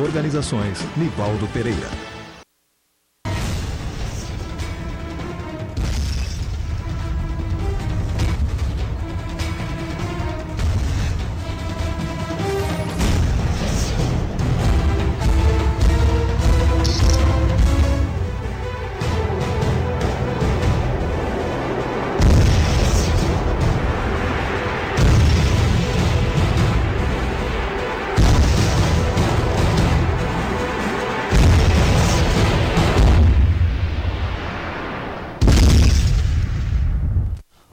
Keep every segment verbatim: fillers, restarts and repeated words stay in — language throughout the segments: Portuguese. Organizações Nivaldo Pereira.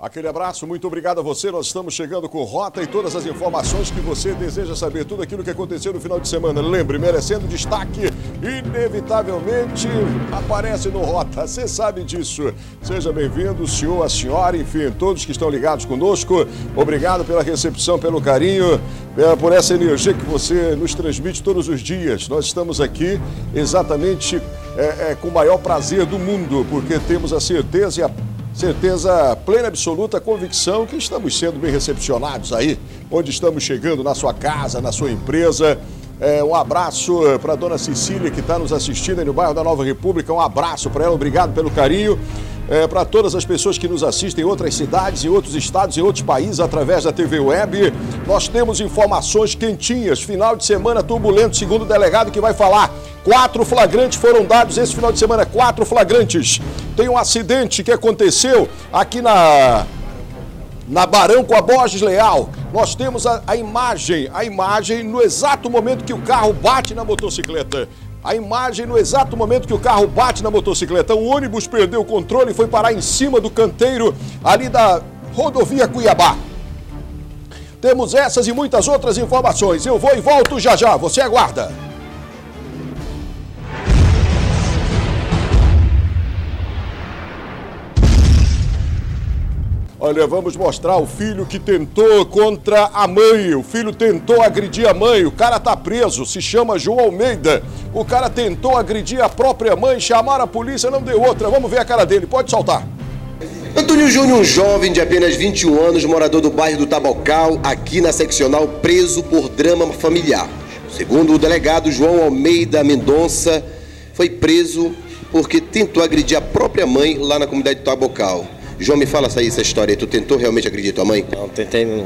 Aquele abraço, muito obrigado a você. Nós estamos chegando com Rota e todas as informações que você deseja saber. Tudo aquilo que aconteceu no final de semana. Lembre, merecendo destaque, inevitavelmente aparece no Rota. Você sabe disso. Seja bem-vindo, o senhor, a senhora, enfim, todos que estão ligados conosco. Obrigado pela recepção, pelo carinho, por essa energia que você nos transmite todos os dias. Nós estamos aqui exatamente é, é, com o maior prazer do mundo, porque temos a certeza e a Certeza plena, absoluta, convicção que estamos sendo bem recepcionados aí, onde estamos chegando, na sua casa, na sua empresa. É, um abraço para a dona Cecília, que está nos assistindo aí no bairro da Nova República. Um abraço para ela, obrigado pelo carinho. É, para todas as pessoas que nos assistem em outras cidades, em outros estados, em outros países, através da T V Web. Nós temos informações quentinhas. Final de semana turbulento, segundo o delegado que vai falar. Quatro flagrantes foram dados esse final de semana, quatro flagrantes. Tem um acidente que aconteceu aqui na, na Barão com a Borges Leal. Nós temos a, a imagem, a imagem no exato momento que o carro bate na motocicleta. A imagem no exato momento que o carro bate na motocicleta. O ônibus perdeu o controle e foi parar em cima do canteiro ali da rodovia Cuiabá. Temos essas e muitas outras informações. Eu vou e volto já já, você aguarda. Olha, vamos mostrar o filho que tentou contra a mãe. O filho tentou agredir a mãe. O cara tá preso, se chama João Almeida. O cara tentou agredir a própria mãe, chamaram a polícia, não deu outra. Vamos ver a cara dele, pode soltar. Antônio Júnior, um jovem de apenas vinte e um anos, morador do bairro do Tabocal, aqui na seccional, preso por drama familiar. Segundo o delegado João Almeida Mendonça, foi preso porque tentou agredir a própria mãe lá na comunidade do Tabocal. João, me fala essa história, tu tentou realmente agredir tua mãe? Não, tentei,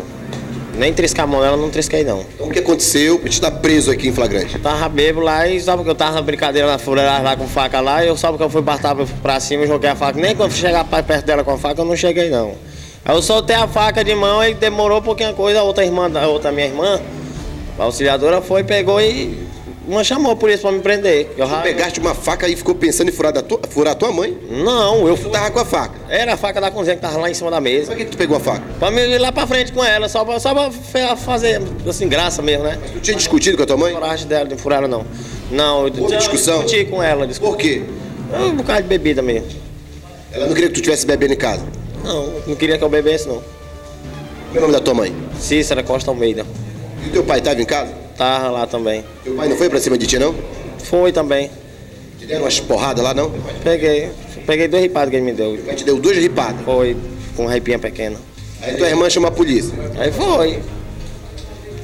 nem triscar a mão dela, não trisquei não. Então o que aconteceu pra te dar preso aqui em flagrante? Eu tava bebo lá e sabe que eu tava na brincadeira na furada lá com faca lá, e eu sabe que eu fui partar pra cima e joguei a faca, nem quando chegar perto dela com a faca eu não cheguei não. Aí eu soltei a faca de mão e demorou um pouquinho a coisa, a outra irmã, a outra minha irmã, a auxiliadora foi, pegou e uma chamou por isso pra me prender. Eu tu já... pegaste uma faca e ficou pensando em furar a tua, furar a tua mãe? Não, eu fui... tava com a faca? Era a faca da cozinha que tava lá em cima da mesa. Pra que tu pegou a faca? Pra me ir lá pra frente com ela, só pra, só pra fazer, assim, graça mesmo, né? Mas tu tinha discutido com a tua mãe? Não, coragem dela, não furaram não. Não, eu Houve discussão? discuti com ela. Discuti. Por quê? Um bocado de bebida mesmo. Ela não queria que tu tivesse bebendo em casa? Não, não queria que eu bebesse não. Qual é o nome da tua mãe? Cícera Costa Almeida. E teu pai tava em casa? Tava lá também. Teu pai não foi pra cima de ti, não? Foi também. Te deram umas porradas lá, não? Peguei. Peguei duas ripadas que ele me deu. Ele te deu duas ripadas? Foi, com uma ripinha pequena. Aí tua irmã chamou a polícia? Aí foi.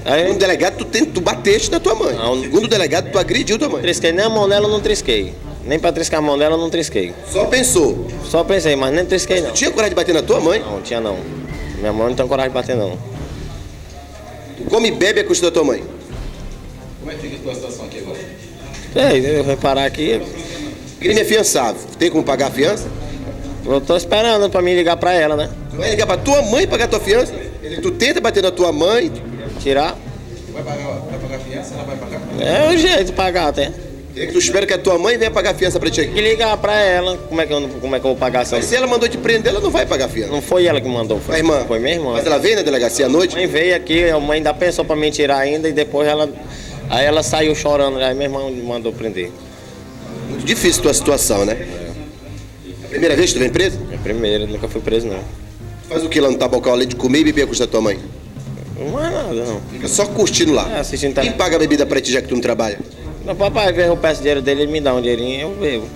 Aí... Segundo o delegado, tu, tem, tu bateste na tua mãe. Não, Segundo o delegado, tu agrediu tua mãe. Trisquei nem a mão dela, eu não trisquei. Nem pra triscar a mão dela, eu não trisquei. Só pensou? Só pensei, mas nem trisquei, não. Tu tinha coragem de bater na tua mãe? Não, tinha não. Minha mãe não tem coragem de bater, não. Tu come e bebe a custa da tua mãe? Como é que fica a tua situação aqui agora? É, eu vou parar aqui. Crime é fiançável. Tem como pagar a fiança? Eu tô esperando pra mim ligar pra ela, né? Tu vai ligar pra tua mãe pagar a tua fiança? Tu tenta bater na tua mãe, tirar. Tu vai pagar, vai pagar a fiança? Ela vai pagar? É o jeito de pagar até. E tu espera que a tua mãe venha pagar a fiança pra ti aqui? Tem que ligar pra ela. Como é que eu, como é que eu vou pagar essa? Mas se ela mandou te prender, ela não vai pagar a fiança. Não foi ela que mandou, foi. A irmã? Foi minha irmã. Mas ela veio na delegacia à noite? A mãe veio aqui, a mãe ainda pensou pra me tirar ainda e depois ela... Aí ela saiu chorando, aí minha irmã mandou prender. Muito difícil a tua situação, né? É. A primeira vez que tu vem preso? É a primeira, nunca fui preso, não. Faz o que lá no Tabocal, além de comer e beber a custa da tua mãe? Não é nada, não. Fica só curtindo lá. É, assistindo Quem tá... paga a bebida pra ti, já que tu não trabalha? Meu papai, eu peço dinheiro dele, ele me dá um dinheirinho e eu bebo.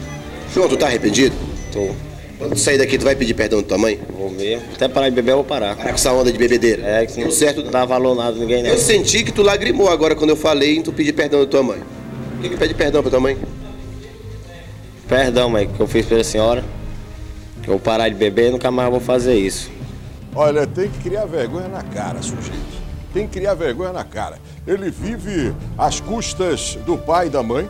João, tu tá arrependido? Tô. Quando tu sair daqui, tu vai pedir perdão da tua mãe? Vou mesmo. Até parar de beber, eu vou parar. Parar com essa onda de bebedeira. É, que não, certo, não dá valor nada, ninguém não. Eu senti que tu lagrimou agora quando eu falei em tu pedir perdão da tua mãe. Tem que pedir perdão pra tua mãe. Perdão, mãe, que eu fiz pela senhora. Que eu parar de beber e nunca mais vou fazer isso. Olha, tem que criar vergonha na cara, sujeito. Tem que criar vergonha na cara. Ele vive às custas do pai e da mãe,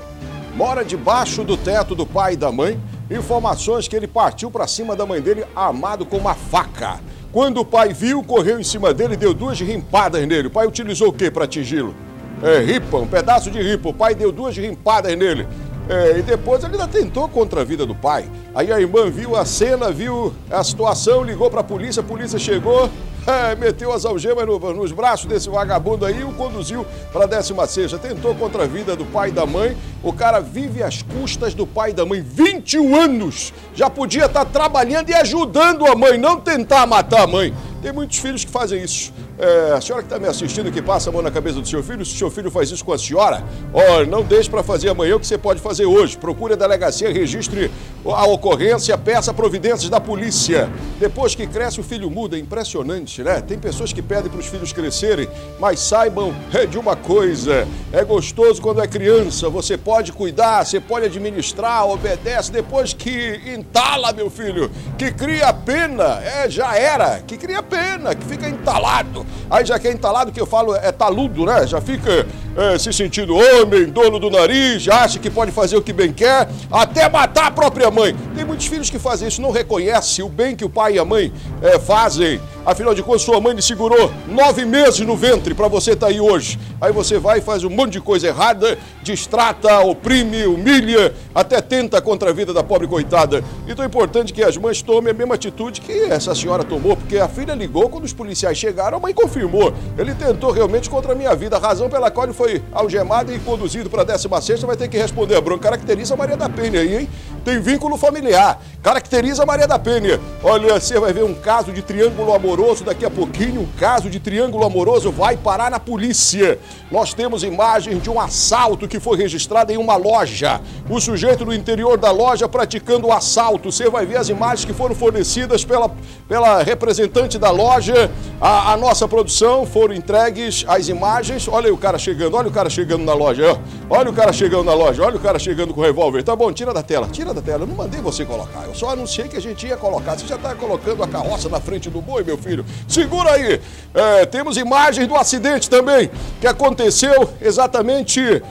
mora debaixo do teto do pai e da mãe. Informações que ele partiu pra cima da mãe dele, armado com uma faca. Quando o pai viu, correu em cima dele e deu duas rimpadas nele. O pai utilizou o que para atingi-lo? É, ripa, um pedaço de ripa. O pai deu duas rimpadas nele. É, e depois ele ainda tentou contra a vida do pai. Aí a irmã viu a cena, viu a situação, ligou para a polícia, a polícia chegou, é, meteu as algemas no, nos braços desse vagabundo aí e o conduziu para a décima sexta. Tentou contra a vida do pai e da mãe. O cara vive às custas do pai e da mãe. vinte e um anos! Já podia estar trabalhando e ajudando a mãe, não tentar matar a mãe. Tem muitos filhos que fazem isso. É, a senhora que está me assistindo, que passa a mão na cabeça do seu filho, se o seu filho faz isso com a senhora, olha, não deixe para fazer amanhã o que você pode fazer hoje. Procure a delegacia, registre a ocorrência, peça providências da polícia. Depois que cresce, o filho muda. É impressionante, né? Tem pessoas que pedem para os filhos crescerem, mas saibam de uma coisa. É gostoso quando é criança. Você pode cuidar, você pode administrar, obedece. Depois que entala, meu filho, que cria pena, é, já era. Que cria pena, que fica entalado. Aí já que é entalado, que eu falo é taludo, né? Já fica é, se sentindo homem, dono do nariz, já acha que pode fazer o que bem quer, até matar a própria mãe. Tem muitos filhos que fazem isso, não reconhecem o bem que o pai e a mãe é, fazem. Afinal de contas, sua mãe lhe segurou nove meses no ventre pra você estar aí hoje. Aí você vai e faz um monte de coisa errada, destrata, oprime, humilha, até tenta contra a vida da pobre coitada. Então é importante que as mães tomem a mesma atitude que essa senhora tomou, porque a filha ligou quando os policiais chegaram, a mãe confirmou. Ele tentou realmente contra a minha vida, a razão pela qual ele foi algemado e conduzido pra décima sexta, vai ter que responder a bronca. Caracteriza a Maria da Penha aí, hein? Tem vínculo familiar. Caracteriza a Maria da Penha. Olha, você vai ver um caso de triângulo amoroso. Daqui a pouquinho, um caso de triângulo amoroso vai parar na polícia. Nós temos imagens de um assalto que foi registrado em uma loja. O sujeito no interior da loja praticando o assalto. Você vai ver as imagens que foram fornecidas pela, pela representante da loja. A, a nossa produção foram entregues as imagens. Olha aí o cara chegando, olha o cara chegando na loja. Olha o cara chegando na loja, olha o cara chegando com o revólver. Tá bom, tira da tela, tira da tela. Eu não mandei você colocar, eu só anunciei que a gente ia colocar. Você já tá colocando a carroça na frente do boi, meu filho. Segura aí, é, temos imagens do acidente também, que aconteceu exatamente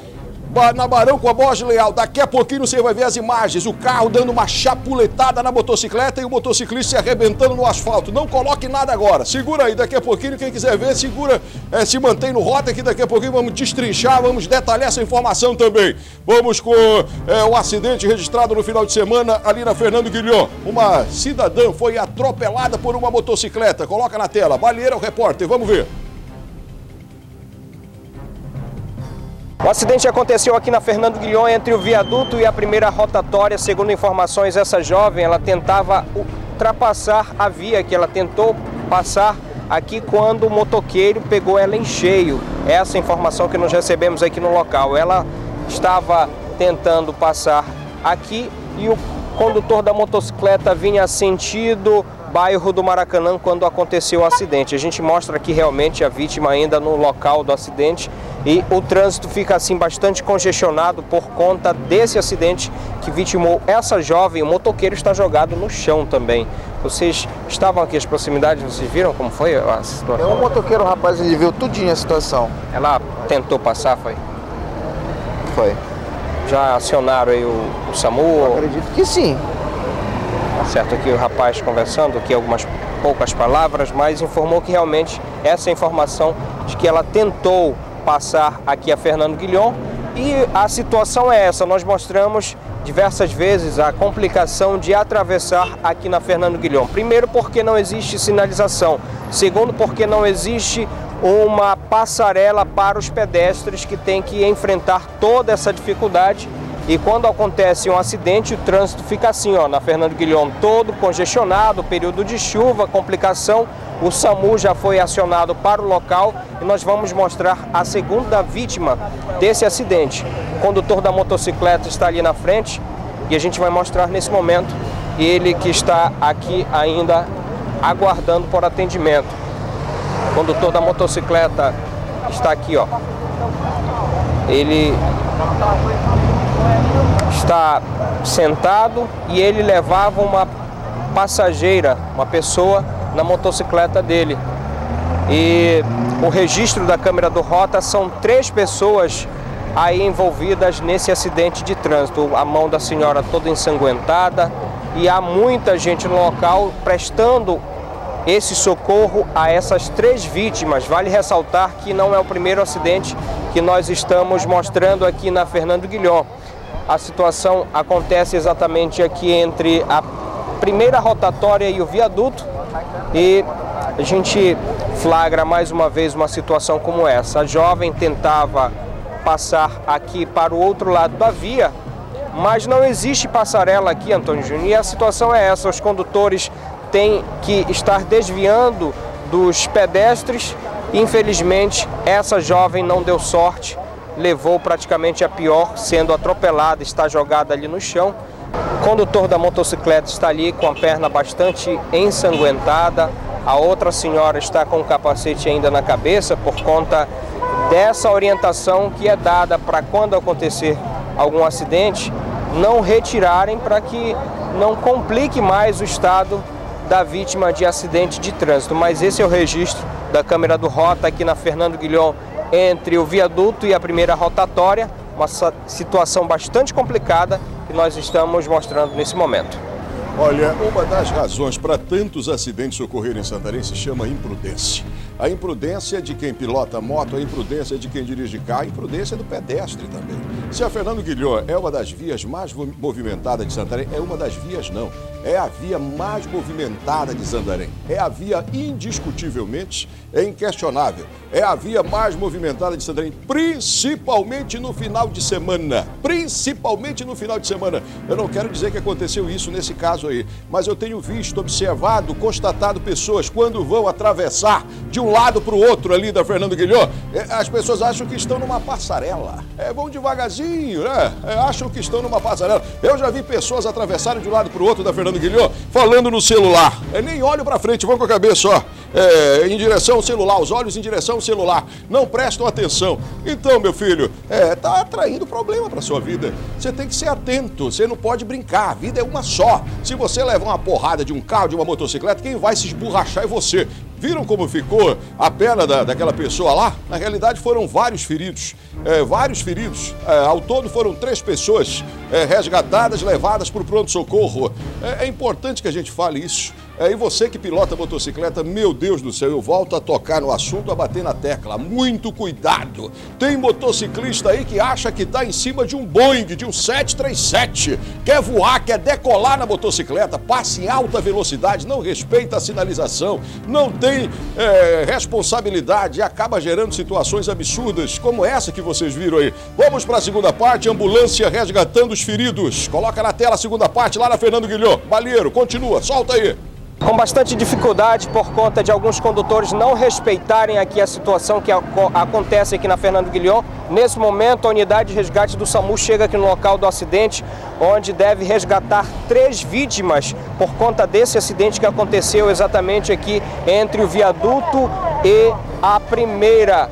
na Barão com a Borges Leal. Daqui a pouquinho você vai ver as imagens, o carro dando uma chapuletada na motocicleta e o motociclista se arrebentando no asfalto. Não coloque nada agora, segura aí, daqui a pouquinho quem quiser ver, segura, é, se mantém no Rota, que daqui a pouquinho vamos destrinchar, vamos detalhar essa informação também. Vamos com é, o acidente registrado no final de semana ali na Fernando Guilhom. Uma cidadã foi atropelada por uma motocicleta. Coloca na tela, Baleira, o repórter, vamos ver. O acidente aconteceu aqui na Fernando Guilhom, entre o viaduto e a primeira rotatória. Segundo informações, essa jovem, ela tentava ultrapassar a via, que ela tentou passar aqui quando o motoqueiro pegou ela em cheio. Essa é a informação que nós recebemos aqui no local. Ela estava tentando passar aqui e o condutor da motocicleta vinha sentido bairro do Maracanã quando aconteceu o acidente. A gente mostra aqui realmente a vítima ainda no local do acidente e o trânsito fica assim bastante congestionado por conta desse acidente que vitimou essa jovem. O motoqueiro está jogado no chão também. Vocês estavam aqui nas proximidades, vocês viram como foi a situação? É um motoqueiro, rapaz, ele viu tudinho a situação. Ela tentou passar, foi? Foi. Já acionaram aí o, o SAMU? Eu acredito que sim. Certo, aqui o rapaz conversando aqui algumas poucas palavras, mas informou que realmente essa informação de que ela tentou passar aqui a Fernando Guilhom e a situação é essa. Nós mostramos diversas vezes a complicação de atravessar aqui na Fernando Guilhom. Primeiro, porque não existe sinalização. Segundo, porque não existe uma passarela para os pedestres que têm que enfrentar toda essa dificuldade. E quando acontece um acidente, o trânsito fica assim, ó, na Fernando Guilhom todo congestionado, período de chuva, complicação. O SAMU já foi acionado para o local e nós vamos mostrar a segunda vítima desse acidente. O condutor da motocicleta está ali na frente e a gente vai mostrar nesse momento ele que está aqui ainda aguardando por atendimento. O condutor da motocicleta está aqui, ó. ele está sentado e ele levava uma passageira, uma pessoa, na motocicleta dele. E o registro da câmera do Rota são três pessoas aí envolvidas nesse acidente de trânsito. A mão da senhora toda ensanguentada e há muita gente no local prestando esse socorro a essas três vítimas. Vale ressaltar que não é o primeiro acidente que nós estamos mostrando aqui na Fernando Guilhom. A situação acontece exatamente aqui entre a primeira rotatória e o viaduto e a gente flagra mais uma vez uma situação como essa. A jovem tentava passar aqui para o outro lado da via, mas não existe passarela aqui, Antônio Júnior, e a situação é essa. Os condutores têm que estar desviando dos pedestres. Infelizmente, essa jovem não deu sorte, levou praticamente a pior, sendo atropelada, está jogada ali no chão. O condutor da motocicleta está ali com a perna bastante ensanguentada. A outra senhora está com o capacete ainda na cabeça por conta dessa orientação que é dada para quando acontecer algum acidente, não retirarem para que não complique mais o estado da vítima de acidente de trânsito. Mas esse é o registro da câmera do Rota aqui na Fernando Guilhom, entre o viaduto e a primeira rotatória. Uma situação bastante complicada que nós estamos mostrando nesse momento. Olha, uma das razões para tantos acidentes ocorrerem em Santarém se chama imprudência. A imprudência de quem pilota moto, a imprudência de quem dirige carro, a imprudência do pedestre também. Se a Fernando Guilhom é uma das vias mais movimentadas de Santarém, é uma das vias não, é a via mais movimentada de Santarém. É a via indiscutivelmente, é inquestionável, é a via mais movimentada de Santarém, principalmente no final de semana, principalmente no final de semana. Eu não quero dizer que aconteceu isso nesse caso, mas eu tenho visto, observado, constatado pessoas quando vão atravessar de um lado para o outro ali da Fernando Guilhom, as pessoas acham que estão numa passarela. É, vão devagarzinho, né? É, acham que estão numa passarela. Eu já vi pessoas atravessarem de um lado para o outro da Fernando Guilhom falando no celular. É, nem olham para frente, vão com a cabeça, ó, é, em direção ao celular, os olhos em direção ao celular. Não prestam atenção. Então, meu filho, é, tá atraindo problema para sua vida. Você tem que ser atento, você não pode brincar. A vida é uma só. Se você levar uma porrada de um carro, de uma motocicleta, quem vai se esborrachar é você. Viram como ficou a perna da, daquela pessoa lá? Na realidade foram vários feridos, é, vários feridos. É, ao todo foram três pessoas é, resgatadas, levadas para o pronto-socorro. É, é importante que a gente fale isso. É, e você que pilota motocicleta, meu Deus do céu, eu volto a tocar no assunto, a bater na tecla. Muito cuidado! Tem motociclista aí que acha que está em cima de um Boeing, de um sete três sete. Quer voar, quer decolar na motocicleta, passa em alta velocidade, não respeita a sinalização, não tem Tem, é, responsabilidade e acaba gerando situações absurdas como essa que vocês viram aí. Vamos para a segunda parte, ambulância resgatando os feridos. Coloca na tela a segunda parte lá na Fernando Guilhom. Balheiro, continua, solta aí. Com bastante dificuldade por conta de alguns condutores não respeitarem aqui a situação que acontece aqui na Fernando Guilhom. Nesse momento, a unidade de resgate do SAMU chega aqui no local do acidente, onde deve resgatar três vítimas por conta desse acidente que aconteceu exatamente aqui entre o viaduto e a primeira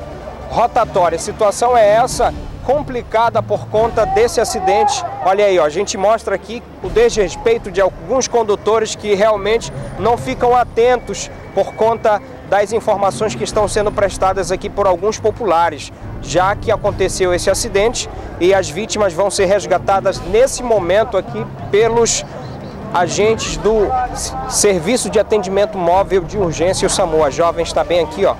rotatória. A situação é essa, complicada por conta desse acidente. Olha aí, ó, a gente mostra aqui o desrespeito de alguns condutores que realmente não ficam atentos por conta das informações que estão sendo prestadas aqui por alguns populares, já que aconteceu esse acidente e as vítimas vão ser resgatadas nesse momento aqui pelos agentes do Serviço de Atendimento Móvel de Urgência e o SAMU. A jovem está bem aqui, ó,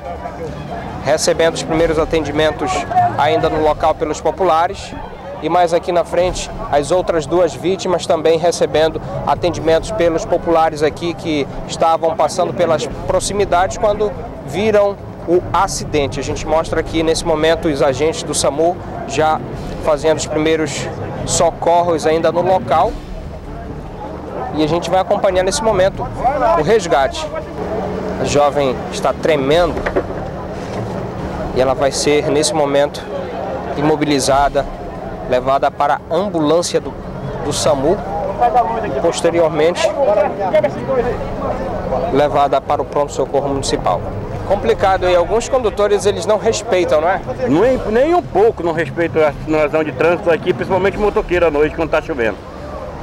recebendo os primeiros atendimentos ainda no local pelos populares e mais aqui na frente as outras duas vítimas também recebendo atendimentos pelos populares aqui que estavam passando pelas proximidades quando viram o acidente. A gente mostra aqui nesse momento os agentes do SAMU já fazendo os primeiros socorros ainda no local e a gente vai acompanhar nesse momento o resgate. A jovem está tremendo e ela vai ser, nesse momento, imobilizada, levada para a ambulância do, do SAMU. Posteriormente, levada para o pronto-socorro municipal. complicado. E alguns condutores, eles não respeitam, não é? Nem, nem um pouco não respeitam a sinalização de trânsito aqui, principalmente motoqueiro à noite, quando está chovendo.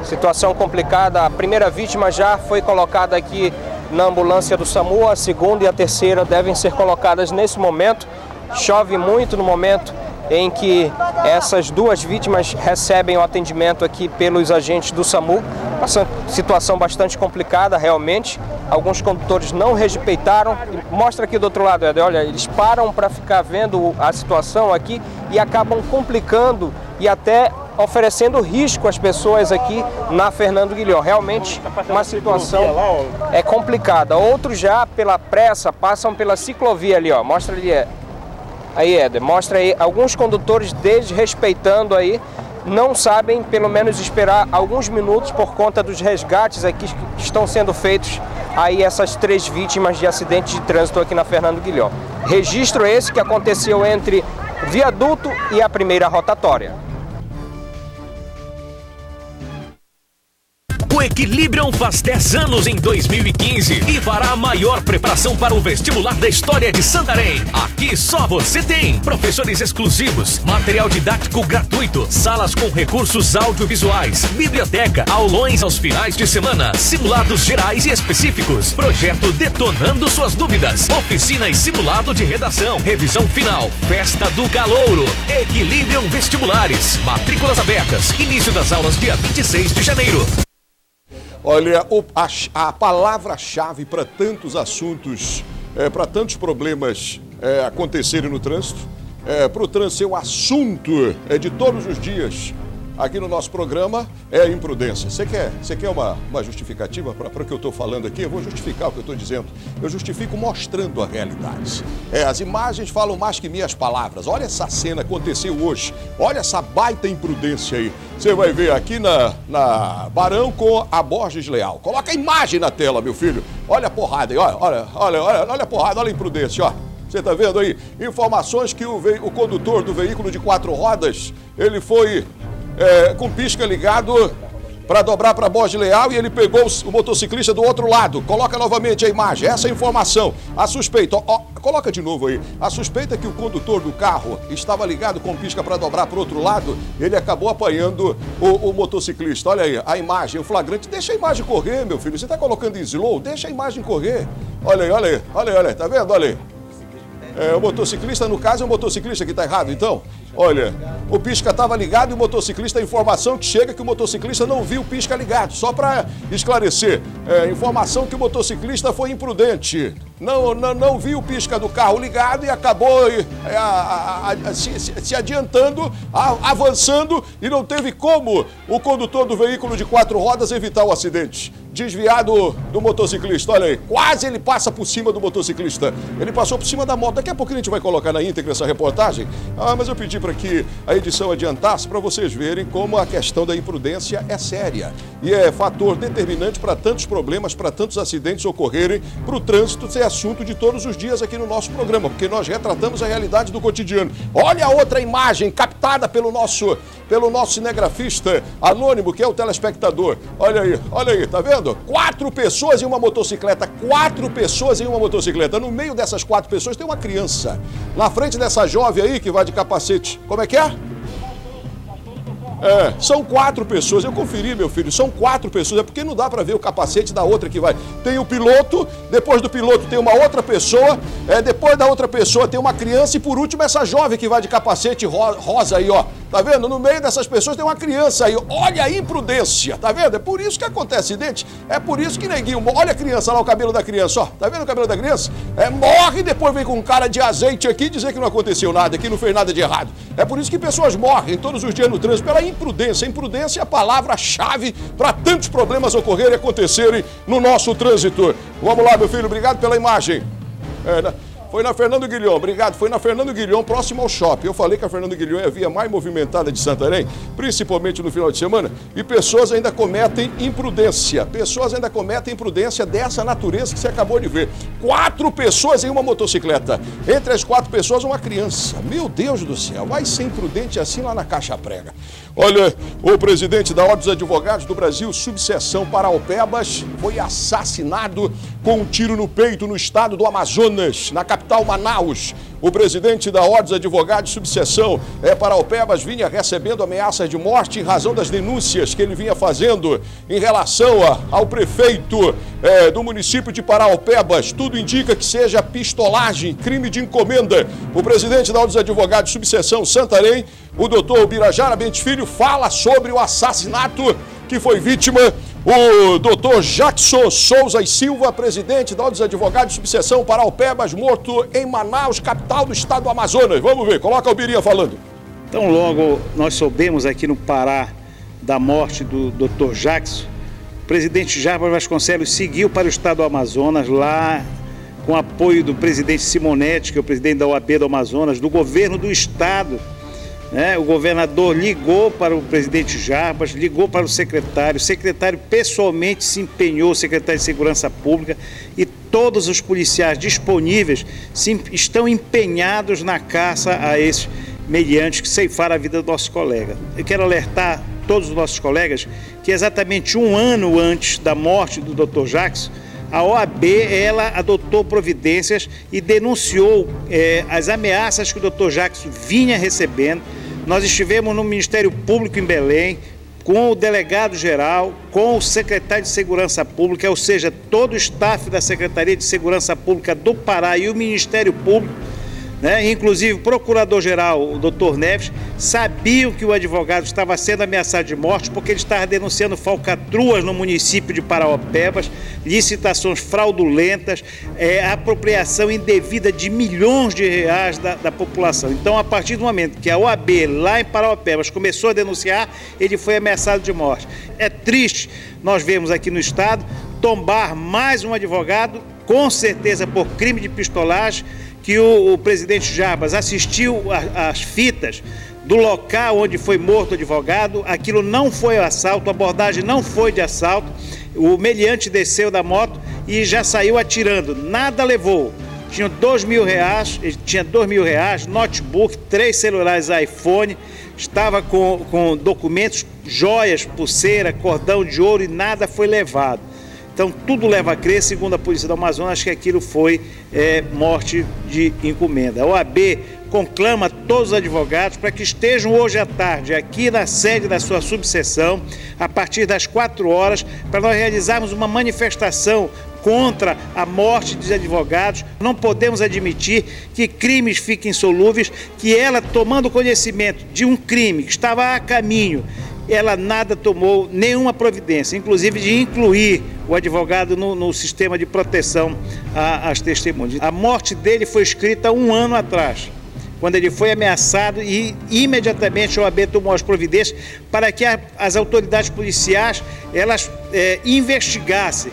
Situação complicada. A primeira vítima já foi colocada aqui na ambulância do SAMU. A segunda e a terceira devem ser colocadas nesse momento. Chove muito no momento em que essas duas vítimas recebem o atendimento aqui pelos agentes do SAMU. Uma situação bastante complicada, realmente. Alguns condutores não respeitaram. Mostra aqui do outro lado, Ed, olha, eles param para ficar vendo a situação aqui e acabam complicando e até oferecendo risco às pessoas aqui na Fernando Guilhom. Realmente uma situação é complicada. Outros já, pela pressa, passam pela ciclovia ali, ó. Mostra ali, é. Aí, Éder, mostra aí alguns condutores desrespeitando aí, não sabem pelo menos esperar alguns minutos por conta dos resgates aqui que estão sendo feitos aí essas três vítimas de acidente de trânsito aqui na Fernando Guilhom. Registro esse que aconteceu entre Viaduto e a primeira rotatória. O Equilibrium faz dez anos em dois mil e quinze e fará a maior preparação para o vestibular da história de Santarém. Aqui só você tem professores exclusivos, material didático gratuito, salas com recursos audiovisuais, biblioteca, aulões aos finais de semana, simulados gerais e específicos, projeto detonando suas dúvidas, oficina e simulado de redação, revisão final, festa do calouro, Equilibrium vestibulares, matrículas abertas, início das aulas dia vinte e seis de janeiro. Olha, a palavra-chave para tantos assuntos, é, para tantos problemas é, acontecerem no trânsito, é, para o trânsito ser o assunto é, de todos os dias aqui no nosso programa, é a imprudência. Você quer, você quer uma, uma justificativa para o que eu estou falando aqui? Eu vou justificar o que eu estou dizendo. Eu justifico mostrando a realidade. É, as imagens falam mais que minhas palavras. Olha essa cena, aconteceu hoje. Olha essa baita imprudência aí. Você vai ver aqui na, na Barão com a Borges Leal. Coloca a imagem na tela, meu filho. Olha a porrada aí, olha, olha, olha, olha, olha a porrada, olha a imprudência, ó. Você está vendo aí? Informações que o, o condutor do veículo de quatro rodas, ele foi... É, com pisca ligado para dobrar para Borges Leal e ele pegou o motociclista do outro lado. Coloca novamente a imagem, essa é a informação. A suspeita, ó, ó, coloca de novo aí. A suspeita é que o condutor do carro estava ligado com pisca para dobrar para o outro lado, ele acabou apanhando o, o motociclista. Olha aí, a imagem, o flagrante. Deixa a imagem correr, meu filho. Você está colocando em slow? Deixa a imagem correr. Olha aí, olha aí, olha aí, olha aí. Tá vendo? Olha aí. É, o motociclista, no caso, é o motociclista que está errado, então? Olha, o pisca estava ligado e o motociclista, a informação que chega é que o motociclista não viu o pisca ligado. Só para esclarecer, é, informação que o motociclista foi imprudente. Não, não, não viu o pisca do carro ligado e acabou é, a, a, a, se, se adiantando, a, avançando e não teve como o condutor do veículo de quatro rodas evitar o acidente. Desviado do motociclista, olha aí, quase ele passa por cima do motociclista. Ele passou por cima da moto. Daqui a pouco a gente vai colocar na íntegra essa reportagem. Ah, mas eu pedi para que a edição adiantasse para vocês verem como a questão da imprudência é séria. E é fator determinante para tantos problemas, para tantos acidentes ocorrerem, para o trânsito ser assunto de todos os dias aqui no nosso programa, porque nós retratamos a realidade do cotidiano. Olha a outra imagem captada pelo nosso, pelo nosso cinegrafista anônimo, que é o telespectador. Olha aí, olha aí, tá vendo? Quatro pessoas em uma motocicleta, quatro pessoas em uma motocicleta. No meio dessas quatro pessoas tem uma criança. Na frente dessa jovem aí que vai de capacete. Como é que é? É, são quatro pessoas. Eu conferi, meu filho, são quatro pessoas. É porque não dá para ver o capacete da outra que vai. Tem o piloto, depois do piloto tem uma outra pessoa, é, depois da outra pessoa tem uma criança e por último essa jovem que vai de capacete ro- rosa aí, ó. Tá vendo? No meio dessas pessoas tem uma criança aí. Olha a imprudência, tá vendo? É por isso que acontece acidente, é por isso que neguinho... Olha a criança lá, o cabelo da criança, ó. Tá vendo o cabelo da criança? É, morre e depois vem com um cara de azeite aqui dizer que não aconteceu nada, que não fez nada de errado. É por isso que pessoas morrem todos os dias no trânsito, pela imprudência. Imprudência é a palavra-chave para tantos problemas ocorrerem e acontecerem no nosso trânsito. Vamos lá, meu filho, obrigado pela imagem. É, Foi na Fernando Guilhom, obrigado. Foi na Fernando Guilhom, próximo ao shopping. Eu falei que a Fernando Guilhom é a via mais movimentada de Santarém, principalmente no final de semana, e pessoas ainda cometem imprudência. Pessoas ainda cometem imprudência dessa natureza que você acabou de ver. Quatro pessoas em uma motocicleta. Entre as quatro pessoas, uma criança. Meu Deus do céu, vai ser imprudente assim lá na caixa prega. Olha, o presidente da Ordem dos Advogados do Brasil, subseção Paraopebas, foi assassinado com um tiro no peito no estado do Amazonas, na capital Manaus. O presidente da Ordem dos Advogados, subseção é, Paraopebas, vinha recebendo ameaças de morte em razão das denúncias que ele vinha fazendo em relação a, ao prefeito é, do município de Paraopebas. Tudo indica que seja pistolagem, crime de encomenda. O presidente da Ordem dos Advogados, subseção Santarém, o doutor Birajara Filho, fala sobre o assassinato que foi vítima o doutor Jackson Souza e Silva, presidente da Ordem dos Advogados, subseção Paraopebas, morto em Manaus, capital do estado do Amazonas. Vamos ver, coloca o Birinha falando. Então logo nós soubemos aqui no Pará da morte do doutor Jackson, o presidente Jarbas Vasconcelos seguiu para o estado do Amazonas, lá com apoio do presidente Simonetti, que é o presidente da O A B do Amazonas, do governo do estado. O governador ligou para o presidente Jarbas, ligou para o secretário, o secretário pessoalmente se empenhou, o secretário de Segurança Pública, e todos os policiais disponíveis se, estão empenhados na caça a esses meliantes que ceifaram a vida do nosso colega. Eu quero alertar todos os nossos colegas que exatamente um ano antes da morte do doutor Jackson, a O A B, ela adotou providências e denunciou eh, as ameaças que o doutor Jackson vinha recebendo. Nós estivemos no Ministério Público em Belém, com o delegado-geral, com o secretário de Segurança Pública, ou seja, todo o staff da Secretaria de Segurança Pública do Pará e o Ministério Público, né, inclusive o procurador-geral, o doutor Neves, sabiam que o advogado estava sendo ameaçado de morte porque ele estava denunciando falcatruas no município de Paraopebas, licitações fraudulentas, é, apropriação indevida de milhões de reais da, da população. Então, a partir do momento que a O A B, lá em Paraopebas, começou a denunciar, ele foi ameaçado de morte. É triste nós vemos aqui no estado tombar mais um advogado, com certeza por crime de pistolagem, que o, o presidente Jarbas assistiu às fitas do local onde foi morto o advogado. Aquilo não foi assalto, a abordagem não foi de assalto, o meliante desceu da moto e já saiu atirando, nada levou. Tinha dois mil reais, tinha dois mil reais, notebook, três celulares iPhone, estava com, com documentos, joias, pulseira, cordão de ouro e nada foi levado. Então, tudo leva a crer, segundo a Polícia do Amazonas, que aquilo foi é, morte de encomenda. A O A B conclama todos os advogados para que estejam hoje à tarde aqui na sede da sua subseção, a partir das quatro horas, para nós realizarmos uma manifestação contra a morte dos advogados. Não podemos admitir que crimes fiquem insolúveis, que ela, tomando conhecimento de um crime que estava a caminho, ela nada tomou, nenhuma providência, inclusive de incluir o advogado no, no sistema de proteção às testemunhas. A morte dele foi escrita um ano atrás, quando ele foi ameaçado, e imediatamente a O A B tomou as providências para que a, as autoridades policiais elas é, investigassem.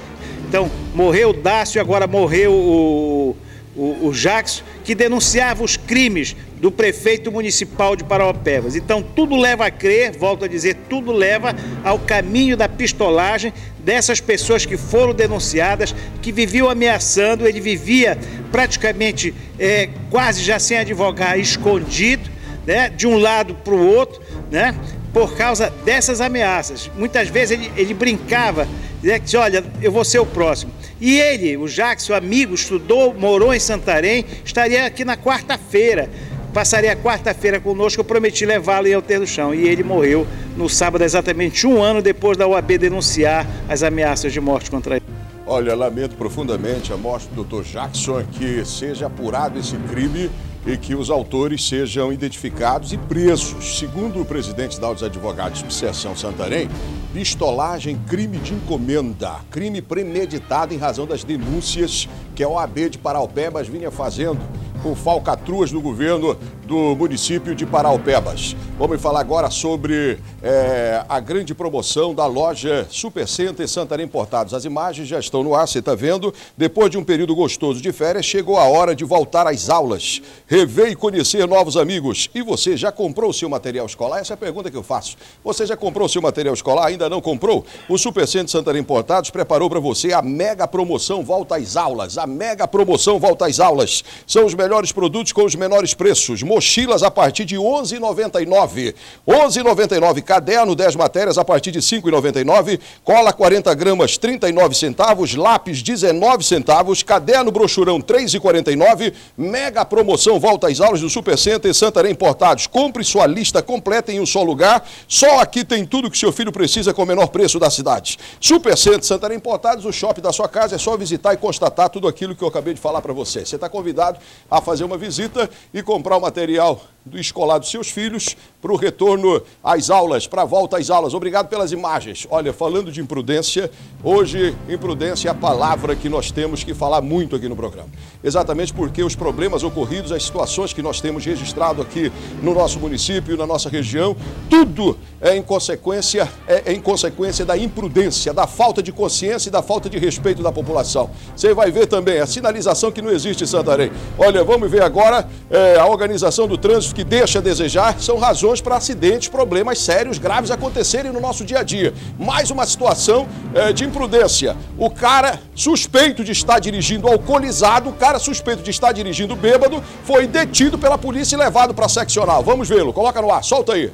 Então, morreu o Dácio, agora morreu o, o, o Jackson, que denunciava os crimes do prefeito municipal de Paraopebas. Então, tudo leva a crer, volto a dizer, tudo leva ao caminho da pistolagem dessas pessoas que foram denunciadas, que viviam ameaçando. Ele vivia praticamente é, quase já sem advogar, escondido, né, de um lado para o outro, né, por causa dessas ameaças. Muitas vezes ele, ele brincava, dizia que, olha, eu vou ser o próximo. E ele, o Jackson, amigo, estudou, morou em Santarém, estaria aqui na quarta-feira. Passaria a quarta-feira conosco, eu prometi levá-lo em Alter do Chão. E ele morreu no sábado, exatamente um ano depois da O A B denunciar as ameaças de morte contra ele. Olha, lamento profundamente a morte do doutor Jackson, que seja apurado esse crime e que os autores sejam identificados e presos. Segundo o presidente da Ordem dos Advogados de Subseção Santarém, pistolagem, crime de encomenda, crime premeditado em razão das denúncias que a O A B de Paraopebas vinha fazendo com falcatruas do governo do município de Paraopebas. Vamos falar agora sobre é, a grande promoção da loja Supercenter Santarém Importados. As imagens já estão no ar, você está vendo. Depois de um período gostoso de férias, chegou a hora de voltar às aulas, rever e conhecer novos amigos. E você já comprou o seu material escolar? Essa é a pergunta que eu faço. Você já comprou o seu material escolar? Ainda não comprou? O Supercenter Santarém Importados preparou para você a mega promoção Volta às Aulas. A mega promoção Volta às Aulas. São os melhores produtos com os menores preços. Mochilas a partir de onze reais e noventa e nove centavos. onze reais e noventa e nove centavos. Caderno, dez matérias a partir de cinco reais e noventa e nove centavos. Cola, quarenta gramas, trinta e nove centavos. Lápis, dezenove centavos. Caderno, brochurão, três reais e quarenta e nove centavos. Mega promoção Volta às Aulas do Supercenter Santarém Importados. Compre sua lista completa em um só lugar. Só aqui tem tudo que seu filho precisa com o menor preço da cidade. Supercenter Santarém Importados, o shopping da sua casa. É só visitar e constatar tudo aquilo que eu acabei de falar para você. Você está convidado a fazer uma visita e comprar o material do escolar dos seus filhos para o retorno às aulas, para a volta às aulas. Obrigado pelas imagens. Olha, falando de imprudência, hoje imprudência é a palavra que nós temos que falar muito aqui no programa. Exatamente porque os problemas ocorridos, as situações que nós temos registrado aqui no nosso município, na nossa região, tudo é em consequência, é em consequência da imprudência, da falta de consciência e da falta de respeito da população. Você vai ver também a sinalização que não existe em Santarém. Olha, vamos ver agora é, a organização do trânsito que deixa a desejar, são razões para acidentes, problemas sérios, graves acontecerem no nosso dia a dia. Mais uma situação é, de imprudência. O cara suspeito de estar dirigindo alcoolizado, o cara suspeito de estar dirigindo bêbado, foi detido pela polícia e levado para a seccional. Vamos vê-lo, coloca no ar, solta aí.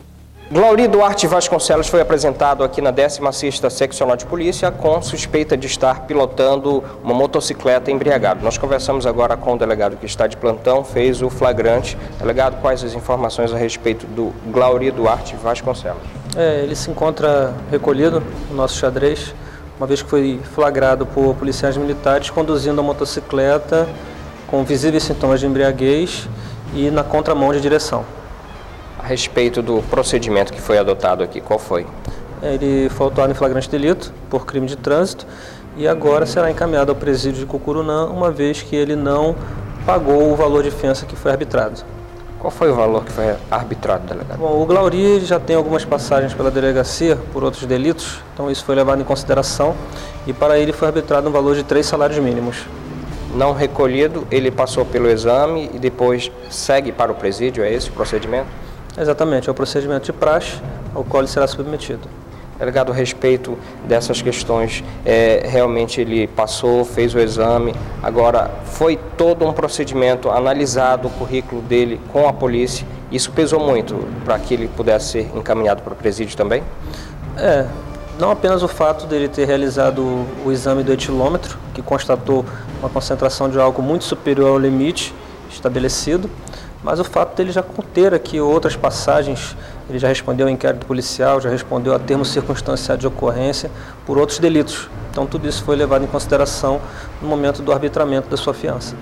Glauri Duarte Vasconcelos foi apresentado aqui na décima sexta Seccional de Polícia com suspeita de estar pilotando uma motocicleta embriagado. Nós conversamos agora com o delegado que está de plantão, fez o flagrante. Delegado, quais as informações a respeito do Glauri Duarte Vasconcelos? É, ele se encontra recolhido no nosso xadrez, uma vez que foi flagrado por policiais militares conduzindo a motocicleta com visíveis sintomas de embriaguez e na contramão de direção. A respeito do procedimento que foi adotado aqui, qual foi? Ele foi autuado em flagrante delito por crime de trânsito e agora será encaminhado ao presídio de Cucurunã, uma vez que ele não pagou o valor de fiança que foi arbitrado. Qual foi o valor que foi arbitrado, delegado? Bom, o Glauri já tem algumas passagens pela delegacia por outros delitos, então isso foi levado em consideração e para ele foi arbitrado um valor de três salários mínimos. Não recolhido, ele passou pelo exame e depois segue para o presídio, é esse o procedimento? Exatamente, é o procedimento de praxe ao qual ele será submetido. Delegado, a respeito dessas questões, é, realmente ele passou, fez o exame, agora foi todo um procedimento analisado, o currículo dele com a polícia, isso pesou muito para que ele pudesse ser encaminhado para o presídio também? É, não apenas o fato dele ter realizado o exame do etilômetro, que constatou uma concentração de álcool muito superior ao limite estabelecido, mas o fato dele já conter aqui outras passagens, ele já respondeu ao inquérito policial, já respondeu a termo circunstanciado de ocorrência por outros delitos. Então tudo isso foi levado em consideração no momento do arbitramento da sua fiança.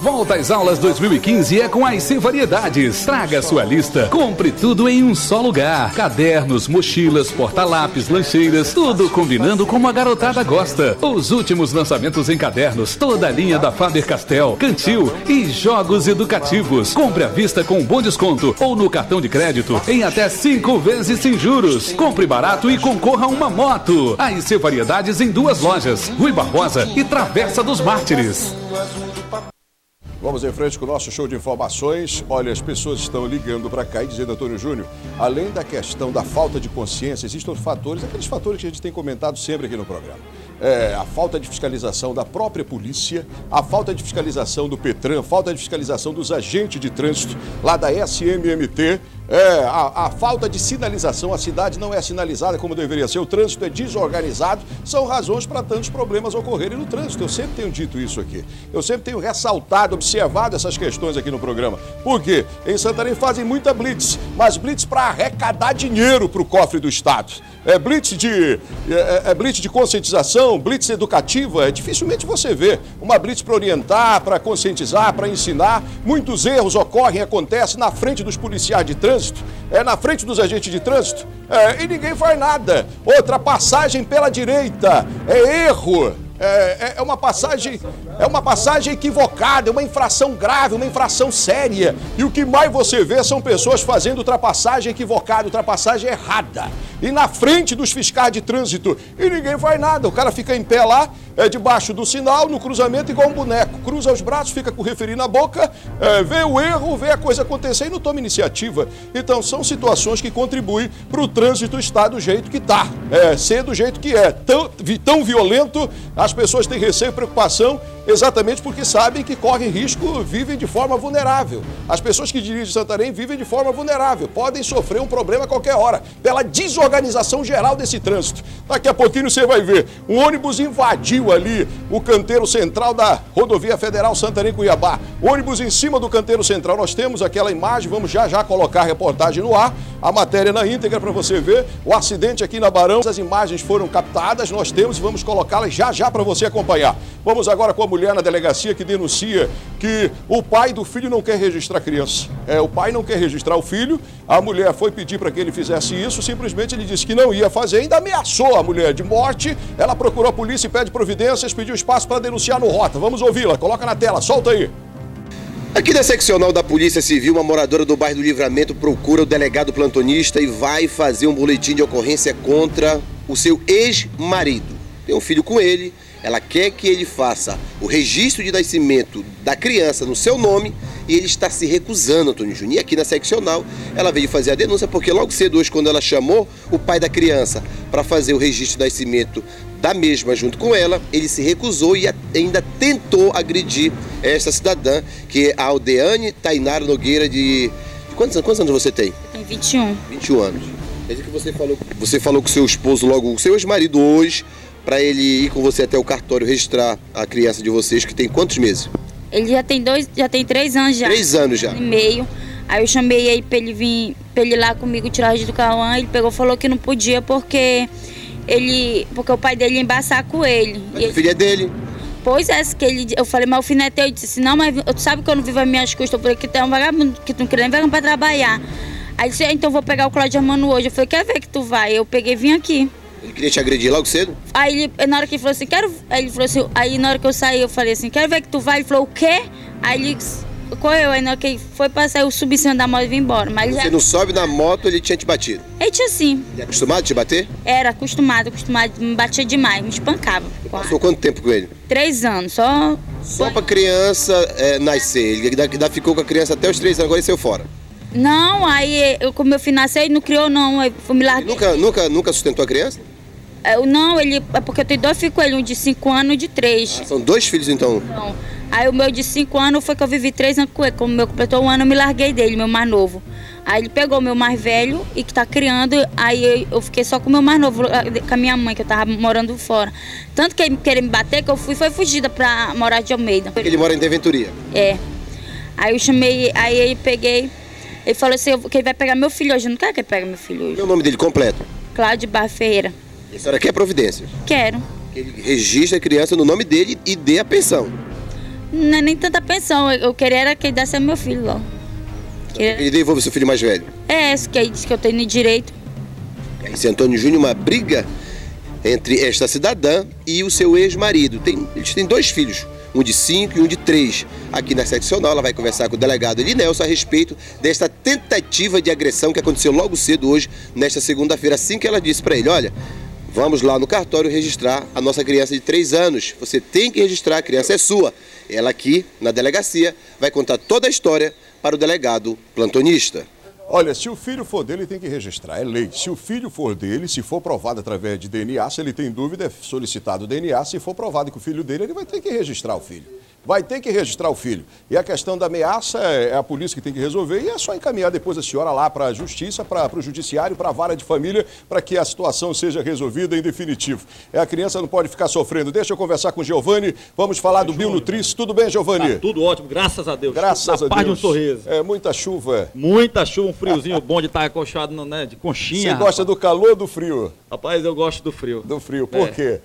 Volta às Aulas dois mil e quinze é com a I C Variedades. Traga sua lista. Compre tudo em um só lugar. Cadernos, mochilas, porta-lápis, lancheiras, tudo combinando como a garotada gosta. Os últimos lançamentos em cadernos, toda a linha da Faber-Castell, Cantil e jogos educativos. Compre à vista com um bom desconto ou no cartão de crédito em até cinco vezes sem juros. Compre barato e concorra a uma moto. A I C Variedades em duas lojas, Rui Barbosa e Travessa dos Mártires. Vamos em frente com o nosso show de informações. Olha, as pessoas estão ligando para cá e dizendo, Antônio Júnior, além da questão da falta de consciência, existem fatores, aqueles fatores que a gente tem comentado sempre aqui no programa. É, a falta de fiscalização da própria polícia, a falta de fiscalização do Petran, a falta de fiscalização dos agentes de trânsito lá da S M M T, é, a, a falta de sinalização, a cidade não é sinalizada como deveria ser, o trânsito é desorganizado, são razões para tantos problemas ocorrerem no trânsito. Eu sempre tenho dito isso aqui, eu sempre tenho ressaltado, observado essas questões aqui no programa. Por quê? Em Santarém fazem muita blitz, mas blitz para arrecadar dinheiro para o cofre do Estado. É blitz de, é, é blitz de conscientização, blitz educativa, é, dificilmente você vê uma blitz para orientar, para conscientizar, para ensinar. Muitos erros ocorrem, acontecem na frente dos policiais de trânsito, é na frente dos agentes de trânsito, é, e ninguém faz nada. Outra passagem pela direita, é erro. É, é uma passagem, É uma passagem equivocada, é uma infração grave, uma infração séria. E o que mais você vê são pessoas fazendo ultrapassagem equivocada, ultrapassagem errada. E na frente dos fiscais de trânsito. E ninguém faz nada. O cara fica em pé lá, é debaixo do sinal, no cruzamento, igual um boneco. Cruza os braços, fica com o referi na boca, é, vê o erro, vê a coisa acontecer e não toma iniciativa. Então são situações que contribuem para o trânsito estar do jeito que está, é, ser do jeito que é. Tão, tão violento, as pessoas têm receio e preocupação, exatamente porque sabem que correm risco, vivem de forma vulnerável. As pessoas que dirigem Santarém vivem de forma vulnerável, podem sofrer um problema a qualquer hora, pela desorganização geral desse trânsito. Daqui a pouquinho você vai ver, um ônibus invadiu ali o canteiro central da Rodovia Federal Santarém-Cuiabá. Ônibus em cima do canteiro central, nós temos aquela imagem, vamos já já colocar a reportagem no ar, a matéria na íntegra para você ver, o acidente aqui na Barão, as imagens foram captadas, nós temos e vamos colocá-las já já para você acompanhar. Vamos agora com a mulher na delegacia que denuncia que o pai do filho não quer registrar a criança. É, o pai não quer registrar o filho, a mulher foi pedir para que ele fizesse isso, simplesmente ele disse que não ia fazer, ainda ameaçou a mulher de morte. Ela procurou a polícia e pede providências, pediu espaço para denunciar no Rota. Vamos ouvi-la, coloca na tela, solta aí. Aqui da seccional da Polícia Civil, uma moradora do bairro do Livramento procura o delegado plantonista e vai fazer um boletim de ocorrência contra o seu ex-marido. Tem um filho com ele. Ela quer que ele faça o registro de nascimento da criança no seu nome e ele está se recusando, Antônio Juninho. E aqui na seccional ela veio fazer a denúncia porque logo cedo hoje, quando ela chamou o pai da criança para fazer o registro de nascimento da mesma junto com ela, ele se recusou e ainda tentou agredir esta cidadã, que é a Aldeane Tainara Nogueira, de... Quantos, quantos anos você tem? Tem vinte e um. vinte e um anos. Quer dizer que você falou, você falou com seu esposo logo, o seu ex-marido hoje, para ele ir com você até o cartório registrar a criança de vocês, que tem quantos meses? Ele já tem dois, já tem três anos já. Três anos já. E meio. Aí eu chamei ele para ele vir, para ele ir lá comigo tirar o registro do Cauã, ele pegou e falou que não podia porque ele, porque o pai dele ia embaçar com ele. Mas a filha é dele? Pois é, que ele, eu falei, mas o filho é teu. Ele disse assim, não, mas tu sabe que eu não vivo as minhas custas, porque tem um vagabundo que tu não queria nem vagabundo para trabalhar. Aí ele disse, então vou pegar o Cláudio Armando hoje. Eu falei, quer ver que tu vai? Eu peguei e vim aqui. Ele queria te agredir logo cedo? Aí ele, na hora que ele falou assim, quero... Aí ele falou assim, aí na hora que eu saí, eu falei assim, quero ver que tu vai. Ele falou, o quê? Aí ele correu, aí na hora que ele foi passar, eu subi em cima da moto e vim embora. Mas você já... não sobe na moto, ele tinha te batido? Ele tinha sim. Ele é acostumado a te bater? Era, acostumado, acostumado, me batia demais, me espancava. Passou quanto tempo com ele? Três anos, só... Só pra criança é, nascer, ele ainda ficou com a criança até os três anos, agora ele saiu fora. Não, aí eu, como eu fui nascer, ele não criou não, eu fui me largar. Nunca, nunca, nunca sustentou a criança? Eu, não, ele, é porque eu tenho dois filhos com ele, um de cinco anos e um de três. Ah, são dois filhos então? Então, aí o meu de cinco anos foi que eu vivi três anos com ele, como o meu completou um ano eu me larguei dele, meu mais novo. Aí ele pegou o meu mais velho e que tá criando, aí eu fiquei só com o meu mais novo, com a minha mãe, que eu tava morando fora. Tanto que ele queria me bater que eu fui, foi fugida pra morar de Almeida. Ele mora em Deventoria? É. Aí eu chamei, aí ele peguei, ele falou assim, que ele vai pegar meu filho hoje, eu não quero que ele pegue meu filho hoje. E o nome dele completo? Cláudio Barra Ferreira. A senhora quer providência? Quero. Ele registra a criança no nome dele e dê a pensão. Não é nem tanta pensão, eu queria era que ele desse ao meu filho lá. Queria... Ele devolve o seu filho mais velho? É, isso que aí diz que eu tenho direito. Esse Antônio Júnior, uma briga entre esta cidadã e o seu ex-marido. Tem, eles têm dois filhos, um de cinco e um de três. Aqui na seccional, ela vai conversar com o delegado Elinelson a respeito desta tentativa de agressão que aconteceu logo cedo hoje, nesta segunda-feira, assim que ela disse para ele, olha... Vamos lá no cartório registrar a nossa criança de três anos. Você tem que registrar, a criança é sua. Ela aqui, na delegacia, vai contar toda a história para o delegado plantonista. Olha, se o filho for dele, tem que registrar, é lei. Se o filho for dele, se for provado através de D N A, se ele tem dúvida, é solicitado o D N A. Se for provado que o filho dele, ele vai ter que registrar o filho. Vai ter que registrar o filho. E a questão da ameaça é a polícia que tem que resolver e é só encaminhar depois a senhora lá para a justiça, para o judiciário, para a vara de família, para que a situação seja resolvida em definitivo. É, a criança não pode ficar sofrendo. Deixa eu conversar com o Giovanni, vamos falar do Bionutriz. Tudo bem, Giovanni? Tá tudo ótimo, graças a Deus. Graças a Deus. Paz de um sorriso. É, muita chuva. Muita chuva, um friozinho bom de estar acolchado, né, de conchinha. Você gosta do calor ou do frio? Rapaz, eu gosto do frio. Do frio, por quê?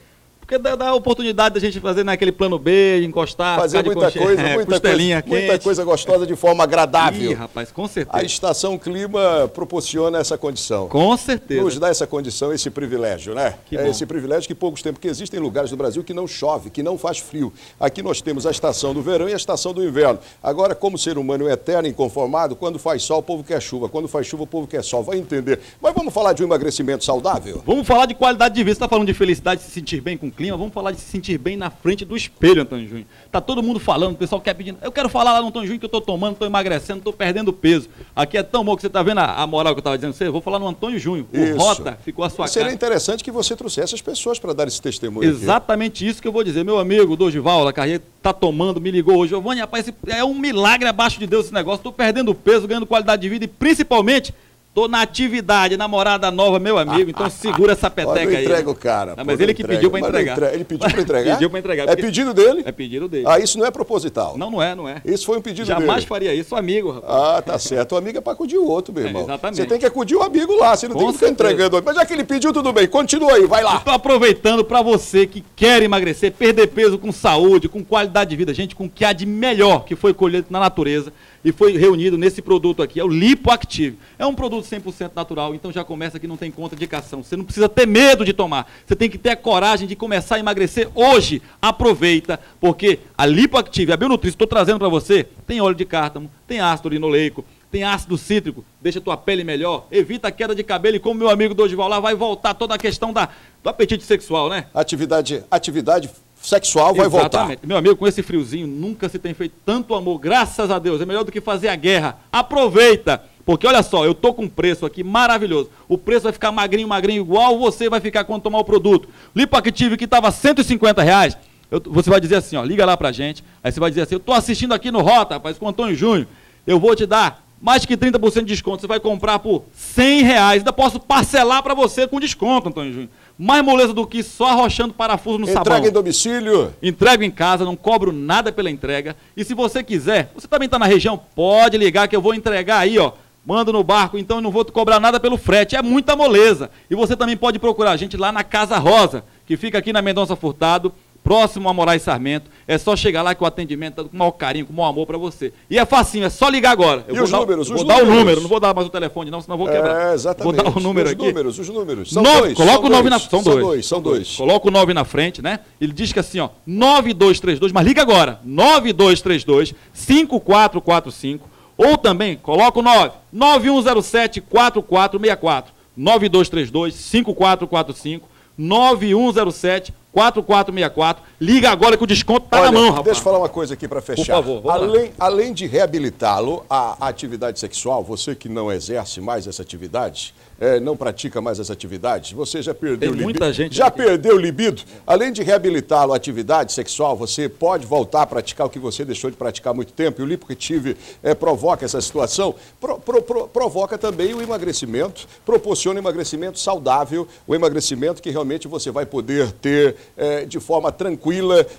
Porque dá, dá a oportunidade da gente fazer naquele plano B, encostar, fazer muita conche... coisa, é, muita, coisa muita coisa gostosa de forma agradável. Ih, rapaz, com certeza. A estação clima proporciona essa condição. Com certeza. Nos dá essa condição, esse privilégio, né? Que é esse privilégio que poucos tempos, que existem lugares do Brasil que não chove, que não faz frio. Aqui nós temos a estação do verão e a estação do inverno. Agora, como ser humano é eterno e inconformado, quando faz sol, o povo quer chuva. Quando faz chuva, o povo quer sol. Vai entender. Mas vamos falar de um emagrecimento saudável? Vamos falar de qualidade de vida. Você está falando de felicidade, de se sentir bem com clima, vamos falar de se sentir bem na frente do espelho, Antônio Júnior. Tá todo mundo falando, o pessoal quer pedindo. Eu quero falar lá no Antônio Júnior que eu tô tomando, tô emagrecendo, tô perdendo peso. Aqui é tão bom que você tá vendo a, a moral que eu tava dizendo. Você, vou falar no Antônio Júnior. O Rota ficou a sua cara. Seria interessante que você trouxesse as pessoas para dar esse testemunho. Exatamente aqui. Isso que eu vou dizer. Meu amigo Dorival da Carreira tá tomando, me ligou hoje. Giovanni, rapaz, é um milagre abaixo de Deus esse negócio. Tô perdendo peso, ganhando qualidade de vida e principalmente tô na atividade, namorada nova, meu amigo, então segura essa peteca. Olha, eu entrego aí. O cara. Não, mas ele que pediu para entregar. Entrega. Ele pediu para entregar? Pediu para entregar. É pedido dele? É pedido dele. Ah, isso não é proposital? Não, não é, não é. Isso foi um pedido Jamais dele? Jamais faria isso, amigo, rapaz. Ah, tá certo. O amigo é para acudir o outro, meu irmão. É, exatamente. Você tem que acudir o amigo lá, você não Com tem que ficar certeza. entregando. Mas já que ele pediu, tudo bem, continua aí, vai lá. Estou aproveitando para você que quer emagrecer, perder peso com saúde, com qualidade de vida, gente, com o que há de melhor que foi colhido na natureza e foi reunido nesse produto aqui, é o Lipoactive. É um produto cem por cento natural, então já começa que não tem contraindicação. Você não precisa ter medo de tomar. Você tem que ter a coragem de começar a emagrecer hoje. Aproveita, porque a Lipoactive, a Bionutrice, estou trazendo para você, tem óleo de cártamo, tem ácido linoleico, tem ácido cítrico, deixa a tua pele melhor, evita a queda de cabelo e como meu amigo Dorival lá vai voltar toda a questão da, do apetite sexual, né? Atividade, atividade sexual vai Exatamente. voltar. Meu amigo, com esse friozinho nunca se tem feito tanto amor, graças a Deus. É melhor do que fazer a guerra. Aproveita! Porque olha só, eu tô com um preço aqui maravilhoso. O preço vai ficar magrinho, magrinho, igual você vai ficar quando tomar o produto. Lipoactive que estava cento e cinquenta reais, eu, você vai dizer assim, ó, liga lá pra gente. Aí você vai dizer assim, eu tô assistindo aqui no Rota, rapaz, com o Antônio Júnior. Eu vou te dar mais que trinta por cento de desconto. Você vai comprar por cem reais. Ainda posso parcelar pra você com desconto, Antônio Júnior. Mais moleza do que só arrochando parafuso no entrega sabão. Entrega em domicílio. Entrega em casa, não cobro nada pela entrega. E se você quiser, você também tá na região, pode ligar que eu vou entregar aí, ó. Mando no barco, então eu não vou te cobrar nada pelo frete. É muita moleza. E você também pode procurar a gente lá na Casa Rosa, que fica aqui na Mendonça Furtado, próximo a Moraes Sarmento. É só chegar lá que o atendimento tá com o maior carinho, com o maior amor para você. E é facinho, é só ligar agora. Eu e vou os dar, números? Eu os vou números. dar o número, não vou dar mais o telefone não, senão eu vou quebrar. É, exatamente. Vou dar o número os aqui. Os números, os números. São nove, dois. Coloca o nove na frente. São, são dois. dois. São dois. Coloca o nove na frente, né? Ele diz que assim, ó, nove dois três dois, mas liga agora, nove dois três dois, cinco quatro quatro cinco. Ou também, coloca o nove, nove um zero sete, quatro quatro seis quatro, nove dois três dois, cinco quatro quatro cinco, nove um zero sete, quatro quatro seis quatro. Liga agora que o desconto tá Olha, na mão, rapaz. Deixa eu falar uma coisa aqui para fechar. Por favor. Além, além de reabilitá-lo à atividade sexual, você que não exerce mais essa atividade, é, não pratica mais essa atividade, você já perdeu o libido. Muita gente já aqui. perdeu o libido. Além de reabilitá-lo à atividade sexual, você pode voltar a praticar o que você deixou de praticar há muito tempo. E o Lipoactive é, provoca essa situação, pro, pro, pro, provoca também o emagrecimento, proporciona um emagrecimento saudável, o um emagrecimento que realmente você vai poder ter é, de forma tranquila,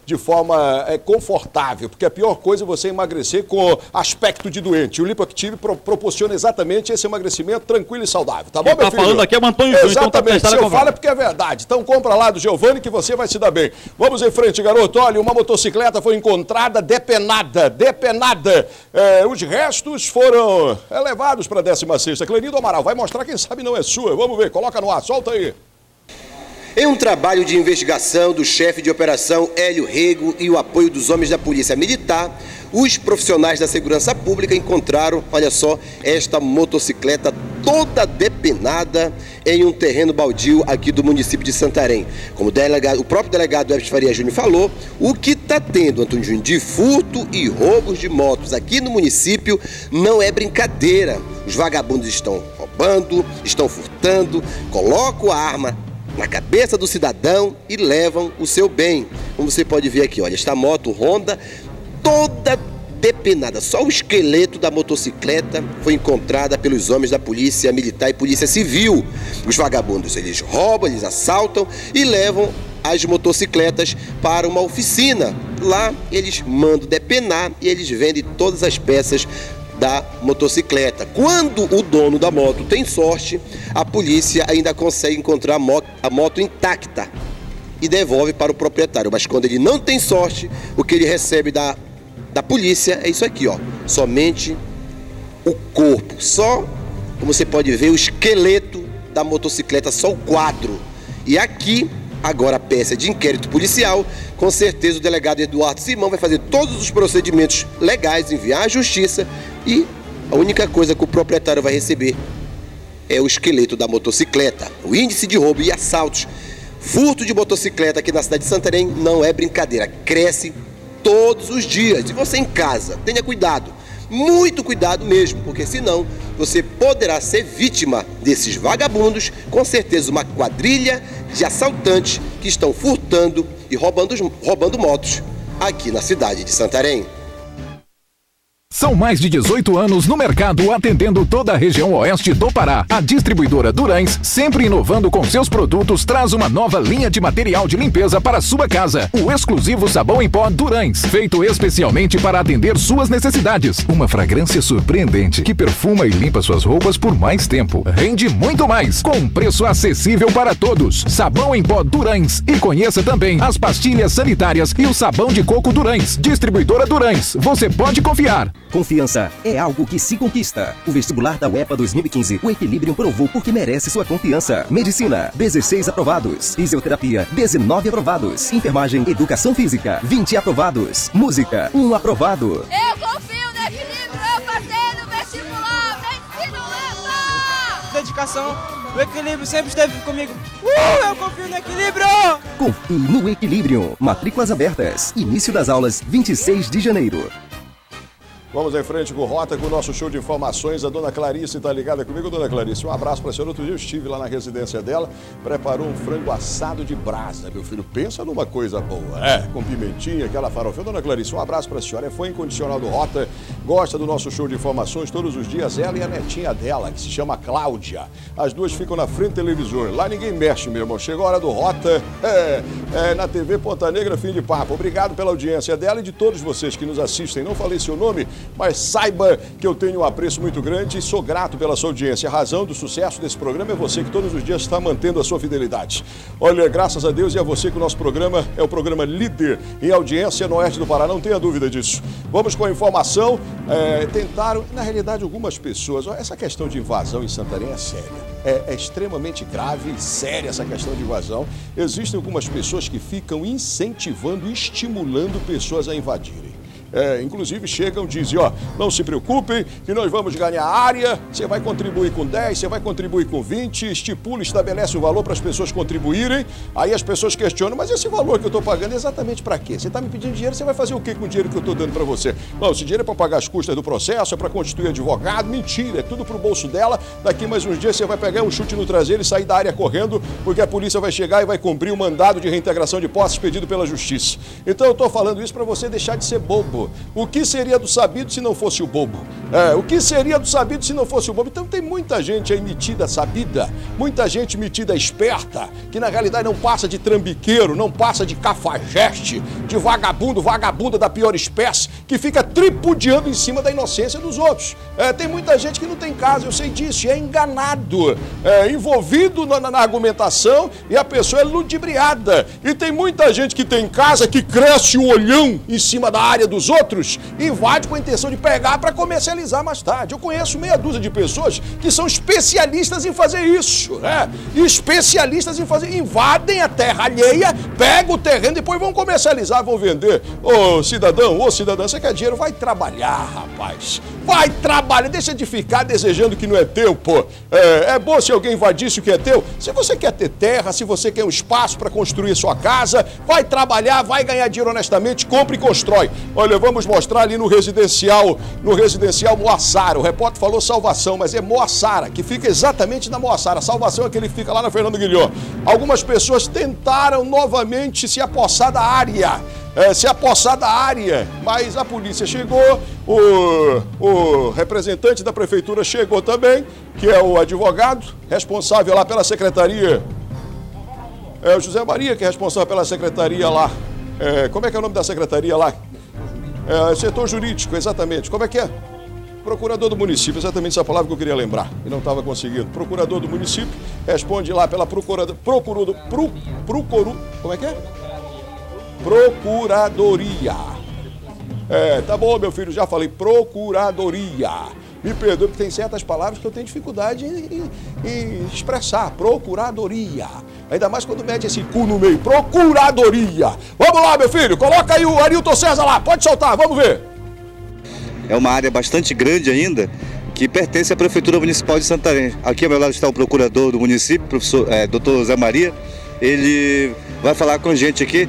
de forma é, confortável, porque a pior coisa é você emagrecer com aspecto de doente. O Lipoactive pro, proporciona exatamente esse emagrecimento tranquilo e saudável, tá bom? Tá falando aqui é o Antônio Júnior. Exatamente, então tá se eu falo é porque é verdade. Então compra lá do Giovanni que você vai se dar bem. Vamos em frente, garoto. Olha, uma motocicleta foi encontrada depenada, depenada. É, os restos foram levados para a décima sexta. Clenildo Amaral vai mostrar, quem sabe não é sua. Vamos ver, coloca no ar, solta aí. Em um trabalho de investigação do chefe de operação Hélio Rego e o apoio dos homens da Polícia Militar, os profissionais da segurança pública encontraram, olha só, esta motocicleta toda depenada em um terreno baldio aqui do município de Santarém. Como o, delegado, o próprio delegado Hermes Faria Júnior falou, o que está tendo, Antônio Júnior, de furto e roubos de motos aqui no município não é brincadeira. Os vagabundos estão roubando, estão furtando, colocam a arma na cabeça do cidadão e levam o seu bem. Como você pode ver aqui, olha, esta moto Honda toda depenada. Só o esqueleto da motocicleta foi encontrada pelos homens da Polícia Militar e Polícia Civil. Os vagabundos, eles roubam, eles assaltam e levam as motocicletas para uma oficina. Lá eles mandam depenar e eles vendem todas as peças da motocicleta. Quando o dono da moto tem sorte, a polícia ainda consegue encontrar a moto, a moto intacta. e devolve para o proprietário. Mas quando ele não tem sorte, o que ele recebe da, da polícia é isso aqui, ó. Somente o corpo. Só, como você pode ver, o esqueleto da motocicleta, só o quadro. E aqui, agora a peça de inquérito policial, com certeza o delegado Eduardo Simão vai fazer todos os procedimentos legais, enviar à justiça, e a única coisa que o proprietário vai receber é o esqueleto da motocicleta. O índice de roubo e assaltos, furto de motocicleta aqui na cidade de Santarém não é brincadeira, cresce todos os dias. E você em casa, tenha cuidado, muito cuidado mesmo, porque senão você poderá ser vítima desses vagabundos, com certeza uma quadrilha de assaltantes que estão furtando e roubando, roubando motos aqui na cidade de Santarém. São mais de dezoito anos no mercado, atendendo toda a região oeste do Pará. A distribuidora Durães, sempre inovando com seus produtos, traz uma nova linha de material de limpeza para sua casa. O exclusivo sabão em pó Durães, feito especialmente para atender suas necessidades. Uma fragrância surpreendente que perfuma e limpa suas roupas por mais tempo. Rende muito mais, com um preço acessível para todos. Sabão em pó Durães. E conheça também as pastilhas sanitárias e o sabão de coco Durães. Distribuidora Durães, você pode confiar. Confiança é algo que se conquista. O vestibular da U E P A dois mil e quinze, o Equilíbrio provou porque merece sua confiança. Medicina, dezesseis aprovados. Fisioterapia, dezenove aprovados. Enfermagem, Educação Física, vinte aprovados. Música, um aprovado. Eu confio no Equilíbrio, eu passei no vestibular, Medicina U E P A! Dedicação. O Equilíbrio sempre esteve comigo. Uh, eu confio no Equilíbrio! Confio no Equilíbrio. Matrículas abertas. Início das aulas, vinte e seis de janeiro. Vamos em frente com o Rota, com o nosso show de informações. A dona Clarice está ligada comigo. Dona Clarice, um abraço para a senhora. Outro dia eu estive lá na residência dela, preparou um frango assado de brasa, meu filho. Pensa numa coisa boa, é, com pimentinha, aquela farofa. Dona Clarice, um abraço para a senhora. É fã incondicional do Rota, gosta do nosso show de informações todos os dias. Ela e a netinha dela, que se chama Cláudia. As duas ficam na frente do televisor. Lá ninguém mexe, meu irmão. Chegou a hora do Rota, é, é, na T V Ponta Negra, fim de papo. Obrigado pela audiência dela e de todos vocês que nos assistem. Não falei seu nome, mas saiba que eu tenho um apreço muito grande e sou grato pela sua audiência. A razão do sucesso desse programa é você, que todos os dias está mantendo a sua fidelidade. Olha, graças a Deus e a você que o nosso programa é o programa líder em audiência no oeste do Pará, não tenha dúvida disso. Vamos com a informação. É, tentaram, na realidade, algumas pessoas... Ó, essa questão de invasão em Santarém é séria. É, é extremamente grave e séria essa questão de invasão. Existem algumas pessoas que ficam incentivando, estimulando pessoas a invadirem. É, inclusive chegam e dizem, ó, não se preocupem que nós vamos ganhar área, você vai contribuir com dez, você vai contribuir com vinte, estipula, estabelece o valor para as pessoas contribuírem. Aí as pessoas questionam, mas esse valor que eu estou pagando é exatamente para quê? Você está me pedindo dinheiro, você vai fazer o quê com o dinheiro que eu estou dando para você? Não, esse dinheiro é para pagar as custas do processo, é para constituir advogado, mentira, é tudo para o bolso dela. Daqui mais uns dias você vai pegar um chute no traseiro e sair da área correndo, porque a polícia vai chegar e vai cumprir o mandado de reintegração de posses pedido pela justiça. Então eu estou falando isso para você deixar de ser bobo. O que seria do sabido se não fosse o bobo? É, o que seria do sabido se não fosse o bobo? Então tem muita gente aí metida sabida, muita gente metida esperta, que na realidade não passa de trambiqueiro, não passa de cafajeste, de vagabundo, vagabunda da pior espécie, que fica tripudiando em cima da inocência dos outros. É, tem muita gente que não tem casa, eu sei disso, é enganado, é envolvido na, na argumentação, e a pessoa é ludibriada. E tem muita gente que tem casa, que cresce o olhão em cima da área do os outros, invade com a intenção de pegar para comercializar mais tarde. Eu conheço meia dúzia de pessoas que são especialistas em fazer isso, né? Especialistas em fazer, invadem a terra alheia, pegam o terreno e depois vão comercializar, vão vender. Ô cidadão, ô cidadã, você quer dinheiro? Vai trabalhar, rapaz. Vai trabalhar, deixa de ficar desejando que não é teu, pô. É, é bom se alguém invadisse o que é teu. Se você quer ter terra, se você quer um espaço para construir sua casa, vai trabalhar, vai ganhar dinheiro honestamente, compra e constrói. Olha, vamos mostrar ali no residencial, no residencial Moassara. O repórter falou Salvação, mas é Moassara, que fica exatamente na Moassara. Salvação é aquele que fica lá na Fernando Guilhó. Algumas pessoas tentaram novamente se apossar da área. É, se apossar da área, mas a polícia chegou, o, o representante da prefeitura chegou também, que é o advogado responsável lá pela secretaria. É o José Maria, que é responsável pela secretaria lá. É, como é que é o nome da secretaria lá? É, setor jurídico, exatamente. Como é que é? Procurador do município, exatamente essa palavra que eu queria lembrar, e não estava conseguindo. Procurador do município responde lá pela procurada, procurado, pro, procurador, como é que é? Procuradoria. É, tá bom, meu filho, já falei, procuradoria. Me perdoe, porque tem certas palavras que eu tenho dificuldade em, em, em expressar. Procuradoria. Ainda mais quando mete esse cu no meio. Procuradoria. Vamos lá, meu filho, coloca aí o Arilton César lá. Pode soltar, vamos ver. É uma área bastante grande ainda, que pertence à Prefeitura Municipal de Santarém. Aqui ao meu lado está o procurador do município, professor é, doutor Zé Maria. Ele vai falar com a gente aqui.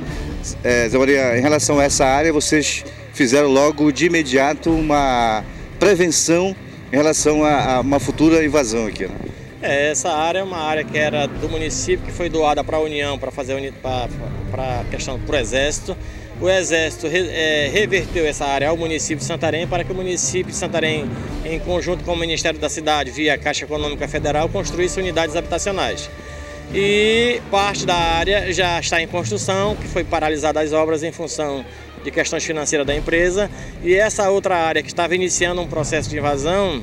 É, Zé Maria, em relação a essa área, vocês fizeram logo de imediato uma prevenção em relação a, a uma futura invasão aqui, né? É, essa área é uma área que era do município, que foi doada para a União, para fazer para a questão para o Exército. O Exército é, reverteu essa área ao município de Santarém para que o município de Santarém, em conjunto com o Ministério da Cidade, via Caixa Econômica Federal, construísse unidades habitacionais. E parte da área já está em construção, que foi paralisada as obras em função de questões financeiras da empresa. E essa outra área que estava iniciando um processo de invasão,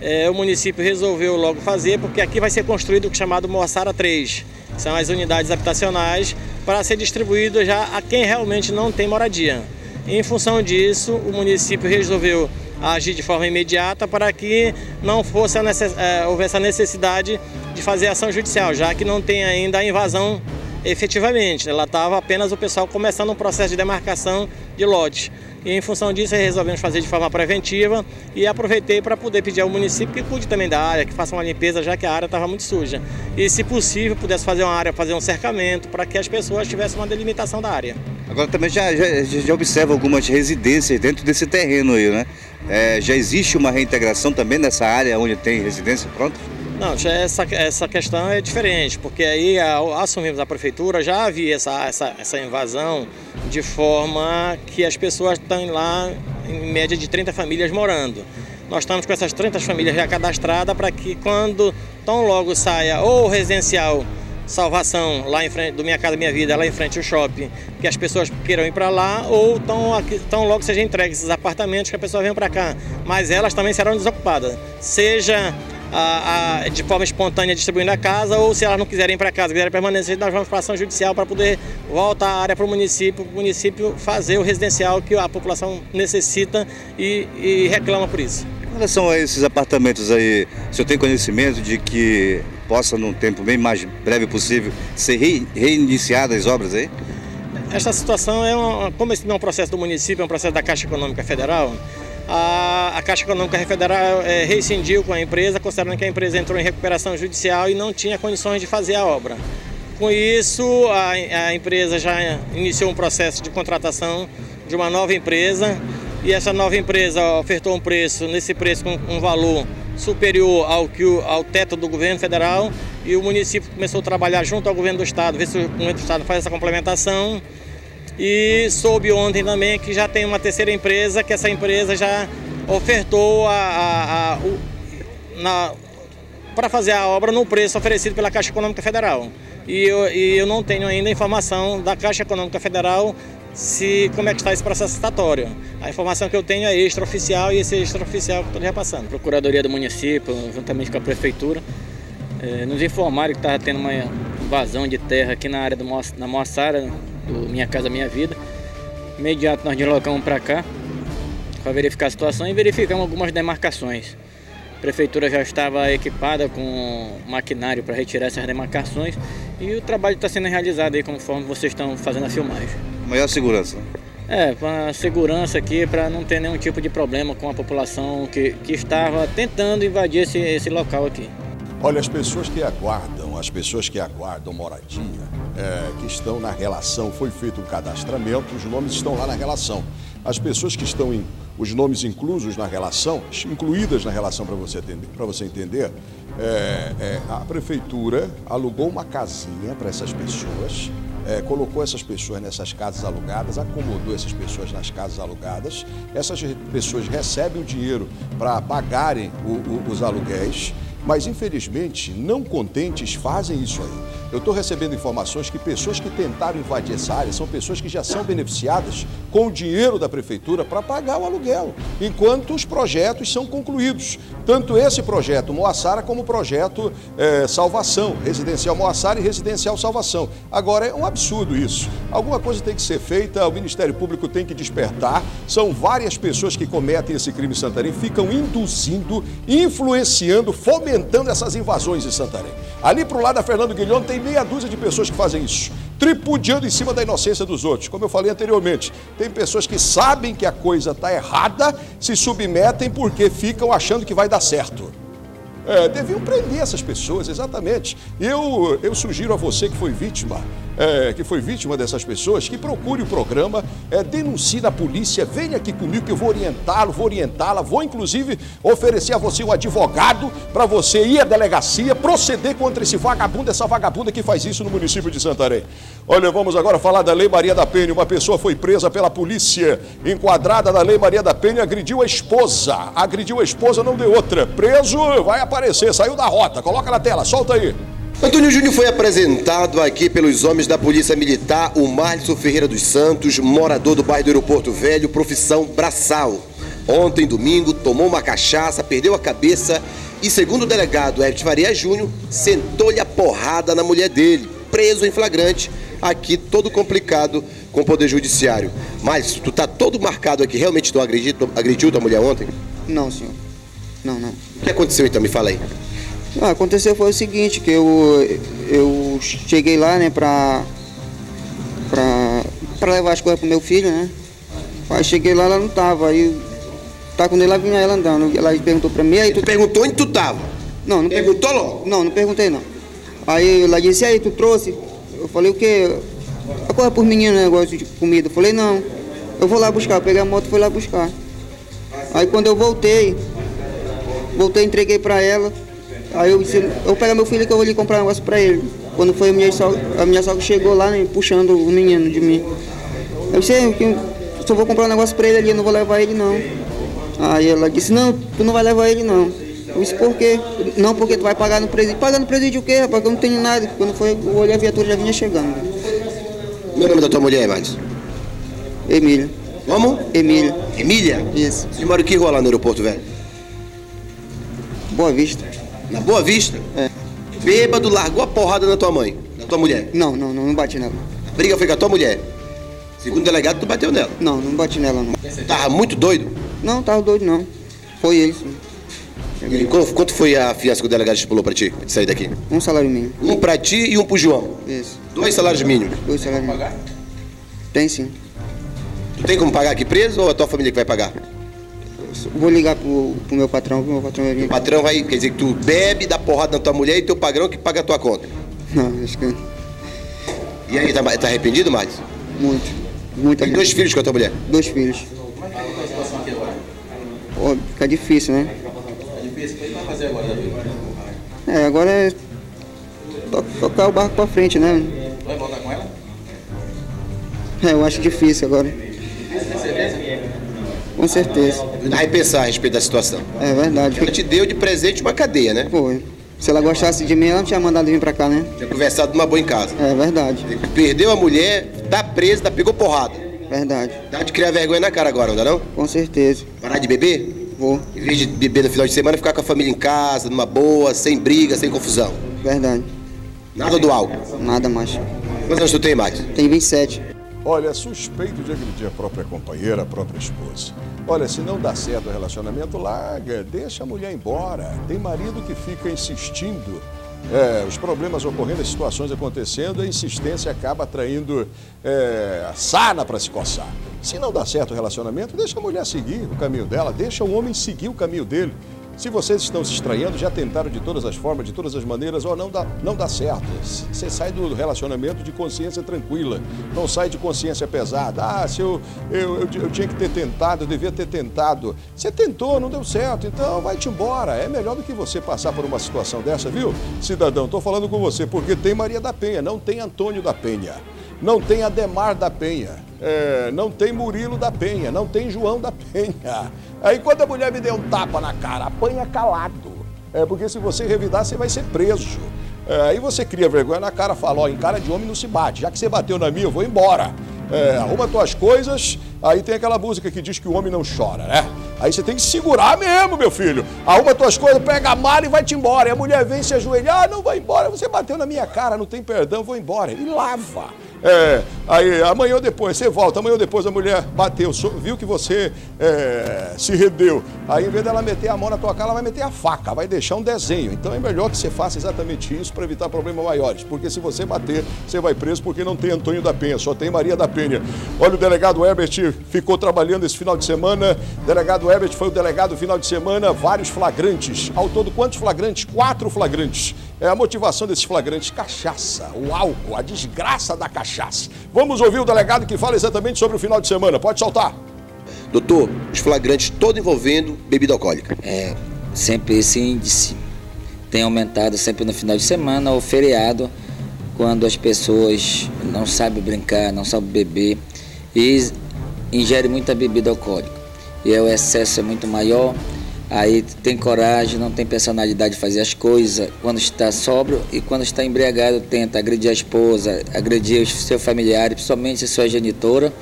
é, o município resolveu logo fazer, porque aqui vai ser construído o chamado Moçara três. São as unidades habitacionais para ser distribuído já a quem realmente não tem moradia. Em função disso, o município resolveu agir de forma imediata para que não fosse a necess... houvesse a necessidade de fazer ação judicial, já que não tem ainda a invasão efetivamente. Ela estava apenas o pessoal começando um processo de demarcação de lotes. E em função disso, resolvemos fazer de forma preventiva e aproveitei para poder pedir ao município que cuide também da área, que faça uma limpeza, já que a área estava muito suja. E, se possível, pudesse fazer uma área, fazer um cercamento, para que as pessoas tivessem uma delimitação da área. Agora também já, já, já observo algumas residências dentro desse terreno aí, né? É, já existe uma reintegração também nessa área onde tem residência, pronto? Não, já essa, essa questão é diferente, porque aí ao assumirmos a prefeitura, já havia essa, essa, essa invasão de forma que as pessoas estão lá em média de trinta famílias morando. Nós estamos com essas trinta famílias já cadastradas para que quando tão logo saia ou o residencial Salvação, lá em frente do Minha Casa Minha Vida, lá em frente ao shopping, que as pessoas queiram ir para lá, ou tão, aqui, tão logo sejam entregues esses apartamentos que a pessoa vem para cá. Mas elas também serão desocupadas, seja A, a, de forma espontânea distribuindo a casa, ou se elas não quiserem ir para casa, quiserem permanecer, nós vamos para ação judicial para poder voltar a área para o município, o município fazer o residencial que a população necessita e, e reclama por isso. Em relação a esses apartamentos aí, o senhor tem conhecimento de que possa, num tempo bem mais breve possível, ser re, reiniciadas as obras aí? Esta situação é, uma, como esse não é um processo do município, é um processo da Caixa Econômica Federal. A Caixa Econômica Federal é, rescindiu com a empresa, considerando que a empresa entrou em recuperação judicial e não tinha condições de fazer a obra. Com isso, a, a empresa já iniciou um processo de contratação de uma nova empresa e essa nova empresa ofertou um preço, nesse preço com um valor superior ao, que o, ao teto do governo federal, e o município começou a trabalhar junto ao governo do estado, ver se o governo do estado faz essa complementação. E soube ontem também que já tem uma terceira empresa, que essa empresa já ofertou a, a, a, na, para fazer a obra no preço oferecido pela Caixa Econômica Federal. E eu, e eu não tenho ainda informação da Caixa Econômica Federal se como é que está esse processo licitatório. A informação que eu tenho é extraoficial e esse é extraoficial que eu estou repassando. A Procuradoria do município, juntamente com a Prefeitura, eh, nos informaram que estava tendo uma invasão de terra aqui na área do na Moçara, do Minha Casa Minha Vida. Imediato nós deslocamos para cá para verificar a situação e verificamos algumas demarcações. A prefeitura já estava equipada com maquinário para retirar essas demarcações e o trabalho está sendo realizado aí conforme vocês estão fazendo a filmagem. Maior segurança? É, para segurança aqui, para não ter nenhum tipo de problema com a população que, que estava tentando invadir esse, esse local aqui. Olha, as pessoas que aguardam, as pessoas que aguardam moradia, é, que estão na relação, foi feito um cadastramento, os nomes estão lá na relação. As pessoas que estão, em, os nomes inclusos na relação, incluídas na relação, para você, você entender, é, é, a prefeitura alugou uma casinha para essas pessoas, é, colocou essas pessoas nessas casas alugadas, acomodou essas pessoas nas casas alugadas, essas pessoas recebem o dinheiro para pagarem o, o, os aluguéis, Mas, infelizmente, não contentes fazem isso aí. Eu estou recebendo informações que pessoas que tentaram invadir essa área são pessoas que já são beneficiadas com o dinheiro da prefeitura para pagar o aluguel, enquanto os projetos são concluídos. Tanto esse projeto Moaçara como o projeto é, Salvação, Residencial Moaçara e Residencial Salvação. Agora, é um absurdo isso. Alguma coisa tem que ser feita, o Ministério Público tem que despertar. São várias pessoas que cometem esse crime em Santarém, ficam induzindo, influenciando, fomentando Tentando essas invasões em Santarém. Ali para o lado da Fernando Guilhom tem meia dúzia de pessoas que fazem isso, tripudiando em cima da inocência dos outros. Como eu falei anteriormente, tem pessoas que sabem que a coisa está errada, se submetem porque ficam achando que vai dar certo. É, deviam prender essas pessoas, exatamente. Eu, eu sugiro a você que foi vítima, é, que foi vítima dessas pessoas, que procure o programa, é, denuncie na polícia, venha aqui comigo que eu vou orientá-lo, vou orientá-la, vou inclusive oferecer a você um advogado para você ir à delegacia, proceder contra esse vagabundo, essa vagabunda que faz isso no município de Santarém. Olha, vamos agora falar da Lei Maria da Penha. Uma pessoa foi presa pela polícia, enquadrada na Lei Maria da Penha, agrediu a esposa, agrediu a esposa, não deu outra. Preso, vai a aparecer, saiu da rota, coloca na tela, solta aí. Antônio Júnior foi apresentado aqui pelos homens da Polícia Militar, o Marlison Ferreira dos Santos, morador do bairro do Aeroporto Velho, profissão braçal. Ontem, domingo, tomou uma cachaça, perdeu a cabeça e, segundo o delegado Hermes Faria Júnior, sentou-lhe a porrada na mulher dele, preso em flagrante, aqui todo complicado com o Poder Judiciário. Mas tu tá todo marcado aqui, realmente tu agrediu, agrediu tua mulher ontem? Não, senhor. Não, não. O que aconteceu então? Me fala aí. Ah, aconteceu foi o seguinte, que eu, eu cheguei lá, né, pra, pra, pra levar as coisas pro meu filho, né. Aí cheguei lá, ela não tava, aí tá com ele, lá vinha ela andando, ela perguntou pra mim, aí tu... Perguntou onde tu tava? Não, não perguntou logo? Não, não perguntei não. Aí ela disse, aí tu trouxe? Eu falei, o quê? A coisa por menino, negócio de comida. Eu falei, não, eu vou lá buscar, eu peguei a moto e fui lá buscar. Aí quando eu voltei... Voltei, entreguei pra ela, aí eu disse, eu vou pegar meu filho que eu vou lhe comprar um negócio pra ele. Quando foi a minha sogra, a minha sogra chegou lá, né, puxando o menino de mim. Eu disse, eu só vou comprar um negócio pra ele ali, eu não vou levar ele não. Aí ela disse, não, tu não vai levar ele não. Eu disse, por quê? Não, porque tu vai pagar no presídio. Pagar no presídio o quê, rapaz? Que eu não tenho nada. Quando foi, eu olhei a viatura, já vinha chegando. Meu nome da tua mulher, Marcos? Emília. Como? Emília. Emília? Isso. Você mora em que rua lá no Aeroporto Velho? Boa Vista. Na Boa Vista? É. Bêbado, largou a porrada na tua mãe, na tua mulher? Não, não, não, não bati nela. A briga foi com a tua mulher? Segundo o delegado, tu bateu nela? Não, não bati nela não. Tava muito doido? Não, tava doido não. Foi ele, sim. E quanto, quanto foi a fiança que o delegado estipulou pra ti, pra te sair daqui? Um salário mínimo. Um pra ti e um pro João? Isso. Dois salários mínimos? Dois salários mínimos. Tem sim. Tu tem como pagar aqui preso ou a tua família que vai pagar? Vou ligar pro, pro meu patrão, pro meu patrão vai vir. O patrão vai, quer dizer que tu bebe, dá porrada na tua mulher e teu patrão que paga a tua conta? Não, acho que... E aí, tá, tá arrependido, Marcos? Muito, muito arrependido. Tem dois filhos com a tua mulher? Dois filhos. Como é que tá a situação aqui agora? Ó, fica difícil, né? Tá difícil? O que vai fazer agora, Davi? É, agora é... tocar o barco pra frente, né? Vai voltar com ela? É, eu acho difícil agora. Tem certeza? Com certeza. Vai pensar a respeito da situação. É verdade. Ela te deu de presente uma cadeia, né? Foi. Se ela gostasse de mim, ela não tinha mandado vir pra cá, né? Tinha conversado numa boa em casa. É verdade. Perdeu a mulher, tá presa, tá, pegou porrada. Verdade. Dá de criar vergonha na cara agora, não dá não? Com certeza. Parar de beber? Vou. Em vez de beber no final de semana, ficar com a família em casa, numa boa, sem briga, sem confusão. Verdade. Nada do álcool? Nada mais. Quantos anos tu tem, Max? Tem vinte e sete. Olha, suspeito de agredir a própria companheira, a própria esposa. Olha, se não dá certo o relacionamento, larga, deixa a mulher embora. Tem marido que fica insistindo. É, os problemas ocorrendo, as situações acontecendo, a insistência acaba atraindo é, a sarna para se coçar. Se não dá certo o relacionamento, deixa a mulher seguir o caminho dela, deixa o homem seguir o caminho dele. Se vocês estão se estranhando, já tentaram de todas as formas, de todas as maneiras, ó, não dá, não dá certo. Você sai do relacionamento de consciência tranquila, não sai de consciência pesada. Ah, se eu, eu, eu, eu tinha que ter tentado, eu devia ter tentado. Você tentou, não deu certo, então vai-te embora. É melhor do que você passar por uma situação dessa, viu? Cidadão, estou falando com você, porque tem Maria da Penha, não tem Antônio da Penha, não tem Ademar da Penha, é, não tem Murilo da Penha, não tem João da Penha. Aí quando a mulher me deu um tapa na cara, apanha calado. é, porque se você revidar, você vai ser preso. É, aí você cria vergonha na cara, fala, ó, em cara de homem não se bate, já que você bateu na minha, eu vou embora. É, arruma tuas coisas, aí tem aquela música que diz que o homem não chora, né? Aí você tem que segurar mesmo, meu filho. Arruma tuas coisas, pega a mala e vai-te embora. E a mulher vem se ajoelhar, ah, não vai embora, você bateu na minha cara, não tem perdão, vou embora. E lava. É, aí amanhã ou depois, você volta, amanhã ou depois a mulher bateu, viu que você é, se rendeu. Aí em vez dela meter a mão na tua cara, ela vai meter a faca, vai deixar um desenho. Então é melhor que você faça exatamente isso para evitar problemas maiores. Porque se você bater, você vai preso porque não tem Antônio da Penha, só tem Maria da Penha. Olha, o delegado Herbert ficou trabalhando esse final de semana. O delegado Herbert foi o delegado final de semana, vários flagrantes. Ao todo, quantos flagrantes? Quatro flagrantes. É a motivação desses flagrantes, cachaça, o álcool, a desgraça da cachaça. Vamos ouvir o delegado que fala exatamente sobre o final de semana. Pode soltar. Doutor, os flagrantes todos envolvendo bebida alcoólica. É, sempre esse índice tem aumentado sempre no final de semana ou feriado, quando as pessoas não sabem brincar, não sabem beber e ingerem muita bebida alcoólica. E aí o excesso é muito maior, aí tem coragem, não tem personalidade de fazer as coisas, quando está sóbrio e quando está embriagado tenta agredir a esposa, agredir os seus familiares, principalmente a sua genitora.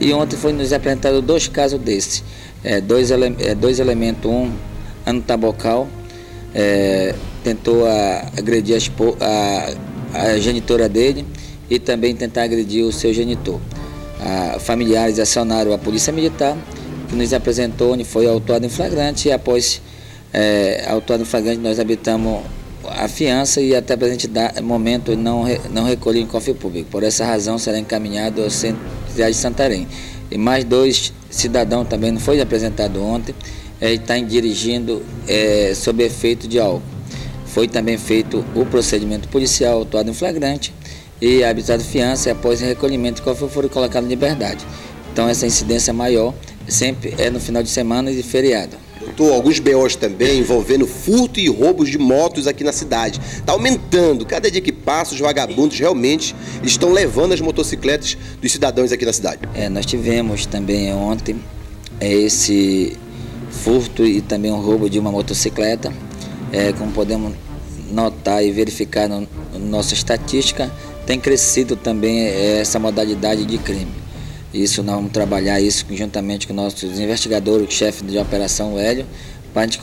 E ontem foi nos apresentado dois casos desses, é, dois, ele, é, dois elementos, um anotabocal, é, tentou a, agredir a, espo, a, a genitora dele e também tentar agredir o seu genitor. A, familiares acionaram a polícia militar, que nos apresentou, onde foi autuado em flagrante, e após é, autuado em flagrante nós habitamos a fiança e até presente momento não, re, não recolhi em cofre público. Por essa razão será encaminhado ao centro de Santarém. E mais dois cidadãos também não foi apresentado ontem, é, e está dirigindo é, sob efeito de álcool. Foi também feito o procedimento policial, autuado em flagrante e habitado fiança, e após recolhimento de cofre foram colocados em liberdade. Então essa incidência maior sempre é no final de semana e de feriado. Doutor, alguns B Os também envolvendo furto e roubos de motos aqui na cidade. Está aumentando. Cada dia que passa, os vagabundos realmente estão levando as motocicletas dos cidadãos aqui na cidade. É, nós tivemos também ontem esse furto e também o roubo de uma motocicleta. É, como podemos notar e verificar na no, no nossa estatística, tem crescido também essa modalidade de crime. Isso, nós vamos trabalhar isso juntamente com nossos investigadores, o chefe de operação Hélio, para a gente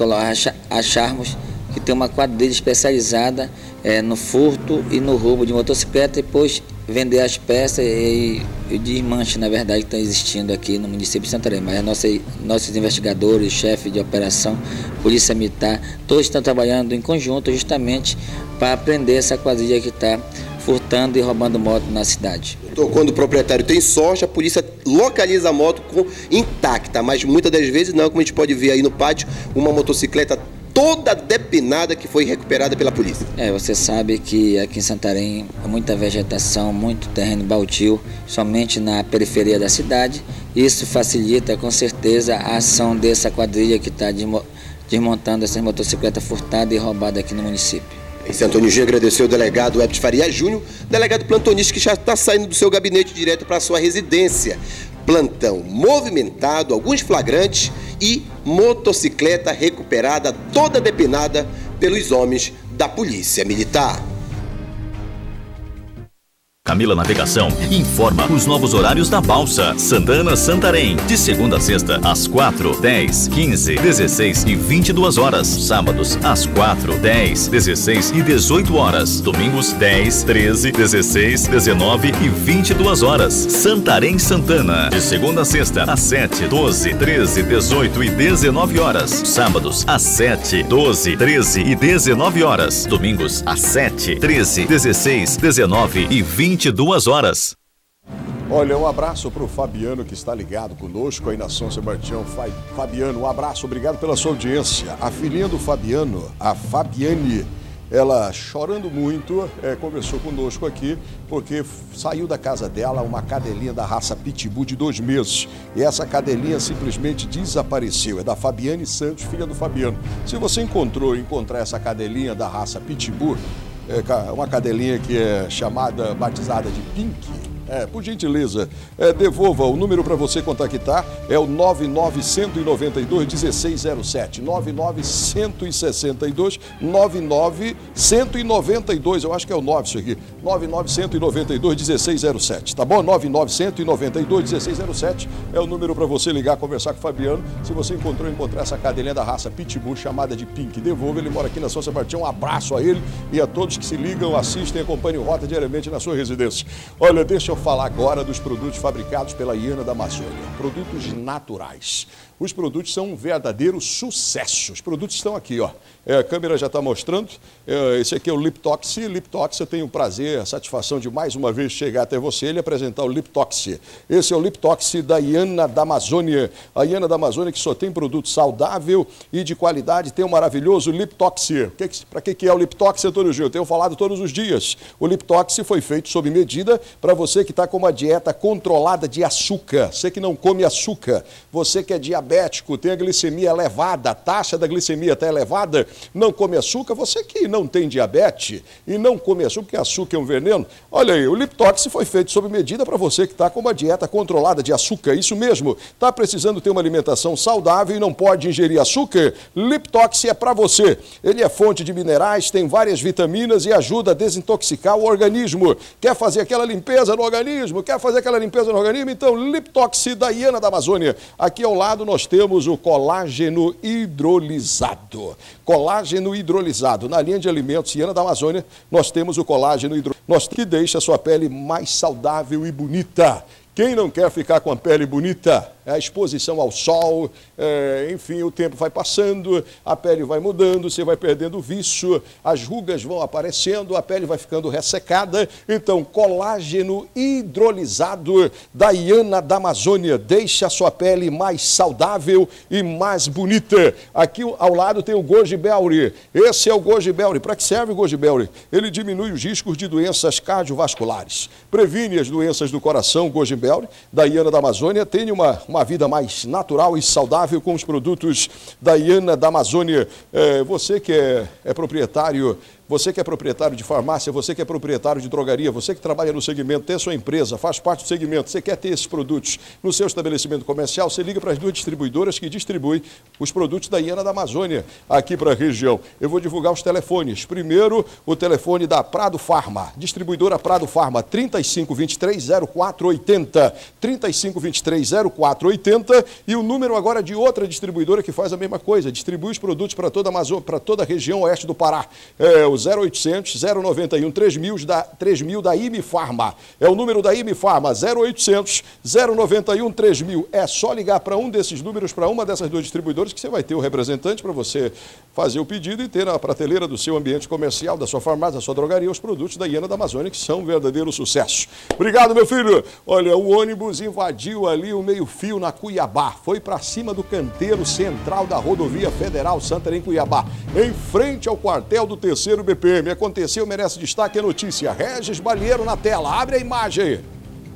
acharmos que tem uma quadrilha especializada é, no furto e no roubo de motocicleta e depois vender as peças e, e desmanche, na verdade, que está existindo aqui no município de Santarém. Mas nossa, nossos investigadores, chefe de operação, polícia militar, todos estão trabalhando em conjunto justamente para prender essa quadrilha que está furtando e roubando moto na cidade. Então, quando o proprietário tem sorte, a polícia localiza a moto com, intacta, mas muitas das vezes não, como a gente pode ver aí no pátio, uma motocicleta toda depinada que foi recuperada pela polícia. É, você sabe que aqui em Santarém há muita vegetação, muito terreno baldio, somente na periferia da cidade. Isso facilita com certeza a ação dessa quadrilha que está desmontando essas motocicletas furtadas e roubadas aqui no município. Esse Antônio G. agradeceu o delegado Hébito Faria Júnior, delegado plantonista que já está saindo do seu gabinete direto para a sua residência. Plantão movimentado, alguns flagrantes e motocicleta recuperada, toda depenada pelos homens da Polícia Militar. Camila Navegação informa os novos horários da balsa Santana Santarém, de segunda a sexta às quatro, dez, quinze, dezesseis e vinte e duas horas, sábados às quatro, dez, dezesseis e dezoito horas, domingos dez, treze, dezesseis, dezenove e vinte e duas horas. Santarém Santana, de segunda a sexta às sete, doze, treze, dezoito e dezenove horas, sábados às sete, doze, treze e dezenove horas, domingos às sete, treze, dezesseis, dezenove e vinte e duas horas. Olha, um abraço para o Fabiano que está ligado conosco aí na São Sebastião. Fabiano, um abraço, obrigado pela sua audiência. A filhinha do Fabiano, a Fabiane, ela chorando muito, é, conversou conosco aqui, porque saiu da casa dela uma cadelinha da raça Pitbull de dois meses. E essa cadelinha simplesmente desapareceu. É da Fabiane Santos, filha do Fabiano. Se você encontrou, encontrar essa cadelinha da raça Pitbull, é uma cadelinha que é chamada, batizada de Pink, É, por gentileza, é, devolva o número para você contactar, é o nove nove um nove dois um seis zero sete, nove nove um seis dois, nove nove um nove dois, eu acho que é o nove isso aqui, nove nove um nove dois um seis zero sete, tá bom? nove nove um nove dois um seis zero sete é o número para você ligar, conversar com o Fabiano, se você encontrou, encontrar essa cadelinha da raça Pitbull, chamada de Pink, devolva, ele mora aqui na São Sebastião, um abraço a ele e a todos que se ligam, assistem e acompanham o Rota diariamente na sua residência. Olha, deixa eu falar agora dos produtos fabricados pela Hiena da Amazônia, produtos naturais. Os produtos são um verdadeiro sucesso. Os produtos estão aqui, ó. É, a câmera já está mostrando. É, esse aqui é o Liptox. Liptox, eu tenho o prazer, a satisfação de mais uma vez chegar até você e apresentar o Liptox. Esse é o Liptox da Hiena da Amazônia. A Hiena da Amazônia que só tem produto saudável e de qualidade, tem o um maravilhoso Liptox. Para que, que é o Liptox, Antônio Gil? Eu tenho falado todos os dias. O Liptox foi feito sob medida para você que está com uma dieta controlada de açúcar. Você que não come açúcar, você que é diabético, tem a glicemia elevada, a taxa da glicemia está elevada, não come açúcar, você que não tem diabetes e não come açúcar, porque açúcar é um veneno, olha aí, o Liptox foi feito sob medida para você que está com uma dieta controlada de açúcar, isso mesmo, está precisando ter uma alimentação saudável e não pode ingerir açúcar, Liptox é para você, ele é fonte de minerais, tem várias vitaminas e ajuda a desintoxicar o organismo, quer fazer aquela limpeza no organismo, quer fazer aquela limpeza no organismo, então Liptox da Hiena da Amazônia, aqui ao lado nós temos o colágeno hidrolisado. Colágeno hidrolisado. Na linha de alimentos Hiena da Amazônia, nós temos o colágeno hidrolisado, que deixa a sua pele mais saudável e bonita. Quem não quer ficar com a pele bonita? A exposição ao sol, é, enfim, o tempo vai passando, a pele vai mudando, você vai perdendo o vício, as rugas vão aparecendo, a pele vai ficando ressecada. Então, colágeno hidrolisado da Hiena da Amazônia deixa a sua pele mais saudável e mais bonita. Aqui ao lado tem o Goji Berry. Esse é o Goji Berry. Para que serve o Goji Berry? Ele diminui os riscos de doenças cardiovasculares, previne as doenças do coração. O Goji Berry da Hiena da Amazônia tem uma... uma vida mais natural e saudável com os produtos da Hiena da Amazônia. É, você que é, é proprietário... Você que é proprietário de farmácia, você que é proprietário de drogaria, você que trabalha no segmento, tem sua empresa, faz parte do segmento, você quer ter esses produtos no seu estabelecimento comercial, você liga para as duas distribuidoras que distribuem os produtos da Hiena da Amazônia aqui para a região. Eu vou divulgar os telefones. Primeiro, o telefone da Prado Farma, distribuidora Prado Farma, trinta e cinco, vinte e três, zero quatro oitenta, trinta e cinco, vinte e três, zero quatro oitenta, e o número agora de outra distribuidora que faz a mesma coisa, distribui os produtos para toda a Amazônia, para toda a região oeste do Pará. É, zero oitocentos, zero noventa e um, três mil da, três mil da Imifarma. É o número da Imifarma, zero oitocentos, zero noventa e um, três mil. É só ligar para um desses números, para uma dessas duas distribuidoras, que você vai ter o representante para você fazer o pedido e ter na prateleira do seu ambiente comercial, da sua farmácia, da sua drogaria, os produtos da Hiena da Amazônia, que são um verdadeiro sucesso. Obrigado, meu filho. Olha, o ônibus invadiu ali o meio-fio na Cuiabá. Foi para cima do canteiro central da rodovia federal Santarém-Cuiabá, em frente ao quartel do terceiro B P M. Aconteceu, merece destaque a notícia. Regis Balheiro na tela, abre a imagem.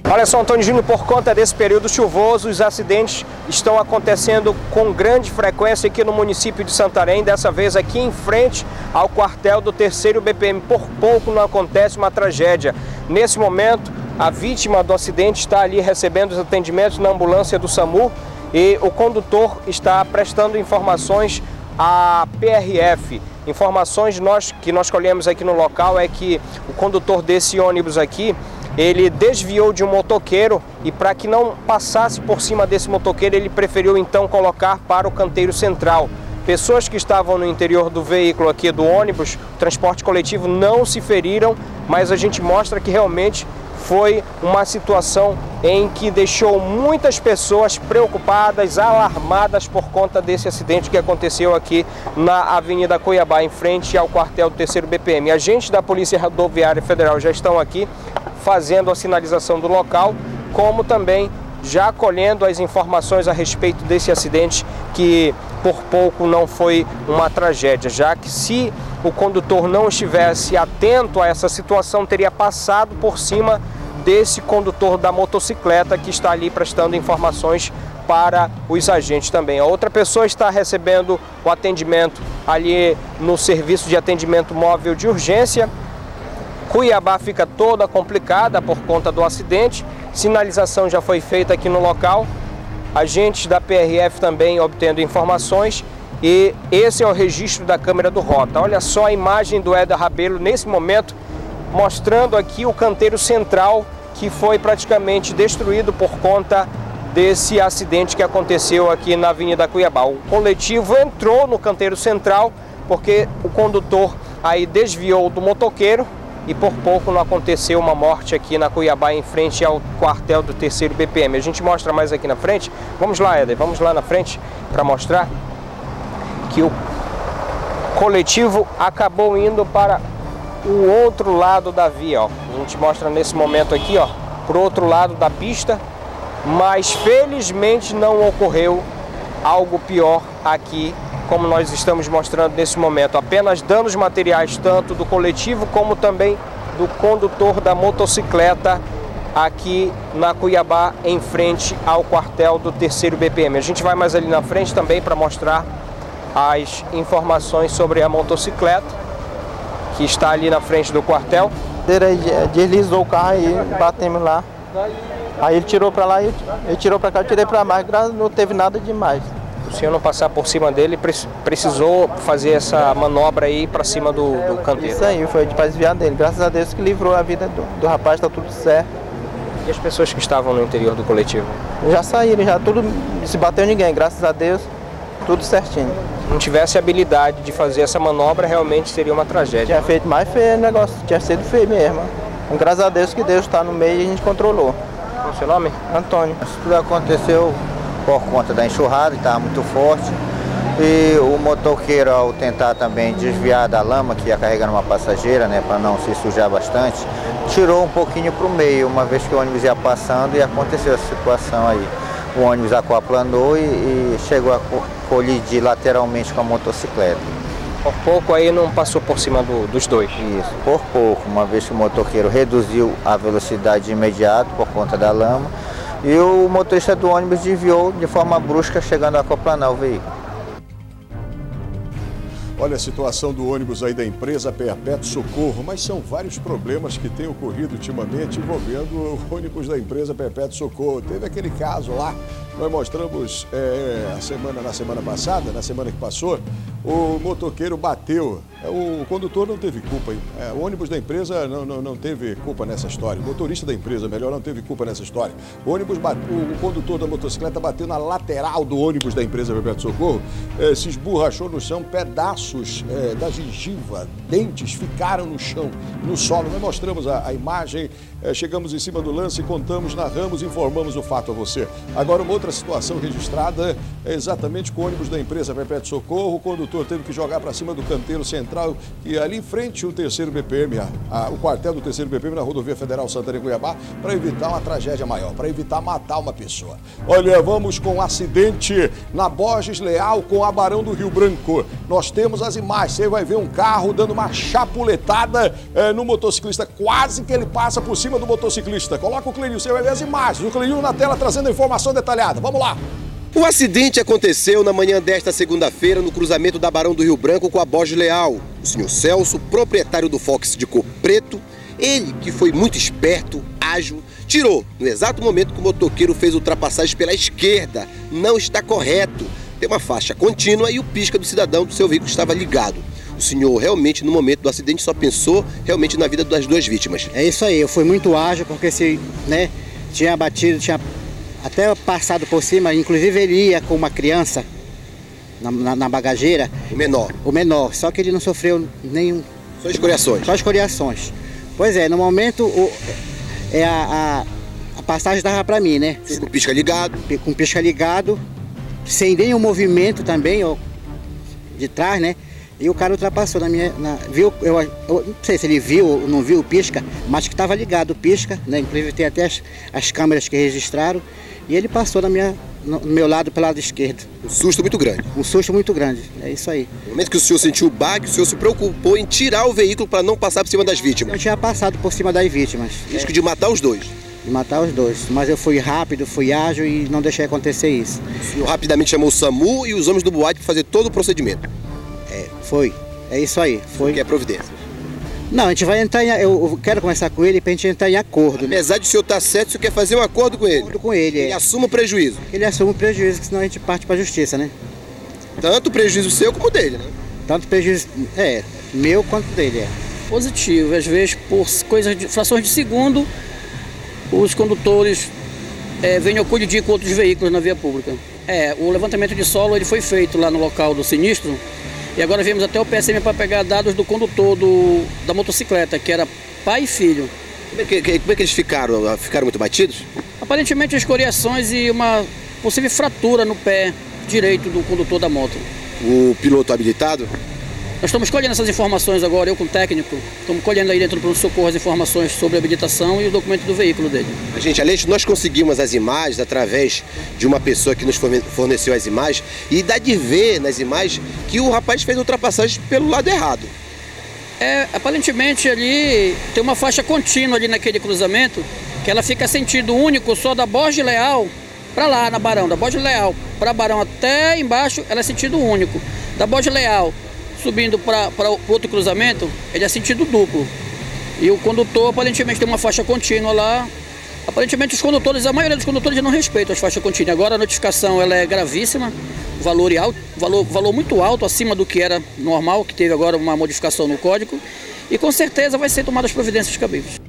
Olha só, Antônio Júnior, por conta desse período chuvoso, os acidentes estão acontecendo com grande frequência aqui no município de Santarém, dessa vez aqui em frente ao quartel do terceiro B P M. Por pouco não acontece uma tragédia. Nesse momento, a vítima do acidente está ali recebendo os atendimentos na ambulância do SAMU e o condutor está prestando informações à P R F. Informações nós, que nós colhemos aqui no local é que o condutor desse ônibus aqui, ele desviou de um motoqueiro e para que não passasse por cima desse motoqueiro, ele preferiu então colocar para o canteiro central. Pessoas que estavam no interior do veículo aqui do ônibus, transporte coletivo, não se feriram, mas a gente mostra que realmente foi uma situação em que deixou muitas pessoas preocupadas, alarmadas por conta desse acidente que aconteceu aqui na Avenida Cuiabá, em frente ao quartel do terceiro B P M. Agentes da Polícia Rodoviária Federal já estão aqui fazendo a sinalização do local, como também já colhendo as informações a respeito desse acidente que por pouco não foi uma tragédia, já que se o condutor não estivesse atento a essa situação, teria passado por cima desse condutor da motocicleta que está ali prestando informações para os agentes também. A outra pessoa está recebendo o atendimento ali no serviço de atendimento móvel de urgência Cuiabá fica toda complicada por conta do acidente. Sinalização já foi feita aqui no local. Agentes da P R F também obtendo informações. E esse é o registro da câmera do Rota. Olha só a imagem do Éder Rabelo nesse momento, mostrando aqui o canteiro central que foi praticamente destruído por conta desse acidente que aconteceu aqui na Avenida Cuiabá. O coletivo entrou no canteiro central porque o condutor aí desviou do motoqueiro e por pouco não aconteceu uma morte aqui na Cuiabá, em frente ao quartel do terceiro B P M. A gente mostra mais aqui na frente. Vamos lá, Éder, vamos lá na frente para mostrar que o coletivo acabou indo para o outro lado da via, ó. A gente mostra nesse momento aqui, ó, pro outro lado da pista, mas felizmente não ocorreu algo pior aqui, como nós estamos mostrando nesse momento. Apenas danos materiais, tanto do coletivo como também do condutor da motocicleta aqui na Cuiabá, em frente ao quartel do terceiro B P M. A gente vai mais ali na frente também para mostrar as informações sobre a motocicleta que está ali na frente do quartel. Deslizou o carro e batemos lá. Aí ele tirou para lá, e eu tirou para cá, eu tirei para mais, não teve nada demais. O senhor não passar por cima dele, precisou fazer essa manobra aí para cima do, do canteiro? Isso aí, foi para desviar dele. Graças a Deus que livrou a vida do, do rapaz, está tudo certo. E as pessoas que estavam no interior do coletivo? Já saíram, já tudo, se bateu ninguém, graças a Deus. Tudo certinho. Não tivesse habilidade de fazer essa manobra, realmente seria uma tragédia. Tinha feito mais feio o negócio, tinha sido feio mesmo. Então, graças a Deus que Deus está no meio e a gente controlou. Qual é o seu nome? Antônio. Isso tudo aconteceu por conta da enxurrada, que estava muito forte. E o motoqueiro, ao tentar também desviar da lama, que ia carregando uma passageira, né, para não se sujar bastante, tirou um pouquinho para o meio, uma vez que o ônibus ia passando e aconteceu essa situação aí. O ônibus aquaplanou e, e chegou a colidir lateralmente com a motocicleta. Por pouco aí não passou por cima do, dos dois? Isso, por pouco, uma vez que o motoqueiro reduziu a velocidade de imediato por conta da lama e o motorista do ônibus desviou de forma brusca, chegando a aquaplanar o veículo. Olha a situação do ônibus aí da empresa Perpétuo Socorro, mas são vários problemas que têm ocorrido ultimamente envolvendo ônibus da empresa Perpétuo Socorro. Teve aquele caso lá, nós mostramos é, a semana, na semana passada, na semana que passou, o motoqueiro bateu. O condutor não teve culpa, é, o ônibus da empresa não, não, não teve culpa nessa história, o motorista da empresa, melhor, não teve culpa nessa história. O, ônibus bate, o, o condutor da motocicleta bateu na lateral do ônibus da empresa Perpétuo Socorro, é, se esborrachou no chão, pedaço É, da gengiva, dentes ficaram no chão, no solo. Nós mostramos a, a imagem, é, chegamos em cima do lance, contamos, narramos, informamos o fato a você. Agora, uma outra situação registrada é exatamente com o ônibus da empresa Perpétuo Socorro. O condutor teve que jogar para cima do canteiro central e ali em frente o terceiro B P M, a, a, o quartel do terceiro B P M na rodovia federal Santarém Cuiabá, para evitar uma tragédia maior, para evitar matar uma pessoa. Olha, vamos com um acidente na Borges Leal com a Barão do Rio Branco. Nós temos as imagens, você vai ver um carro dando uma chapuletada é, no motociclista, quase que ele passa por cima do motociclista. Coloca o Clenil, você vai ver as imagens, o Clenil na tela trazendo a informação detalhada, vamos lá. O acidente aconteceu na manhã desta segunda-feira no cruzamento da Barão do Rio Branco com a Borges Leal. O senhor Celso, proprietário do Fox de cor preto, ele que foi muito esperto, ágil, tirou no exato momento que o motoqueiro fez ultrapassagem pela esquerda. Não está correto. Tem uma faixa contínua e o pisca do cidadão do seu veículo estava ligado. O senhor realmente, no momento do acidente, só pensou realmente na vida das duas vítimas. É isso aí, eu fui muito ágil porque se, né, tinha batido, tinha até passado por cima, inclusive ele ia com uma criança na, na, na bagageira. O menor. O menor, só que ele não sofreu nenhum... Só escoriações. Só escoriações. Pois é, no momento o, é a, a, a passagem estava para mim, né? Com o pisca ligado. Com o pisca ligado. Sem nenhum movimento também, ó, de trás, né? E o cara ultrapassou na minha... Na, viu, eu, eu não sei se ele viu ou não viu o pisca, mas que estava ligado o pisca, né? Inclusive tem até as, as câmeras que registraram. E ele passou na minha, no, no meu lado, pelo lado esquerdo. Um susto muito grande. Um susto muito grande, é isso aí. No momento que o senhor sentiu o baque, o senhor se preocupou em tirar o veículo para não passar por cima das vítimas. Eu tinha passado por cima das vítimas. Risco é. de matar os dois. De matar os dois, mas eu fui rápido, fui ágil e não deixei acontecer isso. O senhor rapidamente chamou o SAMU e os homens do boate para fazer todo o procedimento? É, foi, é isso aí, foi. Que é providência? Não, a gente vai entrar em... Eu quero conversar com ele para a gente entrar em acordo. Apesar de o senhor estar certo, o senhor quer fazer um acordo com ele? Acordo com ele, é. E assuma o prejuízo? Ele assume o prejuízo, que senão a gente parte para a justiça, né? Tanto o prejuízo seu como o dele, né? Tanto o prejuízo... É, meu quanto dele, é. Positivo, às vezes por coisas de frações de segundo, os condutores é, vêm ao colidir com outros veículos na via pública. É, o levantamento de solo ele foi feito lá no local do sinistro e agora viemos até o P S M para pegar dados do condutor do, da motocicleta, que era pai e filho. Como é que, como é que eles ficaram? Ficaram muito batidos? Aparentemente escoriações e uma possível fratura no pé direito do condutor da moto. O piloto habilitado? Nós estamos colhendo essas informações agora, eu com o técnico, estamos colhendo aí dentro do pronto-socorro as informações sobre a habilitação e o documento do veículo dele. A gente, além disso, nós conseguimos as imagens através de uma pessoa que nos forneceu as imagens e dá de ver nas imagens que o rapaz fez ultrapassagem pelo lado errado. É, aparentemente ali tem uma faixa contínua ali naquele cruzamento que ela fica sentido único só da Borges Leal para lá na Barão, da Borges Leal para Barão até embaixo ela é sentido único, da Borges Leal subindo para outro cruzamento, ele é sentido duplo. E o condutor aparentemente tem uma faixa contínua lá. Aparentemente os condutores, a maioria dos condutores não respeitam as faixas contínuas. Agora a notificação ela é gravíssima, valor, alto, valor, valor muito alto, acima do que era normal, que teve agora uma modificação no código. E com certeza vai ser tomadas as providências cabíveis.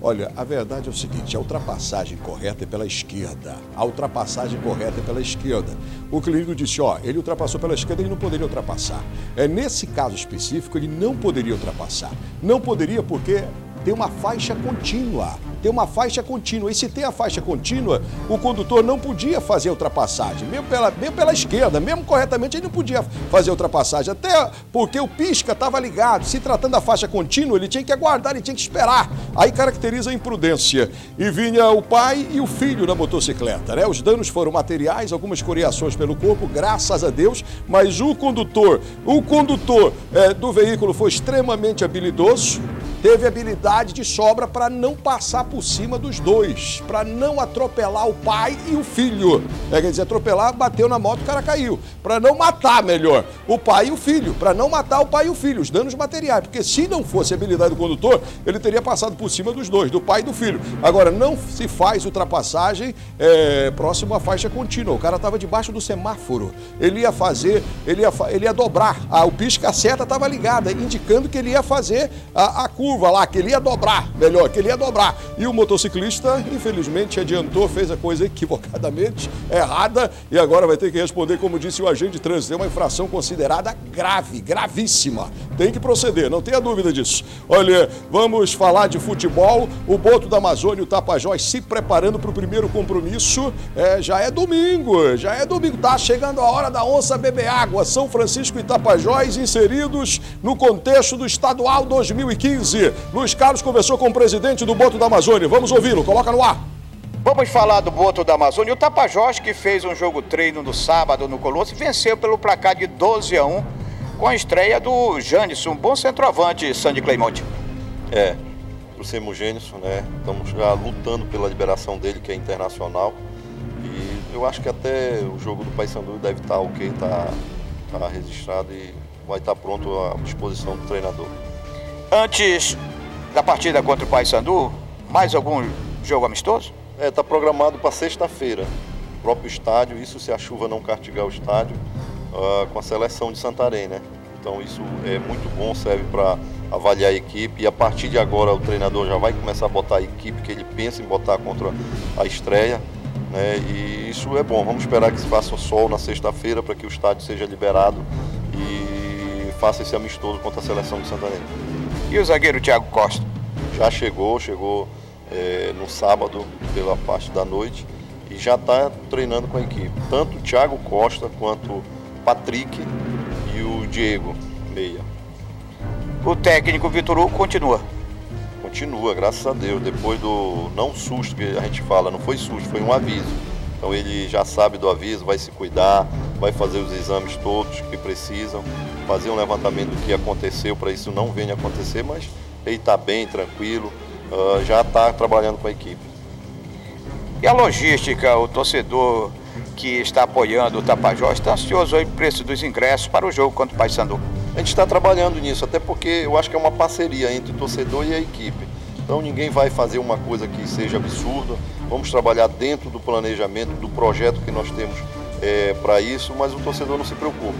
Olha, a verdade é o seguinte, a ultrapassagem correta é pela esquerda. A ultrapassagem correta é pela esquerda. O clínico disse, ó, ele ultrapassou pela esquerda, ele não poderia ultrapassar. É, nesse caso específico, ele não poderia ultrapassar. Não poderia porque tem uma faixa contínua. Tem uma faixa contínua. E se tem a faixa contínua, o condutor não podia fazer a ultrapassagem. Mesmo pela, mesmo pela esquerda, mesmo corretamente, ele não podia fazer a ultrapassagem. Até porque o pisca estava ligado. Se tratando da faixa contínua, ele tinha que aguardar, ele tinha que esperar. Aí caracteriza a imprudência. E vinha o pai e o filho na motocicleta, né? Os danos foram materiais, algumas escoriações pelo corpo, graças a Deus. Mas o condutor, o condutor é, do veículo foi extremamente habilidoso. Teve habilidade de sobra para não passar por cima dos dois, para não atropelar o pai e o filho. É, quer dizer, atropelar, bateu na moto, o cara caiu. Para não matar, melhor, o pai e o filho, para não matar o pai e o filho, os danos materiais. Porque se não fosse a habilidade do condutor, ele teria passado por cima dos dois, do pai e do filho. Agora, não se faz ultrapassagem é, próximo à faixa contínua. O cara estava debaixo do semáforo. Ele ia fazer, ele ia, ele ia dobrar. Ah, o pisca, a seta estava ligada, indicando que ele ia fazer a, a curva lá, que ele ia dobrar, melhor, que ele ia dobrar. E o motociclista, infelizmente, adiantou, fez a coisa equivocadamente, errada, e agora vai ter que responder, como disse o agente de trânsito, é uma infração considerada grave, gravíssima. Tem que proceder, não tenha dúvida disso. Olha, vamos falar de futebol. O Boto da Amazônia e o Tapajós se preparando para o primeiro compromisso. É, já é domingo, já é domingo. Tá chegando a hora da onça beber água. São Francisco e Tapajós inseridos no contexto do Estadual dois mil e quinze. Luiz Carlos conversou com o presidente do Boto da Amazônia. Vamos ouvi-lo, coloca no ar. Vamos falar do Boto da Amazônia. O Tapajós, que fez um jogo treino no sábado no Colosso, venceu pelo placar de doze a um com a estreia do Janison, um bom centroavante, Sandy Cleimote. É, o Semo Janison, né? Estamos já lutando pela liberação dele, que é internacional. E eu acho que até o jogo do Paysandu deve estar ok, está tá registrado e vai estar pronto à disposição do treinador. Antes da partida contra o Paysandu, mais algum jogo amistoso? É, está programado para sexta-feira, o próprio estádio, isso se a chuva não castigar o estádio, uh, com a seleção de Santarém, né? Então isso é muito bom, serve para avaliar a equipe e a partir de agora o treinador já vai começar a botar a equipe que ele pensa em botar contra a estreia, né? E isso é bom, vamos esperar que se faça o sol na sexta-feira para que o estádio seja liberado e faça esse amistoso contra a seleção de Santarém. E o zagueiro Thiago Costa? Já chegou, chegou... É, no sábado, pela parte da noite, e já está treinando com a equipe. Tanto o Thiago Costa, quanto o Patrick e o Diego Meia. O técnico Vitor Hugo continua? Continua, graças a Deus. Depois do não susto que a gente fala, não foi susto, foi um aviso. Então ele já sabe do aviso, vai se cuidar, vai fazer os exames todos que precisam, fazer um levantamento do que aconteceu, para isso não venha acontecer, mas ele está bem, tranquilo. Uh, já está trabalhando com a equipe. E a logística, o torcedor que está apoiando o Tapajós está ansioso aí o preço dos ingressos para o jogo contra o Paysandu. a gente está trabalhando nisso, até porque eu acho que é uma parceria entre o torcedor e a equipe. Então ninguém vai fazer uma coisa que seja absurda, vamos trabalhar dentro do planejamento, do projeto que nós temos é, para isso, mas o torcedor não se preocupe.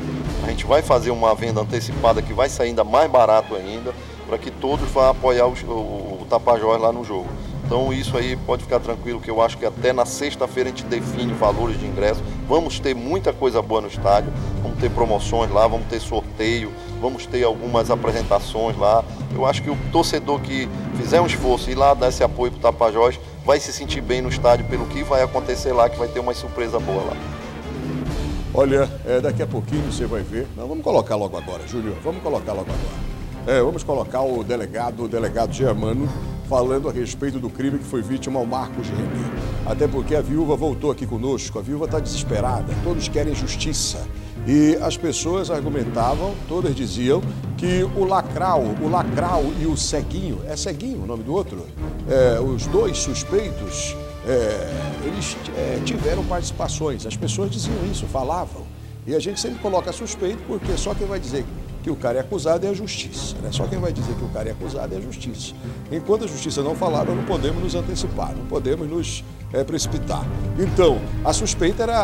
A gente vai fazer uma venda antecipada que vai sair ainda mais barato ainda, para que todos vá apoiar o, o, o Tapajós lá no jogo. Então isso aí pode ficar tranquilo, que eu acho que até na sexta-feira a gente define valores de ingresso. Vamos ter muita coisa boa no estádio, vamos ter promoções lá, vamos ter sorteio, vamos ter algumas apresentações lá. Eu acho que o torcedor que fizer um esforço e ir lá dar esse apoio para o Tapajós vai se sentir bem no estádio pelo que vai acontecer lá, que vai ter uma surpresa boa lá. Olha, é, daqui a pouquinho você vai ver. Não, vamos colocar logo agora, Júlio, vamos colocar logo agora. É, vamos colocar o delegado, o delegado Germano, falando a respeito do crime que foi vítima ao Marcos Renê. Até porque a viúva voltou aqui conosco, a viúva está desesperada, todos querem justiça. E as pessoas argumentavam, todas diziam, que o Lacrau, o Lacrau e o Ceguinho, é Ceguinho o nome do outro? É, os dois suspeitos, é, eles é, tiveram participações, as pessoas diziam isso, falavam. E a gente sempre coloca suspeito, porque só quem vai dizer que o cara é acusado é a justiça, né? Só quem vai dizer que o cara é acusado é a justiça. Enquanto a justiça não falar, nós não podemos nos antecipar, não podemos nos é, precipitar. Então, a suspeita era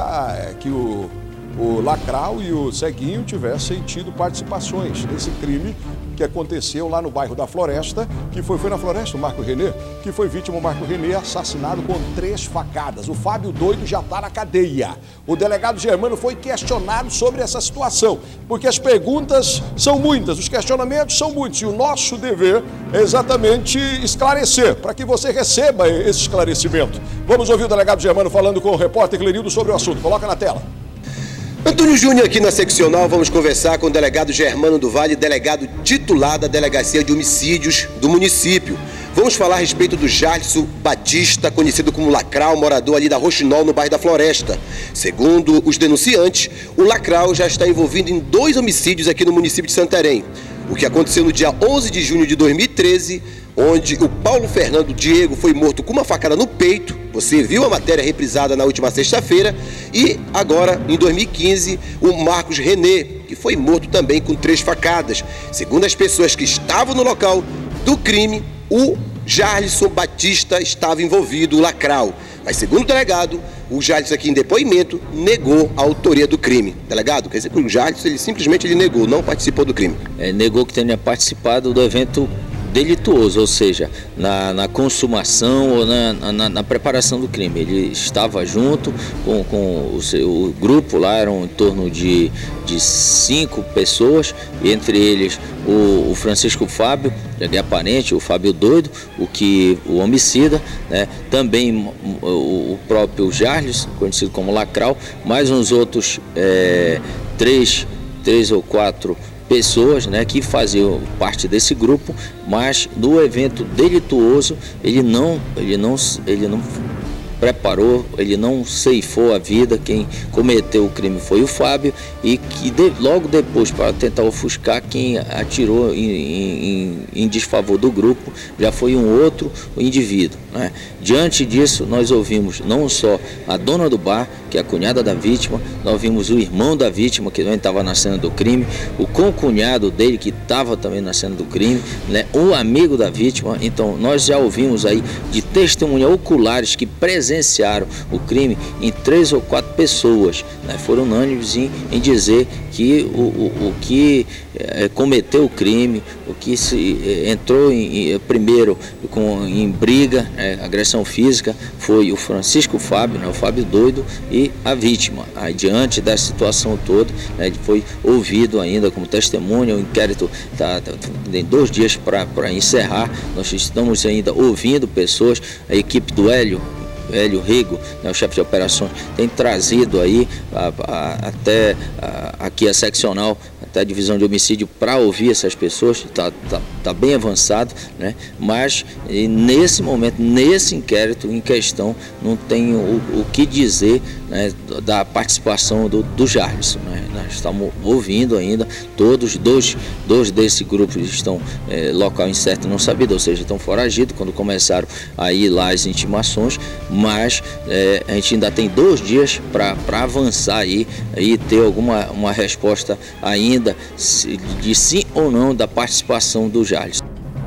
a, que o, o Lacrau e o Ceguinho tivessem tido participações nesse crime que aconteceu lá no bairro da Floresta, que foi, foi na Floresta, o Marco Renê, que foi vítima, o Marco Renê, assassinado com três facadas. O Fábio Doido já está na cadeia. O delegado Germano foi questionado sobre essa situação, porque as perguntas são muitas, os questionamentos são muitos, e o nosso dever é exatamente esclarecer, para que você receba esse esclarecimento. Vamos ouvir o delegado Germano falando com o repórter Clerildo sobre o assunto. Coloca na tela. Antônio Júnior, aqui na seccional, vamos conversar com o delegado Germano do Vale, delegado titular da Delegacia de Homicídios do município. Vamos falar a respeito do Jarlson Batista, conhecido como Lacrau, morador ali da Roxinol, no bairro da Floresta. Segundo os denunciantes, o Lacrau já está envolvido em dois homicídios aqui no município de Santarém. O que aconteceu no dia onze de junho de dois mil e treze, onde o Paulo Fernando Diego foi morto com uma facada no peito. Você viu a matéria reprisada na última sexta-feira. E agora, em dois mil e quinze, o Marcos Renê, que foi morto também com três facadas. Segundo as pessoas que estavam no local do crime, o Jarlson Batista estava envolvido, o Lacrau. Mas, segundo o delegado, o Jarlson aqui em depoimento negou a autoria do crime. Delegado, quer dizer que o Jarlson, ele simplesmente ele negou, não participou do crime. É, negou que tenha participado do evento delituoso, ou seja, na, na consumação ou na, na, na preparação do crime. Ele estava junto com, com o seu grupo lá, eram em torno de, de cinco pessoas, entre eles o, o Francisco Fábio, de aparente, o Fábio Doido, o, que, o homicida, né? Também o, o próprio Jarlson, conhecido como Lacrau, mais uns outros é, três, três ou quatro pessoas, né, que faziam parte desse grupo, mas no evento delituoso ele não, ele não, ele não preparou, ele não ceifou a vida. Quem cometeu o crime foi o Fábio, e que de, logo depois, para tentar ofuscar, quem atirou em, em, em desfavor do grupo já foi um outro indivíduo, né? Diante disso, nós ouvimos não só a dona do bar, que é a cunhada da vítima, nós vimos o irmão da vítima, que também estava na cena do crime, o concunhado dele, que estava também na cena do crime, né? O amigo da vítima. Então nós já ouvimos aí de testemunha oculares que presenciaram presenciaram o crime em três ou quatro pessoas, né? Foram unânimes em, em dizer que o, o, o que é, cometeu o crime, o que se é, entrou em, em, primeiro com, em briga, é, agressão física, foi o Francisco Fábio, né, o Fábio Doido, e a vítima. Aí, diante da situação toda, né, foi ouvido ainda como testemunha. O inquérito tá, tá, tem dois dias para encerrar, nós estamos ainda ouvindo pessoas, a equipe do Hélio Hélio Rigo, né, o chefe de operações, tem trazido aí a, a, até a, aqui a seccional, até a divisão de homicídio, para ouvir essas pessoas. Está tá, tá bem avançado, né? Mas nesse momento, nesse inquérito em questão, não tem o, o que dizer, né, da participação do, do Jarlson, né? Nós estamos ouvindo ainda, todos, dois, dois desse grupo estão é, local incerto e não sabido, ou seja, estão foragidos quando começaram aí lá as intimações, mas é, a gente ainda tem dois dias para avançar aí e ter alguma uma resposta ainda se, de sim ou não da participação do Jarlson.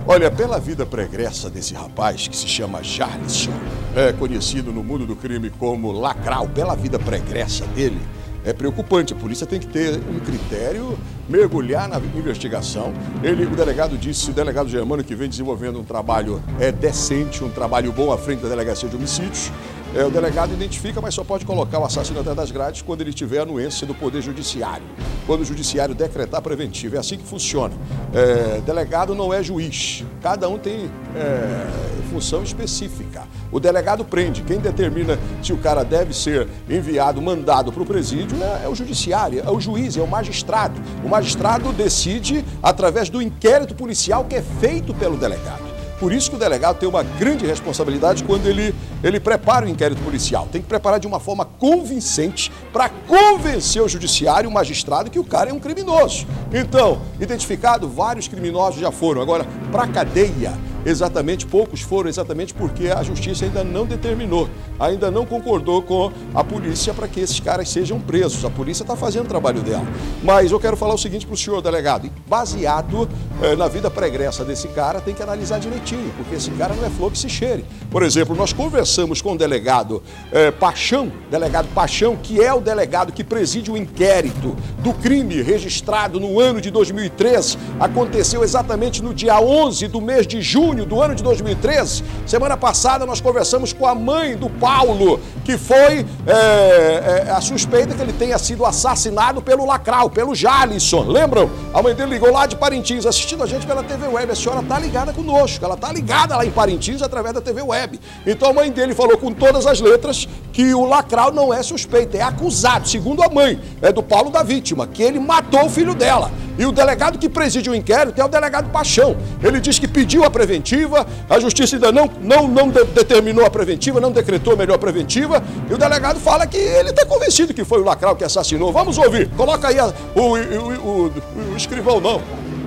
Olha, pela vida pregressa desse rapaz que se chama Jarlson, é conhecido no mundo do crime como Lacrau, pela vida pregressa dele, é preocupante. A polícia tem que ter um critério, mergulhar na investigação. Ele, o delegado disse, o delegado Germano, que vem desenvolvendo um trabalho é, decente, um trabalho bom à frente da delegacia de homicídios. É, o delegado identifica, mas só pode colocar o assassino atrás das grades quando ele tiver anuência do Poder Judiciário, quando o Judiciário decretar preventivo. É assim que funciona. É, delegado não é juiz, cada um tem é, função específica. O delegado prende, quem determina se o cara deve ser enviado, mandado para o presídio é, é o Judiciário, é o juiz, é o magistrado. O magistrado decide através do inquérito policial que é feito pelo delegado. Por isso que o delegado tem uma grande responsabilidade quando ele, ele prepara o inquérito policial. Tem que preparar de uma forma convincente para convencer o judiciário, o magistrado, que o cara é um criminoso. Então, identificado, vários criminosos já foram. Agora, para a cadeia, exatamente, poucos foram exatamente porque a justiça ainda não determinou, ainda não concordou com a polícia para que esses caras sejam presos. A polícia está fazendo o trabalho dela. Mas eu quero falar o seguinte para o senhor, delegado. Baseado eh, na vida pregressa desse cara, tem que analisar direitinho, porque esse cara não é flor que se cheire. Por exemplo, nós conversamos com o delegado eh, Paixão, delegado Paixão, que é o delegado que preside o inquérito do crime registrado no ano de dois mil e treze. Aconteceu exatamente no dia onze do mês de junho do ano de dois mil e treze. Semana passada nós conversamos com a mãe do Paulo, que foi eh, eh, a suspeita que ele tenha sido assassinado pelo Lacrau, pelo Jarlson. Lembram? A mãe dele ligou lá de Parintins, assistindo a gente pela T V Web. A senhora está ligada conosco, ela tá ligada lá em Parintins através da T V Web. Então a mãe dele falou com todas as letras que o Lacrau não é suspeito, é acusado, segundo a mãe, é do Paulo, da vítima, que ele matou o filho dela. E o delegado que preside o inquérito é o delegado Paixão. Ele diz que pediu a preventiva, a justiça ainda não, não, não de, determinou a preventiva, não decretou melhor a preventiva, e o delegado fala que ele está convencido que foi o Lacrau que assassinou. Vamos ouvir, coloca aí a, o, o, o, o, o escrivão, não.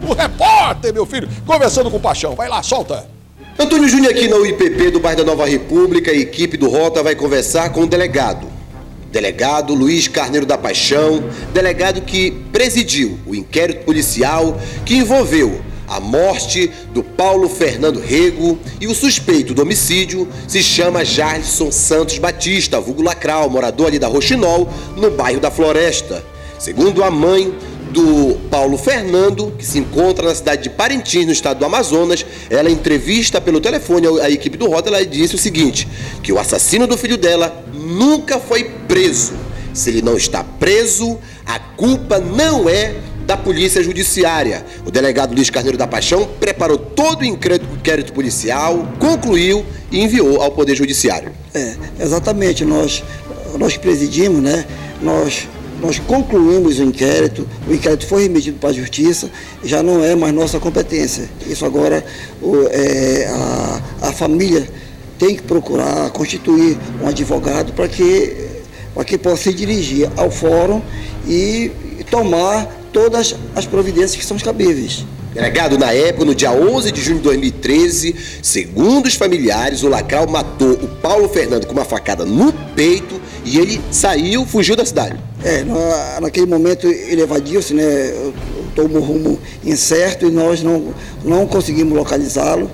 O repórter, meu filho, conversando com o Paixão. Vai lá, solta. Antônio Júnior aqui na U I P P do bairro da Nova República, a equipe do Rota vai conversar com o delegado. Delegado Luiz Carneiro da Paixão, delegado que presidiu o inquérito policial que envolveu a morte do Paulo Fernando Rego, e o suspeito do homicídio se chama Jarlson Santos Batista, vulgo Lacrau, morador ali da Roxinol, no bairro da Floresta. Segundo a mãe do Paulo Fernando, que se encontra na cidade de Parintins, no estado do Amazonas, ela entrevista pelo telefone a equipe do Rota, ela disse o seguinte, que o assassino do filho dela nunca foi preso. Se ele não está preso, a culpa não é da polícia judiciária. O delegado Luiz Carneiro da Paixão preparou todo o inquérito policial, concluiu e enviou ao Poder Judiciário. É, exatamente, nós, nós presidimos, né, nós... Nós concluímos o inquérito, o inquérito foi remetido para a Justiça, já não é mais nossa competência. Isso agora o, é, a, a família tem que procurar constituir um advogado para que, para que possa se dirigir ao fórum e tomar todas as providências que são cabíveis. Delegado, na época, no dia onze de junho de dois mil e treze, segundo os familiares, o Lacrau matou o Paulo Fernando com uma facada no peito e ele saiu, fugiu da cidade. É, na, naquele momento ele evadiu-se, né, tomou um rumo incerto e nós não, não conseguimos localizá-lo,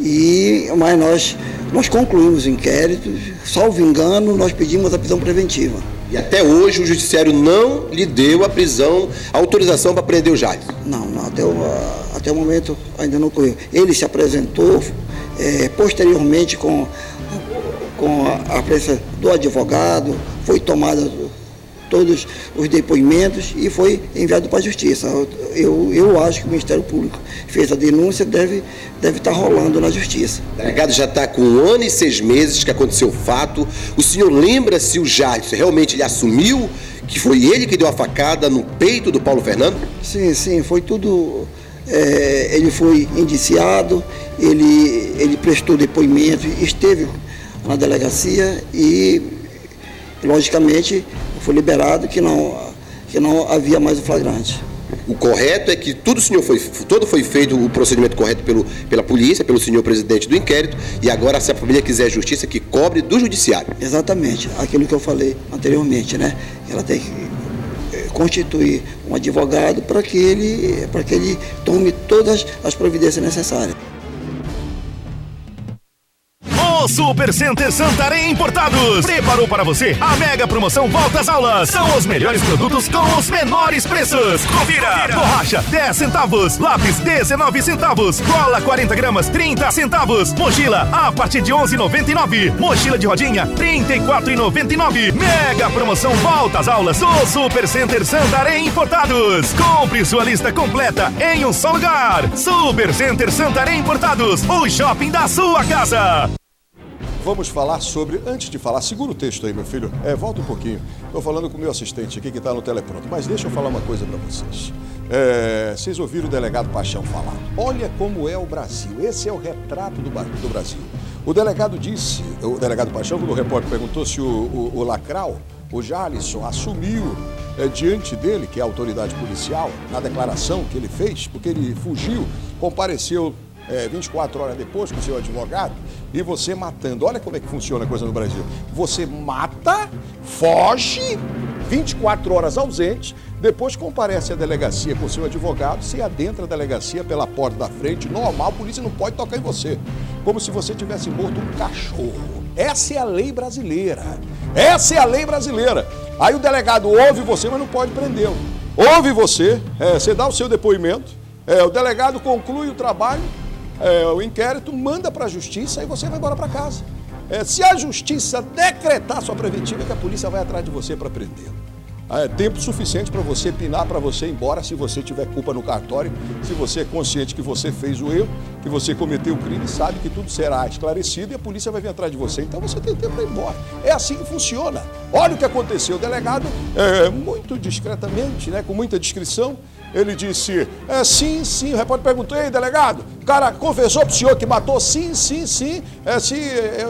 e, mas nós, nós concluímos o inquérito, salvo engano, nós pedimos a prisão preventiva. E até hoje o Judiciário não lhe deu a prisão, a autorização para prender o Jarlson? Não, não até, o, até o momento ainda não ocorreu. Ele se apresentou é, posteriormente com, com a, a presença do advogado, foi tomada todos os depoimentos e foi enviado para a Justiça. Eu, eu acho que o Ministério Público fez a denúncia, deve, deve estar rolando na Justiça. O delegado já está com um ano e seis meses que aconteceu o fato. O senhor lembra se o Jarlson realmente ele assumiu que foi ele que deu a facada no peito do Paulo Fernando? Sim, sim, foi tudo... É, ele foi indiciado, ele, ele prestou depoimento, esteve na delegacia e... logicamente foi liberado que não, que não havia mais o flagrante. O correto é que tudo o senhor foi, todo foi feito o procedimento correto pelo, pela polícia, pelo senhor presidente do inquérito, e agora se a família quiser justiça, que cobre do judiciário. Exatamente, aquilo que eu falei anteriormente, né? Ela tem que constituir um advogado para que ele, para que ele tome todas as providências necessárias. O Supercenter Santarém Importados preparou para você a mega promoção Volta às Aulas. São os melhores produtos com os menores preços. Confira! Borracha, dez centavos. Lápis, dezenove centavos. Cola, quarenta gramas, trinta centavos. Mochila, a partir de onze reais e noventa e nove centavos. Mochila de rodinha, trinta e quatro reais e noventa e nove centavos. Mega promoção Volta às Aulas do Supercenter Santarém Importados. Compre sua lista completa em um só lugar. Supercenter Santarém Importados, o shopping da sua casa. Vamos falar sobre, antes de falar, segura o texto aí, meu filho. É, volta um pouquinho. Estou falando com o meu assistente aqui que está no telepronto. Mas deixa eu falar uma coisa para vocês. É, vocês ouviram o delegado Paixão falar. Olha como é o Brasil. Esse é o retrato do, do Brasil. O delegado disse, o delegado Paixão, quando o repórter perguntou se o, o, o Lacral, o Jarlson, assumiu é, diante dele, que é a autoridade policial, na declaração que ele fez, porque ele fugiu, compareceu é, vinte e quatro horas depois com o seu advogado, e você matando. Olha como é que funciona a coisa no Brasil. Você mata, foge, vinte e quatro horas ausente, depois comparece à delegacia com seu advogado, se adentra a delegacia pela porta da frente, normal, a polícia não pode tocar em você. Como se você tivesse morto um cachorro. Essa é a lei brasileira. Essa é a lei brasileira. Aí o delegado ouve você, mas não pode prendê-lo. Ouve você, é, você dá o seu depoimento, é, o delegado conclui o trabalho, É, o inquérito, manda para a justiça e você vai embora para casa. É, se a justiça decretar sua preventiva, é que a polícia vai atrás de você para prendê-lo. É tempo suficiente para você pinar, para você ir embora, se você tiver culpa no cartório, se você é consciente que você fez o erro, que você cometeu o crime, sabe que tudo será esclarecido e a polícia vai vir atrás de você. Então você tem tempo para ir embora. É assim que funciona. Olha o que aconteceu. O delegado, é, muito discretamente, né, com muita discrição, ele disse, é, sim, sim. O repórter perguntou, ei, delegado, o cara confessou para o senhor que matou? Sim, sim, sim. É, se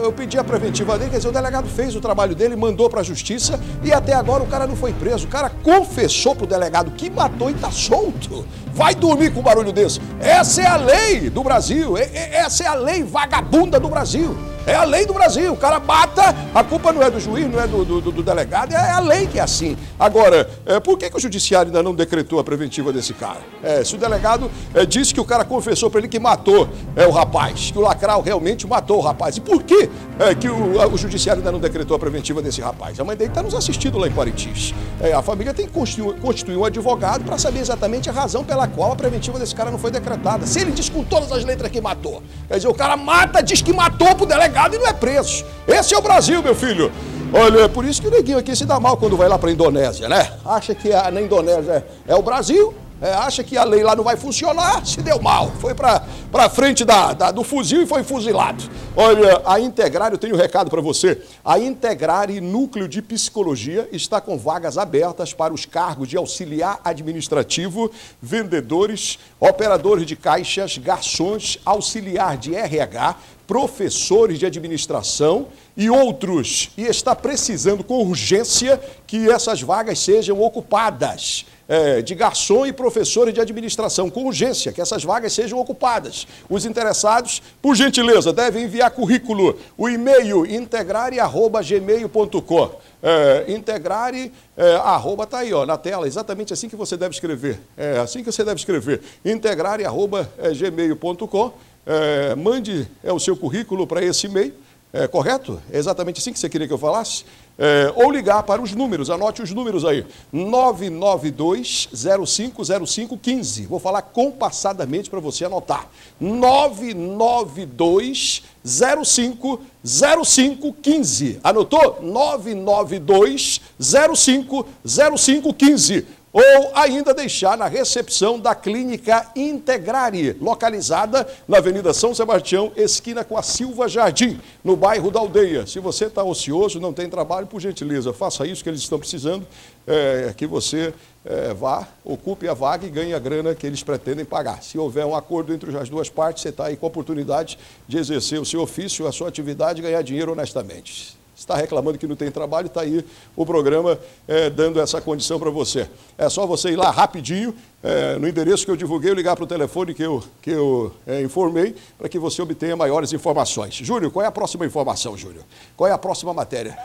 eu pedi a preventiva dele, quer dizer, o delegado fez o trabalho dele, mandou para a justiça e até agora o cara não foi preso. O cara confessou para o delegado que matou e está solto. Vai dormir com um barulho desse. Essa é a lei do Brasil. E, e, essa é a lei vagabunda do Brasil. É a lei do Brasil. O cara mata, a culpa não é do juiz, não é do, do, do delegado, é a lei que é assim. Agora, é, por que, que o judiciário ainda não decretou a preventiva desse cara? É, se o delegado é, disse que o cara confessou para ele que matou é, o rapaz, que o Lacral realmente matou o rapaz. E por que, é, que o, a, o judiciário ainda não decretou a preventiva desse rapaz? A mãe dele está nos assistindo lá em Parintins. É, a família tem que constituir, constituir um advogado para saber exatamente a razão pela qual a preventiva desse cara não foi decretada. Se ele diz com todas as letras que matou, quer dizer, o cara mata, diz que matou pro delegado e não é preso. Esse é o Brasil, meu filho. Olha, é por isso que o neguinho aqui se dá mal quando vai lá para a Indonésia, né? Acha que a, na Indonésia é, é o Brasil, é, acha que a lei lá não vai funcionar, se deu mal. Foi para a frente da, da, do fuzil e foi fuzilado. Olha, a Integrar, eu tenho um recado para você. A Integrar e Núcleo de Psicologia está com vagas abertas para os cargos de auxiliar administrativo, vendedores, operadores de caixas, garçons, auxiliar de R H, professores de administração e outros. E está precisando com urgência que essas vagas sejam ocupadas. É, de garçom e professores de administração, com urgência, que essas vagas sejam ocupadas. Os interessados, por gentileza, devem enviar currículo. O e-mail integrare arroba gmail ponto com. É, integrare, é, arroba, tá aí, ó, na tela, exatamente assim que você deve escrever. É, assim que você deve escrever. Integrare, arroba, é, gmail ponto com. É, mande é, o seu currículo para esse e-mail, é, correto? É exatamente assim que você queria que eu falasse? É, ou ligar para os números, anote os números aí, nove nove dois, zero cinco zero cinco, um cinco. Vou falar compassadamente para você anotar, nove nove dois, zero cinco zero cinco, um cinco. Anotou? nove nove dois, zero cinco zero cinco, um cinco. Ou ainda deixar na recepção da Clínica Integrare, localizada na Avenida São Sebastião, esquina com a Silva Jardim, no bairro da Aldeia. Se você está ocioso, não tem trabalho, por gentileza, faça isso que eles estão precisando, é, que você é, vá, ocupe a vaga e ganhe a grana que eles pretendem pagar. Se houver um acordo entre as duas partes, você está aí com a oportunidade de exercer o seu ofício, a sua atividade e ganhar dinheiro honestamente. está reclamando que não tem trabalho, está aí o programa é, dando essa condição para você. É só você ir lá rapidinho, é, no endereço que eu divulguei, ligar para o telefone que eu, que eu é, informei, para que você obtenha maiores informações. Júnior, qual é a próxima informação, Júnior? Qual é a próxima matéria?